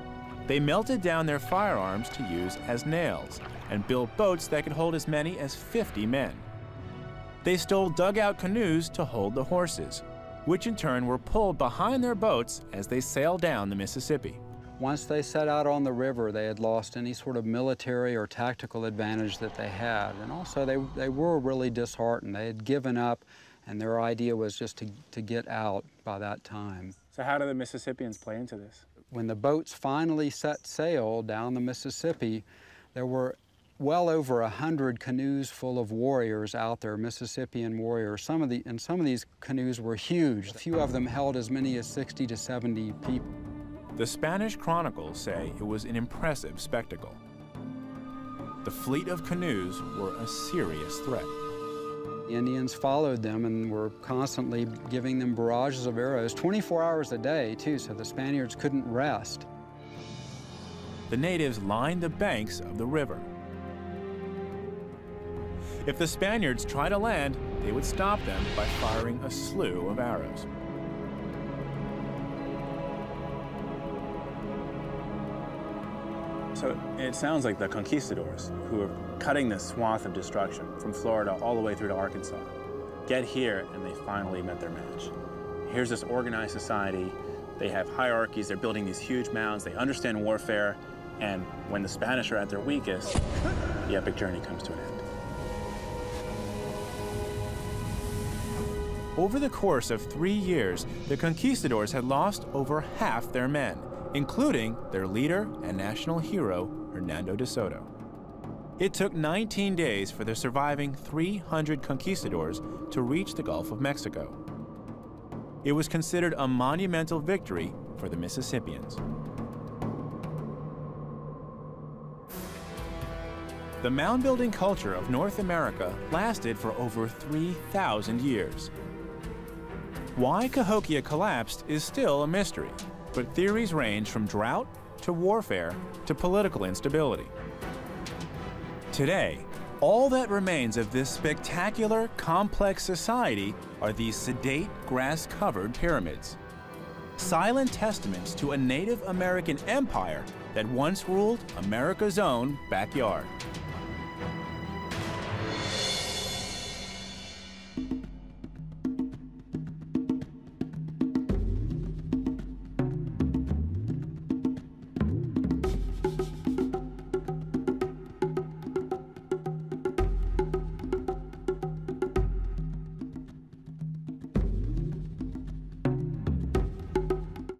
They melted down their firearms to use as nails and built boats that could hold as many as fifty men. They stole dugout canoes to hold the horses, which in turn were pulled behind their boats as they sailed down the Mississippi. Once they set out on the river, they had lost any sort of military or tactical advantage that they had. And also, they, they were really disheartened. They had given up, and their idea was just to, to get out by that time. So how do the Mississippians play into this? When the boats finally set sail down the Mississippi, there were well over a hundred canoes full of warriors out there, Mississippian warriors. Some of the, and some of these canoes were huge. A few of them held as many as sixty to seventy people. The Spanish chronicles say it was an impressive spectacle. The fleet of canoes were a serious threat. The Indians followed them and were constantly giving them barrages of arrows, twenty-four hours a day, too, so the Spaniards couldn't rest. The natives lined the banks of the river. If the Spaniards tried to land, they would stop them by firing a slew of arrows. So it sounds like the conquistadors, who are cutting this swath of destruction from Florida all the way through to Arkansas, get here and they finally met their match. Here's this organized society. They have hierarchies. They're building these huge mounds. They understand warfare. And when the Spanish are at their weakest, the epic journey comes to an end. Over the course of three years, the conquistadors had lost over half their men, including their leader and national hero, Hernando de Soto. It took nineteen days for the surviving three hundred conquistadors to reach the Gulf of Mexico. It was considered a monumental victory for the Mississippians. The mound-building culture of North America lasted for over three thousand years. Why Cahokia collapsed is still a mystery, but theories range from drought to warfare to political instability. Today, all that remains of this spectacular, complex society are these sedate, grass-covered pyramids, silent testaments to a Native American empire that once ruled America's own backyard.